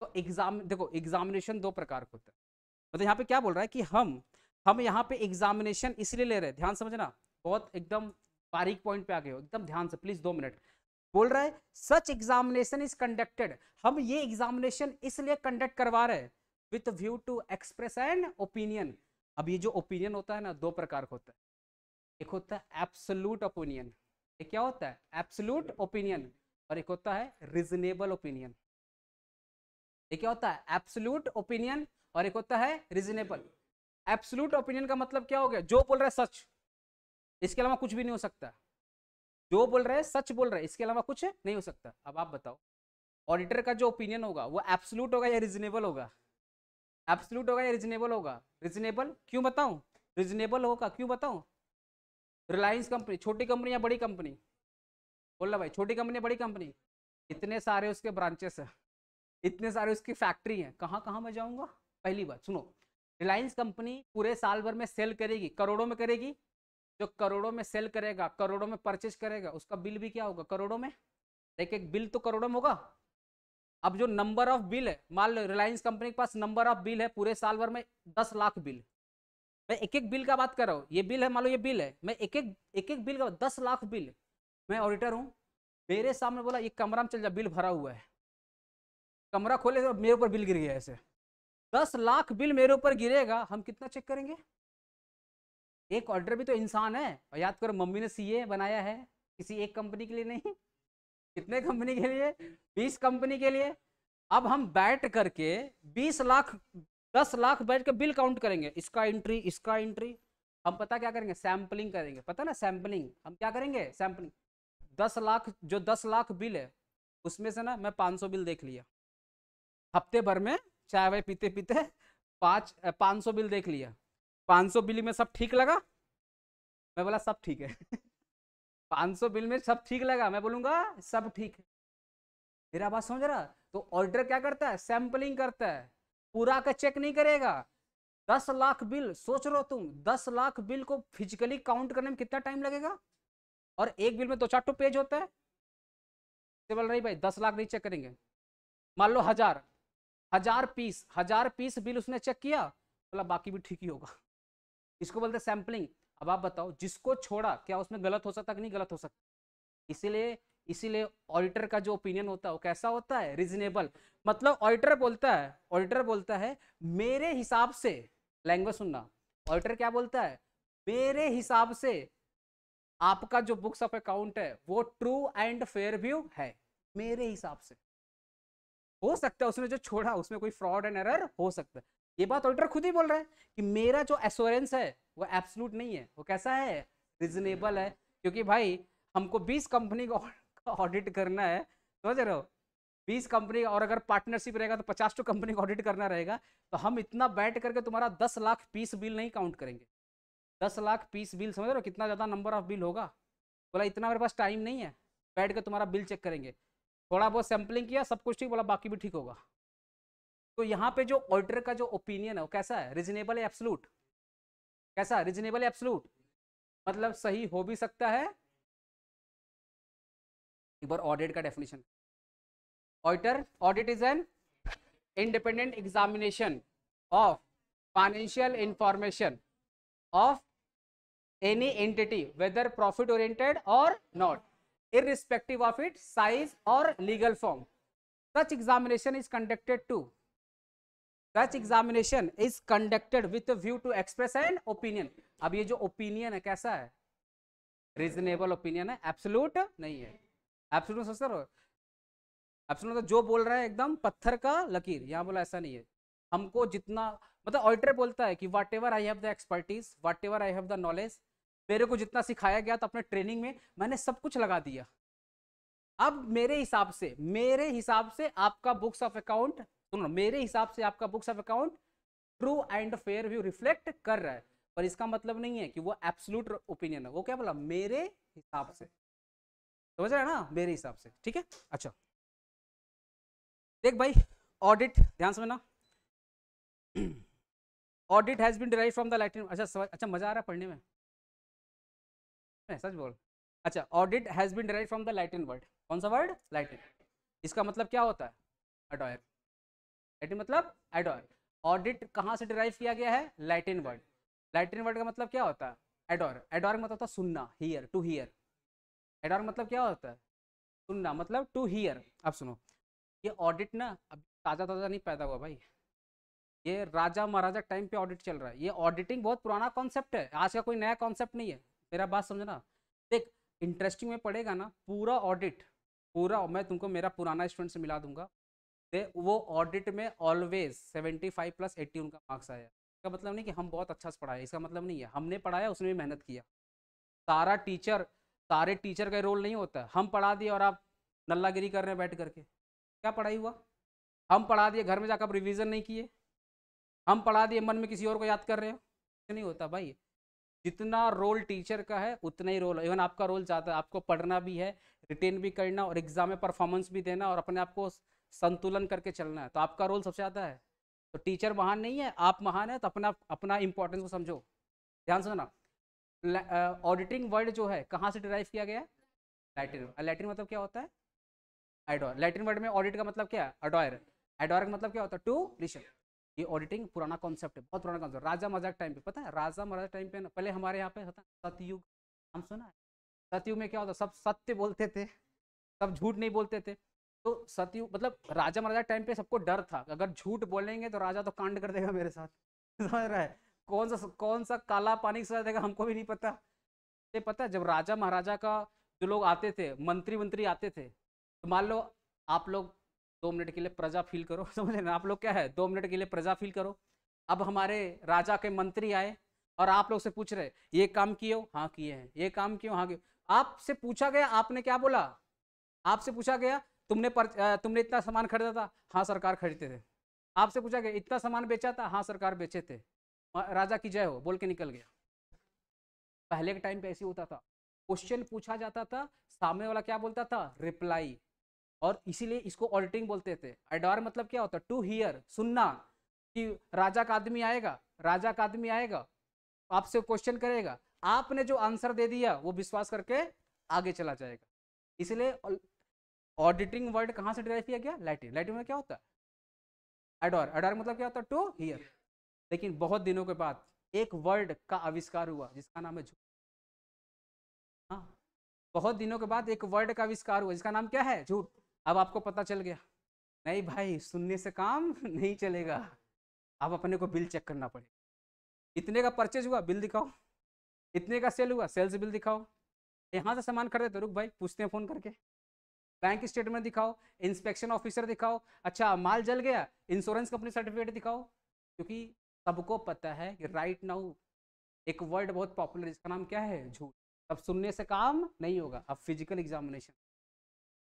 तो एग्जाम देखो, एग्जामिनेशन दो प्रकार होता है। मतलब तो यहाँ पे क्या बोल रहा है कि हम हम यहाँ पे एग्जामिनेशन इसलिए ले रहे हैं, ध्यान समझना, बहुत एकदम बारीक पॉइंट पे आ गए हो, एकदम ध्यान से प्लीज, दो मिनट। बोल रहा है सच एग्जामिनेशन इज कंडक्टेड, हम ये एग्जामिनेशन इसलिए कंडक्ट करवा रहे हैं with view to express and opinion. अब ये जो ओपिनियन होता है ना, दो प्रकार का होता है, एक होता है एब्सोल्यूट ओपिनियन, ये क्या होता है एब्सोल्यूट ओपिनियन, और एक होता है रीजनेबल ओपिनियन। ये क्या होता है एब्सोल्यूट ओपिनियन और एक होता है रीजनेबल। एब्सोल्यूट ओपिनियन का मतलब क्या हो गया? जो बोल रहा है सच, इसके अलावा कुछ भी नहीं हो सकता। जो बोल रहे हैं सच बोल रहे हैं, इसके अलावा कुछ नहीं हो सकता। अब आप बताओ, ऑडिटर का जो ओपिनियन होगा वो एब्सोल्यूट होगा या रीजनेबल होगा? एब्सोल्यूट होगा या रीजनेबल होगा? रीजनेबल क्यों बताऊं? रीजनेबल होगा क्यों बताऊं? रिलायंस कंपनी छोटी कंपनी या बड़ी कंपनी? बोल रहा भाई छोटी कंपनी या बड़ी कंपनी? इतने सारे उसके ब्रांचेस हैं, इतने सारे उसकी फैक्ट्री हैं, कहाँ कहाँ मैं जाऊँगा? पहली बात सुनो, रिलायंस कंपनी पूरे साल भर में सेल करेगी, करोड़ों में करेगी। जो करोड़ों में सेल करेगा, करोड़ों में परचेज करेगा, उसका बिल भी क्या होगा? करोड़ों में। एक एक बिल तो करोड़ों में होगा। अब जो नंबर ऑफ बिल है, मान लो रिलायंस कंपनी के पास नंबर ऑफ बिल है पूरे साल भर में दस लाख बिल। मैं एक एक बिल का बात कर रहा हूँ, ये बिल है, मान लो ये बिल है, मैं एक एक एक एक बिल का दस लाख बिल। मैं ऑडिटर हूँ, मेरे सामने बोला ये कमरा में चल जा, बिल भरा हुआ है। कमरा खोले तो मेरे ऊपर बिल गिर गया, ऐसे दस लाख बिल मेरे ऊपर गिरेगा, हम कितना चेक करेंगे? एक ऑडिटर भी तो इंसान है। और याद करो, मम्मी ने सीए बनाया है किसी एक कंपनी के लिए नहीं, कितने कंपनी के लिए? बीस कंपनी के लिए। अब हम बैठ करके बीस लाख दस लाख बैठ के बिल काउंट करेंगे, इसका एंट्री इसका एंट्री। हम पता क्या करेंगे? सैम्पलिंग करेंगे, पता ना सैम्पलिंग। हम क्या करेंगे? सैम्पलिंग। दस लाख जो दस लाख बिल है उसमें से ना मैं पाँच सौ बिल देख लिया, हफ्ते भर में चाय वाय पीते पीते पाँच पाँच सौ बिल देख लिया। पाँच सौ बिल में सब ठीक लगा? मैं बोला सब ठीक है पाँच सौ बिल में सब ठीक लगा? मैं बोलूँगा सब ठीक है। मेरा बात समझ रहा? तो ऑर्डर क्या करता है? सैम्पलिंग करता है, पूरा का चेक नहीं करेगा। दस लाख बिल सोच रहे हो तुम, दस लाख बिल को फिजिकली काउंट करने में कितना टाइम लगेगा? और एक बिल में दो चार टो पेज होता है। बोल रही भाई दस लाख नहीं चेक करेंगे, मान लो हजार हजार पीस हजार पीस बिल उसने चेक किया, बोला बाकी भी ठीक ही होगा। इसको बोलते हैं सैम्पलिंग। अब आप बताओ, जिसको छोड़ा क्या उसमें गलत हो सकता कि नहीं गलत हो सकता? इसीलिए इसीलिए ऑडिटर का जो ओपिनियन होता है वो कैसा होता है? रीजनेबल। मतलब ऑडिटर बोलता है ऑडिटर बोलता है मेरे हिसाब से, लैंग्वेज सुनना, ऑडिटर क्या बोलता है? मेरे हिसाब से आपका जो बुक्स ऑफ अकाउंट है वो ट्रू एंड फेयर व्यू है, मेरे हिसाब से। हो सकता है उसमें जो छोड़ा उसमें कोई फ्रॉड एंड एरर हो सकता है। ये बात ऑडिटर खुद ही बोल रहा है कि मेरा जो एश्योरेंस है वो एब्सोल्यूट नहीं है, वो कैसा है? रीजनेबल है। क्योंकि भाई हमको बीस कंपनी को ऑडिट करना है, समझ रहे हो? बीस कंपनी, और अगर पार्टनरशिप रहेगा तो पचास टू कंपनी को ऑडिट करना रहेगा। तो हम इतना बैठ करके तुम्हारा दस लाख पीस बिल नहीं काउंट करेंगे। दस लाख पीस बिल, समझ रहे हो कितना ज़्यादा नंबर ऑफ बिल होगा? बोला इतना मेरे पास टाइम नहीं है, बैठ कर तुम्हारा बिल चेक करेंगे। थोड़ा बहुत सैम्पलिंग किया, सब कुछ ठीक, बोला बाकी भी ठीक होगा। तो यहाँ पे जो ऑडिटर का जो ओपिनियन है वो कैसा है? रीजनेबल है एब्सोल्यूट। कैसा? रीजनेबल है एब्सोल्यूट, मतलब सही हो भी सकता है एक बार ऑडिट का definition. Auditor, audit is an independent examination of financial information of any entity whether profit oriented और not irrespective of its size or legal form. Such examination is conducted to such examination is conducted with a view to express an opinion. अब ये जो opinion है कैसा है? Reasonable opinion है, absolute नहीं है। absolute सोच रहे हो? absolute तो जो बोल रहा है एकदम पत्थर का लकीर। यहाँ बोला ऐसा नहीं है। हमको जितना मतलब ऑडिटर बोलता है कि whatever I have the expertise, whatever I have the knowledge, मेरे को जितना सिखाया गया तो अपने ट्रेनिंग में मैंने सब कुछ लगा दिया। अब मेरे हिसाब से मेरे हिसाब से आपका बुक्स ऑफ अकाउंट सुनो मेरे हिसाब से आपका books of account true and fair view reflect कर रहा है, पर इसका मतलब नहीं है कि वो एब्सोल्यूट ओपिनियन है। वो क्या बोला? मेरे हिसाब से। समझ रहे हैं ना? मेरे हिसाब से, ठीक है। अच्छा देख भाई, ऑडिट ध्यान से ना, audit has been derived from the Latin. अच्छा अच्छा मजा आ रहा है पढ़ने में, सच बोल। अच्छा, audit has been derived from the Latin word. कौन सा वर्ड? लैटिन। इसका मतलब क्या होता है? एडॉयर। लैटिन मतलब एडॉयर। ऑडिट कहाँ से डिराइव किया गया है? Latin word. लैटिन वर्ड का मतलब क्या होता है? एडॉयर। एडॉयर मतलब होता है सुनना, हियर, टू हियर। एडॉयर मतलब क्या होता है? सुनना मतलब टू हियर। अब सुनो, ये ऑडिट ना अब ताज़ा ताज़ा नहीं पैदा हुआ भाई, ये राजा महाराजा टाइम पे ऑडिट चल रहा है। ये ऑडिटिंग बहुत पुराना कॉन्सेप्ट है, आज का कोई नया कॉन्सेप्ट नहीं है। मेरा बात समझना, देख इंटरेस्टिंग में पड़ेगा ना पूरा ऑडिट, पूरा मैं तुमको मेरा पुराना स्टूडेंट से मिला दूंगा। वो ऑडिट में always seventy five plus eighty उनका मार्क्स आया। इसका मतलब नहीं कि हम बहुत अच्छा से पढ़ाया, इसका मतलब नहीं है हमने पढ़ाया उसने भी मेहनत किया। सारा टीचर सारे टीचर का रोल नहीं होता हम पढ़ा दिए और आप नल्लागिरी कर रहे हैं बैठ करके। क्या पढ़ाई हुआ? हम पढ़ा दिए, घर में जाकर रिविज़न नहीं किए, हम पढ़ा दिए, मन में किसी और को याद कर रहे हो। नहीं होता भाई, जितना रोल टीचर का है उतना ही रोल, इवन आपका रोल ज़्यादा है। आपको पढ़ना भी है, रिटेन भी करना और एग्जाम में परफॉर्मेंस भी देना और अपने आप को संतुलन करके चलना है, तो आपका रोल सबसे ज़्यादा है। तो टीचर महान नहीं है, आप महान है, तो अपना अपना इंपॉर्टेंस को समझो। ध्यान से ना, ऑडिटिंग वर्ड जो है कहाँ से डिराइव किया गया है? लैटिन। लैटिन मतलब क्या होता है? एडॉयर। लैटिन वर्ड में ऑडिट का मतलब क्या है? एडॉयर। एडॉयर का मतलब क्या होता है? To listen. ये ऑडिटिंग पुराना कॉन्सेप्ट है, बहुत पुराना कॉन्सेप्ट। राजा मजाक टाइम पे, पता है राजा महाराज टाइम पे ना, पहले हमारे यहाँ पे होता है सतयुग, हम सुना है? सतयुग में क्या होता, सब सत्य बोलते थे, सब झूठ नहीं बोलते थे। तो सतयुग मतलब राजा महाराजा टाइम पे सबको डर था, अगर झूठ बोलेंगे तो राजा तो कांड कर देगा मेरे साथ। समझ रहा है? कौन सा कौन सा काला पानी सजा देगा हमको भी नहीं पता। ये पता है जब राजा महाराजा का जो लोग आते थे, मंत्री मंत्री आते थे, तो मान लो आप लोग दो मिनट के लिए प्रजा फील करो, समझे ना, आप लोग क्या है दो मिनट के लिए प्रजा फील करो। अब हमारे राजा के मंत्री आए और आप लोग से पूछ रहे ये काम किए हो? हाँ किए हैं। ये काम किए हो? हाँ किए। आपसे पूछा गया आपने क्या बोला? आपसे पूछा गया तुमने पर, तुमने इतना सामान खरीदा था? हाँ सरकार खरीदते थे। आपसे पूछा गया इतना सामान बेचा था? हाँ सरकार बेचे थे। राजा की जय हो बोल के निकल गया। पहले के टाइम पे ऐसे होता था, क्वेश्चन पूछा जाता था, सामने वाला क्या बोलता था? रिप्लाई। और इसीलिए इसको ऑडिटिंग बोलते थे। एडॉयर मतलब क्या होता है? टू हियर, सुनना। कि राजा का आदमी आएगा, राजा का आदमी आएगा, आपसे क्वेश्चन करेगा, आपने जो आंसर दे दिया वो विश्वास करके आगे चला जाएगा। इसलिए ऑडिटिंग वर्ड कहाँ से डिराइव किया गया? लैटिन। लैटिन में क्या होता है? एडॉयर। एडॉयर मतलब क्या होता है? To hear. लेकिन बहुत दिनों के बाद एक वर्ड का आविष्कार हुआ जिसका नाम है झूठ। हाँ, बहुत दिनों के बाद एक वर्ड का आविष्कार हुआ जिसका नाम क्या है? झूठ। अब आपको पता चल गया नहीं भाई, सुनने से काम नहीं चलेगा, अब अपने को बिल चेक करना पड़ेगा। इतने का परचेज हुआ, बिल दिखाओ। इतने का सेल हुआ, सेल्स बिल दिखाओ। यहाँ से सामान खरीदे तो रुक भाई, पूछते हैं फ़ोन करके, बैंक स्टेटमेंट दिखाओ, इंस्पेक्शन ऑफिसर दिखाओ। अच्छा माल जल गया, इंश्योरेंस कंपनी सर्टिफिकेट दिखाओ। क्योंकि सबको पता है कि राइट नाउ एक वर्ड बहुत पॉपुलर, इसका नाम क्या है? झूठ। अब सुनने से काम नहीं होगा, अब फिजिकल एग्जामिनेशन।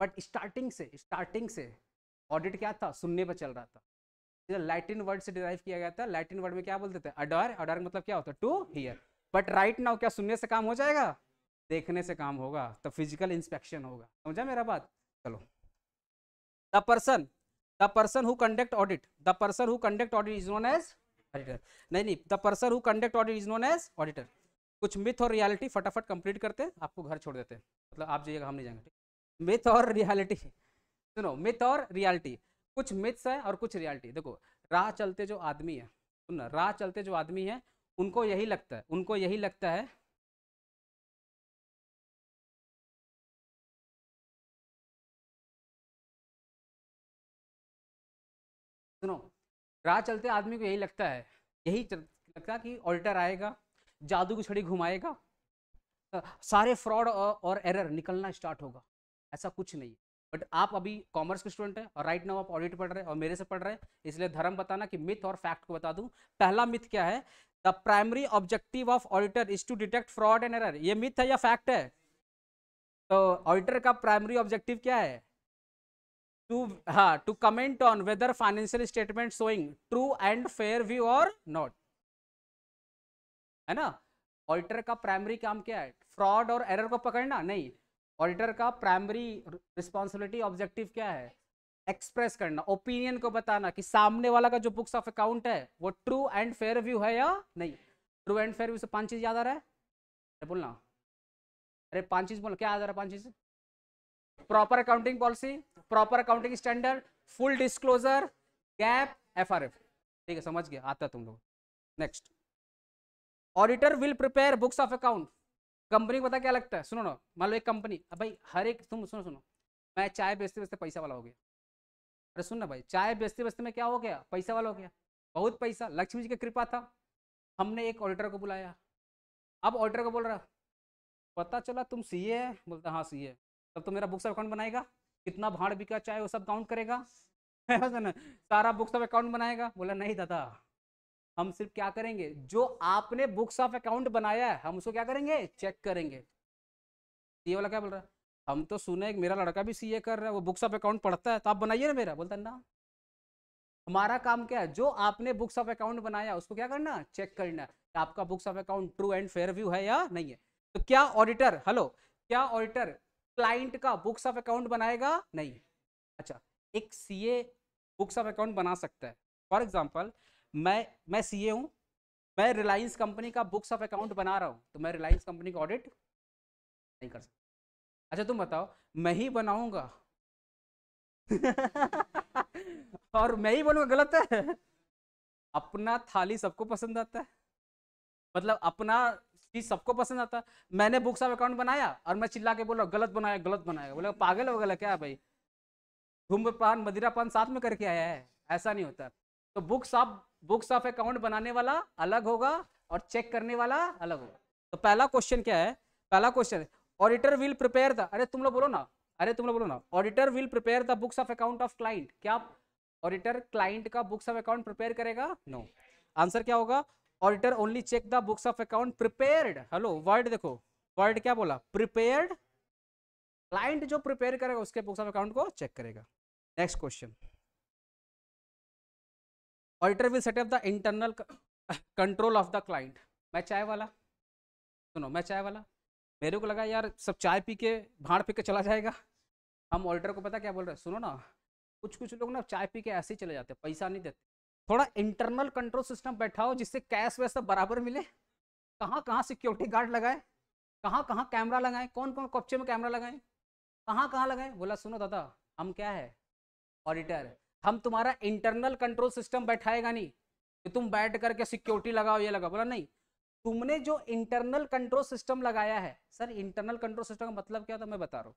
बट स्टार्टिंग से स्टार्टिंग से ऑडिट क्या था? सुनने पर चल रहा था। लैटिन वर्ड से डिराइव किया गया था। लैटिन वर्ड में क्या बोलते थे? एडॉयर। एडॉयर मतलब क्या होता है? To hear. But right now क्या सुनने से काम हो जाएगा? देखने से काम होगा, तो फिजिकल इंस्पेक्शन होगा। समझा मेरा बात? चलो, the person the person who conduct audit the person who conduct audit is known as auditor. नहीं नहीं the person who conduct audit is known as auditor. कुछ मिथ और रियलिटी फटाफट कंप्लीट करते, आपको घर छोड़ देते, मतलब आप जाइएगा, हम नहीं जाएंगे। मिथ और रियलिटी, सुनो मिथ और रियलिटी, कुछ मिथ्स है और कुछ रियलिटी। देखो राह चलते जो आदमी है, सुनना, राह चलते जो आदमी है उनको यही लगता है, उनको यही लगता है सुनो राह चलते आदमी को यही लगता है, यही लगता है कि ऑडिटर आएगा, जादू की छड़ी घुमाएगा, सारे फ्रॉड और एरर निकलना स्टार्ट होगा। ऐसा कुछ नहीं। बट आप अभी कॉमर्स के स्टूडेंट हैं और राइट नाउ आप ऑडिट पढ़ रहे हैं और मेरे से पढ़ रहे हैं, इसलिए धर्म बताना कि मिथ और फैक्ट को बता दूं। पहला मिथ क्या है? The primary objective of auditor is to detect fraud and error. ये मिथ है या फैक्ट है? तो ऑडिटर का प्राइमरी ऑब्जेक्टिव क्या है? टू हाँ to comment on whether financial statement showing true and fair view और नॉट, है ना। ऑडिटर का प्राइमरी काम क्या है? फ्रॉड और एरर को पकड़ना नहीं। ऑडिटर का प्राइमरी रिस्पॉन्सिबिलिटी ऑब्जेक्टिव क्या है? एक्सप्रेस करना, ओपिनियन को बताना कि सामने वाला का जो बुक्स ऑफ अकाउंट है वो ट्रू एंड फेयर व्यू है या नहीं। ट्रू एंड फेयर व्यू से पांच चीज याद आ रहा है? अरे बोलना, अरे पांच चीज बोल, क्या याद आ रहा है? पांच चीज: proper accounting policy, proper accounting standard, full disclosure, GAAP, F R F. ठीक है, समझ गया, आता तुम लोग। Next, auditor will prepare books of account. Company को पता क्या लगता है? सुनो ना, मान लो एक कंपनी, अब भाई हर एक, तुम सुनो सुनो, मैं चाय बेचते बेचते पैसा वाला हो गया। अरे सुन ना भाई, चाय बेचते बेचते मैं क्या हो गया? पैसा वाला हो गया, बहुत पैसा, लक्ष्मी जी की कृपा था। हमने एक ऑडिटर को बुलाया, अब ऑडिटर को बोल रहा, पता चला तुम सी ए है? बोलता हाँ सी ए है। तब तो मेरा बुक्स ऑफ अकाउंट बनाएगा, कितना भाड़ बिका चाय वो सब काउंट करेगा सारा बुक्स ऑफ अकाउंट बनाएगा। बोला नहीं दादा, हम सिर्फ क्या करेंगे, जो आपने बुक्स ऑफ अकाउंट बनाया है हम उसको क्या करेंगे? चेक करेंगे। ये वाला क्या बोल रहा है? हम तो सुने एक मेरा लड़का भी सीए कर रहा है, वो बुक्स ऑफ अकाउंट पढ़ता है, तो आप बनाइए ना मेरा। बोलता ना, हमारा काम क्या है, जो आपने बुक्स ऑफ अकाउंट बनाया उसको क्या करना? चेक करना, कि आपका books of account true and fair view है या नहीं है। तो क्या ऑडिटर, हेलो, क्या ऑडिटर क्लाइंट का बुक्स ऑफ अकाउंट बनाएगा? नहीं। अच्छा, एक सीए बुक्स ऑफ अकाउंट बना सकता है। फॉर एग्जाम्पल, मैं मैं सीए हूँ, मैं रिलायंस कंपनी का बुक्स ऑफ अकाउंट बना रहा हूँ, तो मैं रिलायंस कंपनी का ऑडिट नहीं कर सकता। अच्छा तुम बताओ, मैं ही बनाऊंगा और मैं ही बनूंगा, गलत है? अपना थाली सबको पसंद आता है, मतलब अपना चीज सबको पसंद आता है। मैंने बुक्स ऑफ अकाउंट बनाया और मैं चिल्ला के बोल रहा हूँ गलत बनाया, गलत बनाया। बोला पागल वगैरह क्या है भाई, धूम्रपान मदिरापान साथ में करके आया है? ऐसा नहीं होता। तो books of books of account बनाने वाला अलग होगा और चेक करने वाला अलग होगा। तो पहला क्वेश्चन क्या है? पहला question, auditor will prepare the, अरे तुम लोग बोलो ना, अरे तुम लोग बोलो ना, auditor will prepare the books of account of client. क्या ऑडिटर क्लाइंट का बुक्स ऑफ अकाउंट प्रिपेयर करेगा? नो। आंसर क्या होगा? Auditor only check the books of account prepared. Hello, word देखो, वर्ड क्या बोला? प्रिपेयर्ड। क्लाइंट जो प्रिपेयर करेगा उसके बुक्स ऑफ अकाउंट को चेक करेगा। Next question, auditor will set up the internal control of the client. मैं चाय वाला, सुनो, मैं चाय वाला, मेरे को लगा यार सब चाय पी के भाड़ पी के चला जाएगा। हम ऑडिटर को पता क्या बोल रहे हैं? सुनो ना, कुछ कुछ लोग ना चाय पी के ऐसे ही चले जाते, पैसा नहीं देते, थोड़ा इंटरनल कंट्रोल सिस्टम बैठाओ जिससे कैश वैश सब बराबर मिले। कहाँ कहाँ सिक्योरिटी गार्ड लगाए, कहाँ कहाँ कैमरा लगाए, कौन कौन कब्जे में कैमरा लगाए, कहाँ कहाँ लगाए। बोला सुनो दादा, हम क्या है, ऑडिटर है, हम तुम्हारा इंटरनल कंट्रोल सिस्टम बैठाएगा नहीं कि तुम बैठ करके सिक्योरिटी लगाओ, ये लगाओ। बोला नहीं, तुमने जो इंटरनल कंट्रोल सिस्टम लगाया है। सर इंटरनल कंट्रोल सिस्टम का मतलब क्या होता है? मैं बता रहा हूँ,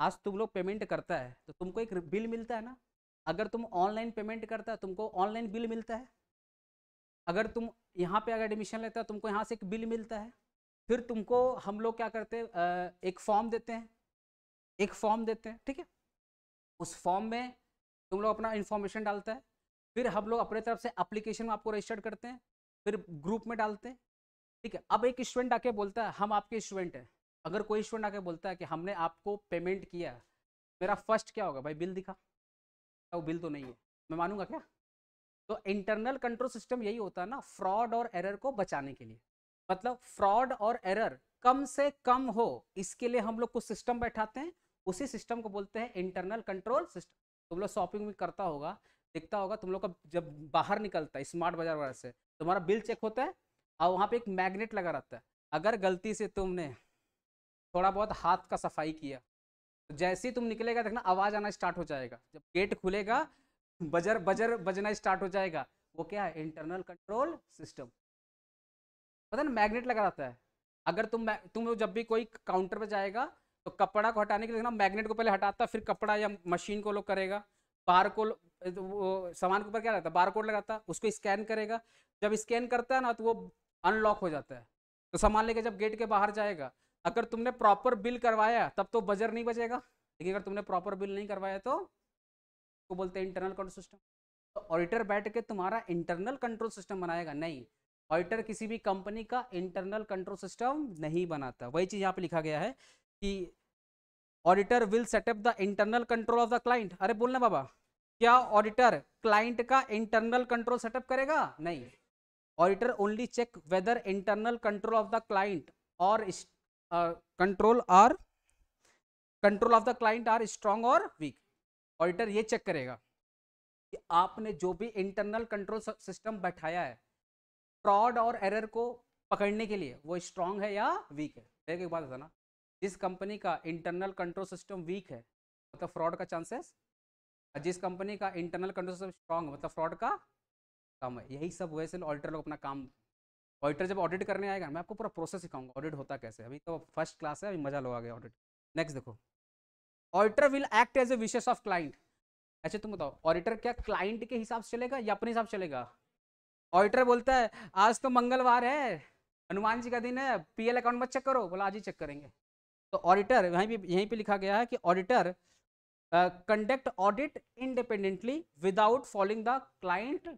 आज तुम लोग पेमेंट करता है तो तुमको एक बिल मिलता है ना। अगर तुम ऑनलाइन पेमेंट करता है तुमको ऑनलाइन बिल मिलता है। अगर तुम यहाँ पे अगर एडमिशन लेता है तुमको यहाँ से एक बिल मिलता है। फिर तुमको हम लोग क्या करते हैं, एक फॉर्म देते हैं, एक फॉर्म देते हैं, ठीक है। उस फॉर्म में तुम लोग अपना इन्फॉर्मेशन डालता है, फिर हम लोग अपने तरफ से एप्लीकेशन में आपको रजिस्टर्ड करते हैं, फिर ग्रुप में डालते हैं, ठीक है। अब एक स्टूडेंट आके बोलता है हम आपके स्टूडेंट हैं। अगर कोई स्टूडेंट आके बोलता है कि हमने आपको पेमेंट किया, मेरा फर्स्ट क्या होगा? भाई बिल दिखा, वो बिल तो नहीं है, मैं मानूंगा क्या? तो इंटरनल कंट्रोल सिस्टम यही होता है ना, फ्रॉड और एरर को बचाने के लिए। मतलब फ्रॉड और एरर कम से कम हो, इसके लिए हम लोग कुछ सिस्टम बैठाते हैं, उसी सिस्टम को बोलते हैं इंटरनल कंट्रोल सिस्टम। तुम लोग शॉपिंग में करता होगा, दिखता होगा तुम लोग का, जब बाहर निकलता है स्मार्ट बाजार वगैरह से तुम्हारा बिल चेक होता है और वहाँ पे एक मैग्नेट लगा रहता है। अगर गलती से तुमने थोड़ा बहुत हाथ का सफाई किया, जैसे ही तुम निकलेगा देखना आवाज आना स्टार्ट हो जाएगा, जब गेट खुलेगा बजर बजर बजना स्टार्ट हो जाएगा। वो क्या है? Internal control system. पता ना मैग्नेट लगा रहता है, अगर तुम तुम जब भी कोई काउंटर पे जाएगा तो कपड़ा को हटाने के लिए देखना मैग्नेट को पहले हटाता, फिर कपड़ा या मशीन को लोग करेगा, बार को वो सामान के ऊपर क्या रहता है बार कोड लगाता, उसको स्कैन करेगा, जब स्कैन करता है ना तो वो अनलॉक हो जाता है। तो सामान लेके जब गेट के बाहर जाएगा, अगर तुमने प्रॉपर बिल करवाया तब तो बजर नहीं बजेगा, लेकिन अगर तुमने प्रॉपर बिल नहीं करवाया तो उसको बोलते हैं इंटरनल कंट्रोल सिस्टम। तो ऑडिटर बैठ के तुम्हारा इंटरनल कंट्रोल सिस्टम बनाएगा नहीं, ऑडिटर किसी भी कंपनी का इंटरनल कंट्रोल सिस्टम नहीं बनाता। वही चीज़ यहाँ पे लिखा गया है कि auditor will set up the internal control of the client. अरे बोलना बाबा, क्या ऑडिटर क्लाइंट का इंटरनल कंट्रोल सेटअप करेगा? नहीं, auditor only check whether internal control of the client और control are control of the client are strong और weak. Auditor ये चेक करेगा कि आपने जो भी इंटरनल कंट्रोल सिस्टम बैठाया है फ्रॉड और एरर को पकड़ने के लिए वो स्ट्रांग है या वीक है। एक बात बताना, जिस कंपनी का इंटरनल कंट्रोल सिस्टम वीक है मतलब फ्रॉड का चांसेस, और जिस कंपनी का इंटरनल कंट्रोल सिस्टम स्ट्रांग मतलब फ्रॉड का कम है। यही सब वजह से ऑडिटर लोग अपना काम, ऑडिटर जब ऑडिट करने आएगा, मैं आपको पूरा प्रोसेस सिखाऊंगा ऑडिट होता कैसे, अभी तो फर्स्ट क्लास है, अभी मजा लो आ गया ऑडिट। नेक्स्ट देखो, auditor will act as a wishes of client. अच्छा तुम बताओ ऑडिटर क्या क्लाइंट के हिसाब से चलेगा या अपने हिसाब से चलेगा? ऑडिटर बोलता है आज तो मंगलवार है, हनुमान जी का दिन है, पी एल अकाउंट मत चेक करो, बोला आज ही चेक करेंगे। तो ऑडिटर वहीं पर यहीं पर लिखा गया है कि auditor conduct audit independently without following the client.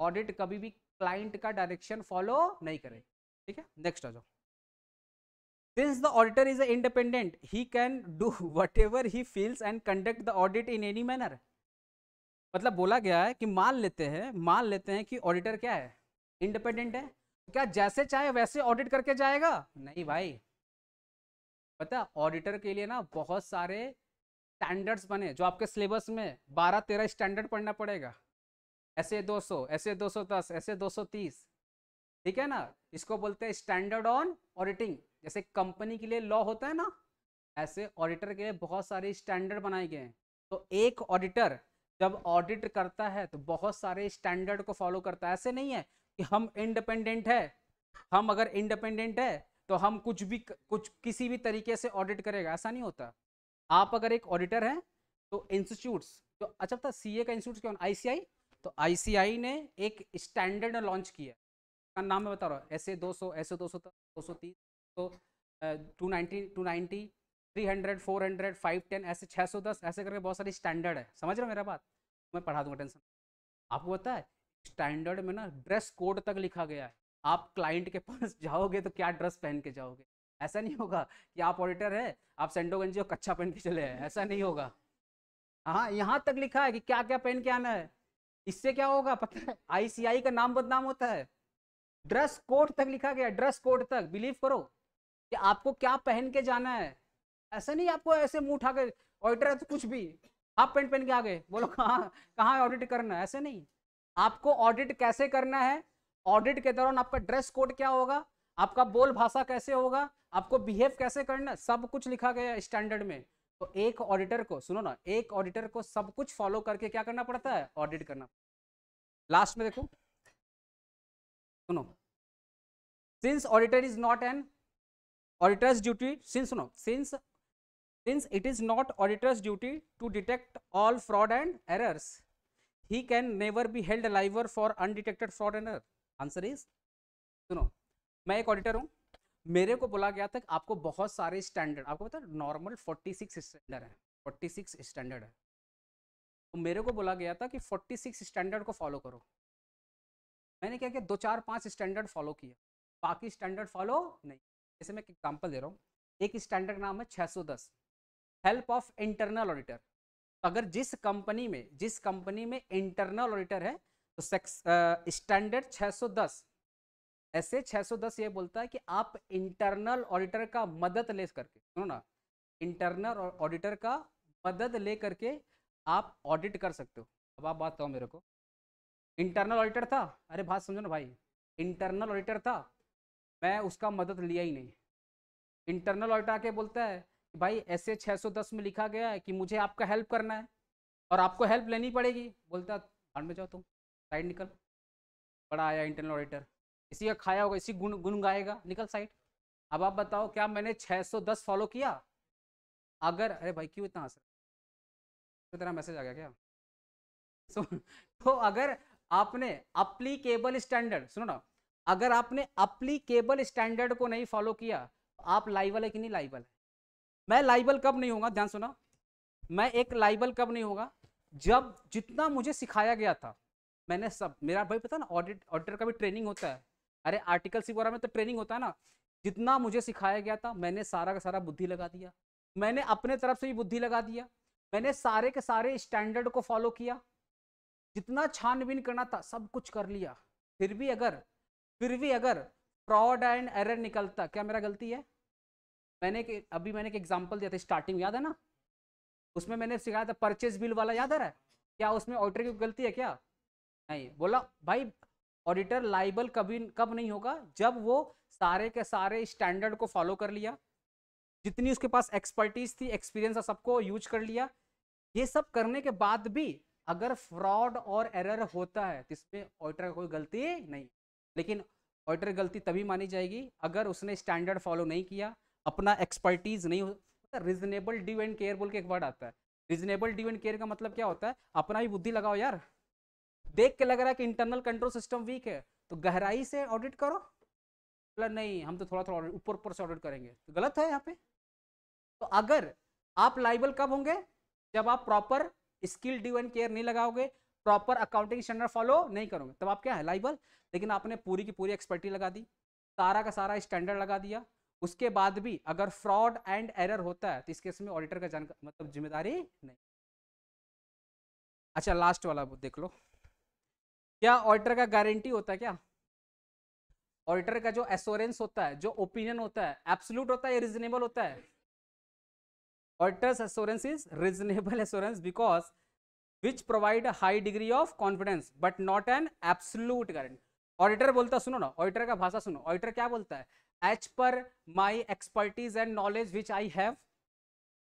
Audit कभी भी क्लाइंट का डायरेक्शन फॉलो नहीं करें, ठीक है। नेक्स्ट आ जाओ, since the auditor is independent he can do whatever he feels and conduct the audit in any manner. मतलब बोला गया है कि मान लेते हैं मान लेते हैं कि ऑडिटर क्या है, इंडिपेंडेंट है, क्या जैसे चाहे वैसे ऑडिट करके जाएगा? नहीं भाई, पता ऑडिटर के लिए ना बहुत सारे स्टैंडर्ड्स बने, जो आपके सिलेबस में बारह तेरह स्टैंडर्ड पढ़ना पड़ेगा, एस ए दो सौ, एस ए दो सौ दस, एस ए दो सौ तीस, ठीक है ना। इसको बोलते हैं स्टैंडर्ड ऑन ऑडिटिंग। जैसे कंपनी के लिए लॉ होता है ना, ऐसे ऑडिटर के लिए बहुत सारे स्टैंडर्ड बनाए गए हैं। तो एक ऑडिटर जब ऑडिट करता है तो बहुत सारे स्टैंडर्ड को फॉलो करता है। ऐसे नहीं है कि हम इंडिपेंडेंट है, हम अगर इंडिपेंडेंट है तो हम कुछ भी कुछ किसी भी तरीके से ऑडिट करेगा, ऐसा नहीं होता। आप अगर एक ऑडिटर हैं तो इंस्टीट्यूट्स, तो अच्छा था सी ए का इंस्टीट्यूट क्या, आई सी आई, तो आई सी आई ने एक स्टैंडर्ड लॉन्च किया, उसका नाम मैं बता रहा हूँ, एस ए दो सौ, एस ए दो सौ दो सौ तीस, तो two ninety, three hundred, four hundred, five ten, ऐसे छः सौ दस, ऐसे करके बहुत सारी स्टैंडर्ड है। समझ रहे हो मेरा बात? मैं पढ़ा दूंगा, टेंशन। आपको पता है स्टैंडर्ड में ना ड्रेस कोड तक लिखा गया है, आप क्लाइंट के पास जाओगे तो क्या ड्रेस पहन के जाओगे। ऐसा नहीं होगा कि आप ऑडिटर है आप सेंडो गंजी और कच्छा पहन के चले हैं, ऐसा नहीं होगा। हाँ, यहाँ तक लिखा है कि क्या क्या पहन के आना है। इससे क्या होगा पता है, आई सी आई का नाम बदनाम होता है। ड्रेस कोड तक लिखा गया, ड्रेस कोड तक, बिलीव करो कि आपको क्या पहन के जाना है। ऐसा नहीं आपको ऐसे मुंह उठा के ऑडिटर है तो कुछ भी हाफ पैंट पहन के आ गए, बोलो कहाँ कहाँ ऑडिट करना है, ऐसे नहीं। आपको ऑडिट कैसे करना है, ऑडिट के दौरान आपका ड्रेस कोड क्या होगा, आपका बोल भाषा कैसे होगा, आपको बिहेव कैसे करना है, सब कुछ लिखा गया स्टैंडर्ड में। तो एक ऑडिटर को, सुनो ना, एक ऑडिटर को सब कुछ फॉलो करके क्या करना पड़ता है, ऑडिट करना। लास्ट में देखो, सुनो, since auditor is not an auditor's duty, since सुनो since since it is not auditor's duty to detect all fraud and errors, he can never be held लाइवर for undetected fraud and error. Answer is, सुनो, मैं एक auditor हूँ, मेरे को बोला गया था कि आपको बहुत सारे स्टैंडर्ड, आपको पता है नॉर्मल छियालीस स्टैंडर्ड है, छियालीस स्टैंडर्ड है, तो मेरे को बोला गया था कि छियालीस स्टैंडर्ड को फॉलो करो। मैंने क्या किया, दो चार पांच स्टैंडर्ड फॉलो किया, बाकी स्टैंडर्ड फॉलो नहीं। जैसे मैं एक एग्जाम्पल दे रहा हूँ, एक स्टैंडर्ड नाम है छः सौ दस, हेल्प ऑफ इंटरनल ऑडिटर। अगर जिस कंपनी में जिस कंपनी में इंटरनल ऑडिटर है तो स्टैंडर्ड छः सौ दस, ऐसे छः सौ दस ये बोलता है कि आप इंटरनल ऑडिटर का मदद ले करके, सुनो ना, इंटरनल ऑडिटर का मदद ले करके आप ऑडिट कर सकते हो। अब आप बात बताओ मेरे को, इंटरनल ऑडिटर था, अरे बात समझो ना भाई, इंटरनल ऑडिटर था, मैं उसका मदद लिया ही नहीं। इंटरनल ऑडिटर आके बोलता है भाई एसए छह सौ दस में लिखा गया है कि मुझे आपका हेल्प करना है और आपको हेल्प लेनी पड़ेगी। बोलता बाहर में जाओ तुम, साइड निकल, बड़ा आया इंटरनल ऑडिटर, इसी का खाया होगा, इसी गुन गुन गाएगा, निकल साइड। अब आप बताओ क्या मैंने छह सौ दस फॉलो किया? अगर अरे भाई क्यों इतना आंसर, तो तेरा मैसेज आ गया क्या? सो so, तो अगर आपने अप्लीकेबल स्टैंडर्ड, सुनो ना, अगर आपने अप्लीकेबल स्टैंडर्ड को नहीं फॉलो किया तो आप लाइबल है कि नहीं लाइबल है। मैं लाइबल कब नहीं होगा, ध्यान सुना, मैं एक लाइबल कब नहीं होगा, जब जितना मुझे सिखाया गया था मैंने सब, मेरा भाई पता ना ऑडिट ऑडिटर का भी ट्रेनिंग होता है, अरे आर्टिकल सी वगैरह में तो ट्रेनिंग होता है ना, जितना मुझे सिखाया गया था मैंने सारा का सारा बुद्धि लगा दिया, मैंने अपने तरफ से भी बुद्धि लगा दिया, मैंने सारे के सारे स्टैंडर्ड को फॉलो किया, जितना छानबीन करना था सब कुछ कर लिया, फिर भी अगर फिर भी अगर फ्रॉड एंड एरर निकलता, क्या मेरा गलती है? मैंने के, अभी मैंने एक एग्जांपल दिया था स्टार्टिंग, याद है ना, उसमें मैंने सिखाया था परचेज बिल वाला, याद आ रहा है क्या? उसमें ऑडिटर की गलती है क्या? नहीं। बोला भाई ऑडिटर लाइबल कभी कब नहीं होगा, जब वो सारे के सारे स्टैंडर्ड को फॉलो कर लिया, जितनी उसके पास एक्सपर्टीज थी, एक्सपीरियंस था, सबको यूज कर लिया, ये सब करने के बाद भी अगर फ्रॉड और एरर होता है तो इसमें ऑडिटर का कोई गलती नहीं। लेकिन ऑडिटर गलती तभी मानी जाएगी अगर उसने स्टैंडर्ड फॉलो नहीं किया, अपना एक्सपर्टीज नहीं हो। रीजनेबल ड्यू एंड केयर बोल के एक वर्ड आता है, रीजनेबल ड्यू एंड केयर का मतलब क्या होता है? अपना भी बुद्धि लगाओ यार, देख के लग रहा है कि इंटरनल कंट्रोल सिस्टम वीक है तो गहराई से ऑडिट करो, बोला नहीं हम तो थोड़ा थोड़ा ऊपर ऊपर से ऑडिट करेंगे, तो गलत है यहाँ पे। तो अगर आप लाइबल कब होंगे, जब आप proper skill due and care नहीं लगाओगे, प्रॉपर अकाउंटिंग स्टैंडर्ड फॉलो नहीं करोगे, तब आप क्या है लाइबल। लेकिन आपने पूरी की पूरी एक्सपर्टी लगा दी, सारा का सारा स्टैंडर्ड लगा दिया, उसके बाद भी अगर फ्रॉड एंड एरर होता है तो इस केस में ऑडिटर का जान मतलब जिम्मेदारी नहीं। अच्छा लास्ट वाला देख लो, क्या ऑडिटर का गारंटी होता है? क्या ऑडिटर का जो एश्योरेंस होता है, जो ओपिनियन होता है, एब्सोल्यूट होता है या रीजनेबल होता है? Auditor's assurance is reasonable assurance because which provide a high degree of confidence but not an absolute guarantee. Auditor बोलता, सुनो ना ऑडिटर का भाषा सुनो, ऑडिटर क्या बोलता है? As per my expertise and knowledge which I have,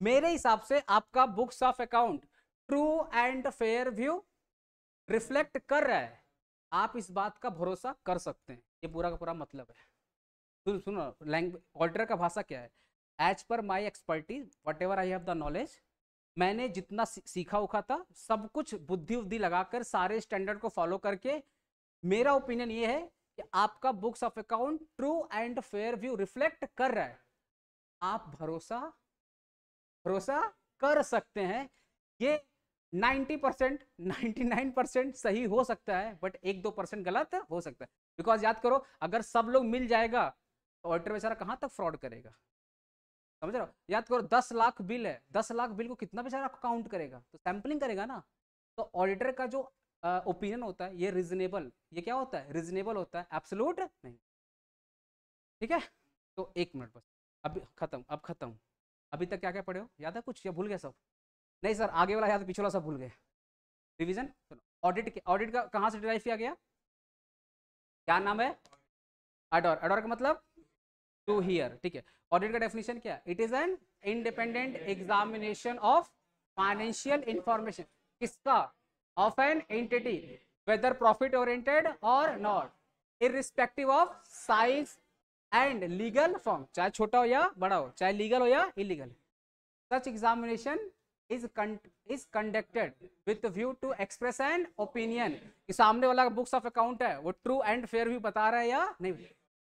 मेरे हिसाब से आपका books of account true and fair view reflect कर रहा है, आप इस बात का भरोसा कर सकते हैं। ये पूरा का पूरा मतलब है। सुन सुनो लैंग्वेज, ऑडिटर का भाषा क्या है? As per my expertise what ever I have the knowledge, मैंने जितना सीखा उखा था सब कुछ बुद्धि उद्धि लगाकर सारे स्टैंडर्ड को फॉलो करके, मेरा ओपिनियन ये है कि आपका books of account true and fair view reflect कर रहा है, आप भरोसा भरोसा कर सकते हैं। ये नब्बे परसेंट निन्यानवे परसेंट सही हो सकता है बट एक दो परसेंट गलत हो सकता है, बिकॉज याद करो अगर सब लोग मिल जाएगा तो ऑडिटर बेचारा कहाँ तक फ्रॉड करेगा, समझ रहे हो? याद करो दस लाख बिल है, दस लाख बिल को कितना बेचारा काउंट करेगा, तो सैम्पलिंग करेगा ना। तो ऑडिटर का जो ओपिनियन uh, होता है ये रीजनेबल, ये क्या होता है? रीजनेबल होता है, एब्सोल्यूट नहीं। ठीक है, तो एक मिनट बस, अभी खत्म, अब खत्म। अभी तक क्या क्या पढ़े हो, याद है कुछ या भूल गए सब? नहीं सर, आगे वाला याद, पीछे वाला सब भूल गए। रिवीजन, ऑडिट ऑडिट का कहाँ से डिराइव किया गया, क्या नाम है? एडोर। एडोर का मतलब टू हियर। ठीक है, ऑडिट का डेफिनेशन क्या है? It is an independent examination of financial information, किसका? Of an entity, whether profit oriented or not, irrespective of size and legal form, चाहे छोटा हो या बड़ा हो, चाहे लीगल हो या illegal. Such examination is con is conducted with a view to express an opinion। कि सामने वाला books of account है, वो true and fair view बता रहा है या नहीं।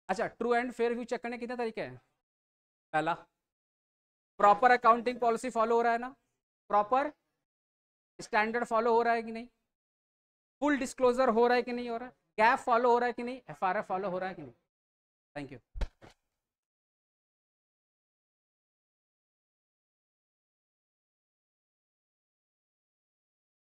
अच्छा, true and fair view check करने कितने तरीके हैं? पहला, प्रॉपर अकाउंटिंग पॉलिसी फॉलो हो रहा है ना, प्रॉपर स्टैंडर्ड फॉलो हो रहा है कि नहीं, फुल डिस्क्लोजर हो रहा है कि नहीं हो रहा है, गैप फॉलो हो रहा है कि नहीं, एफ आर एफ फॉलो हो रहा है कि नहीं। Thank you.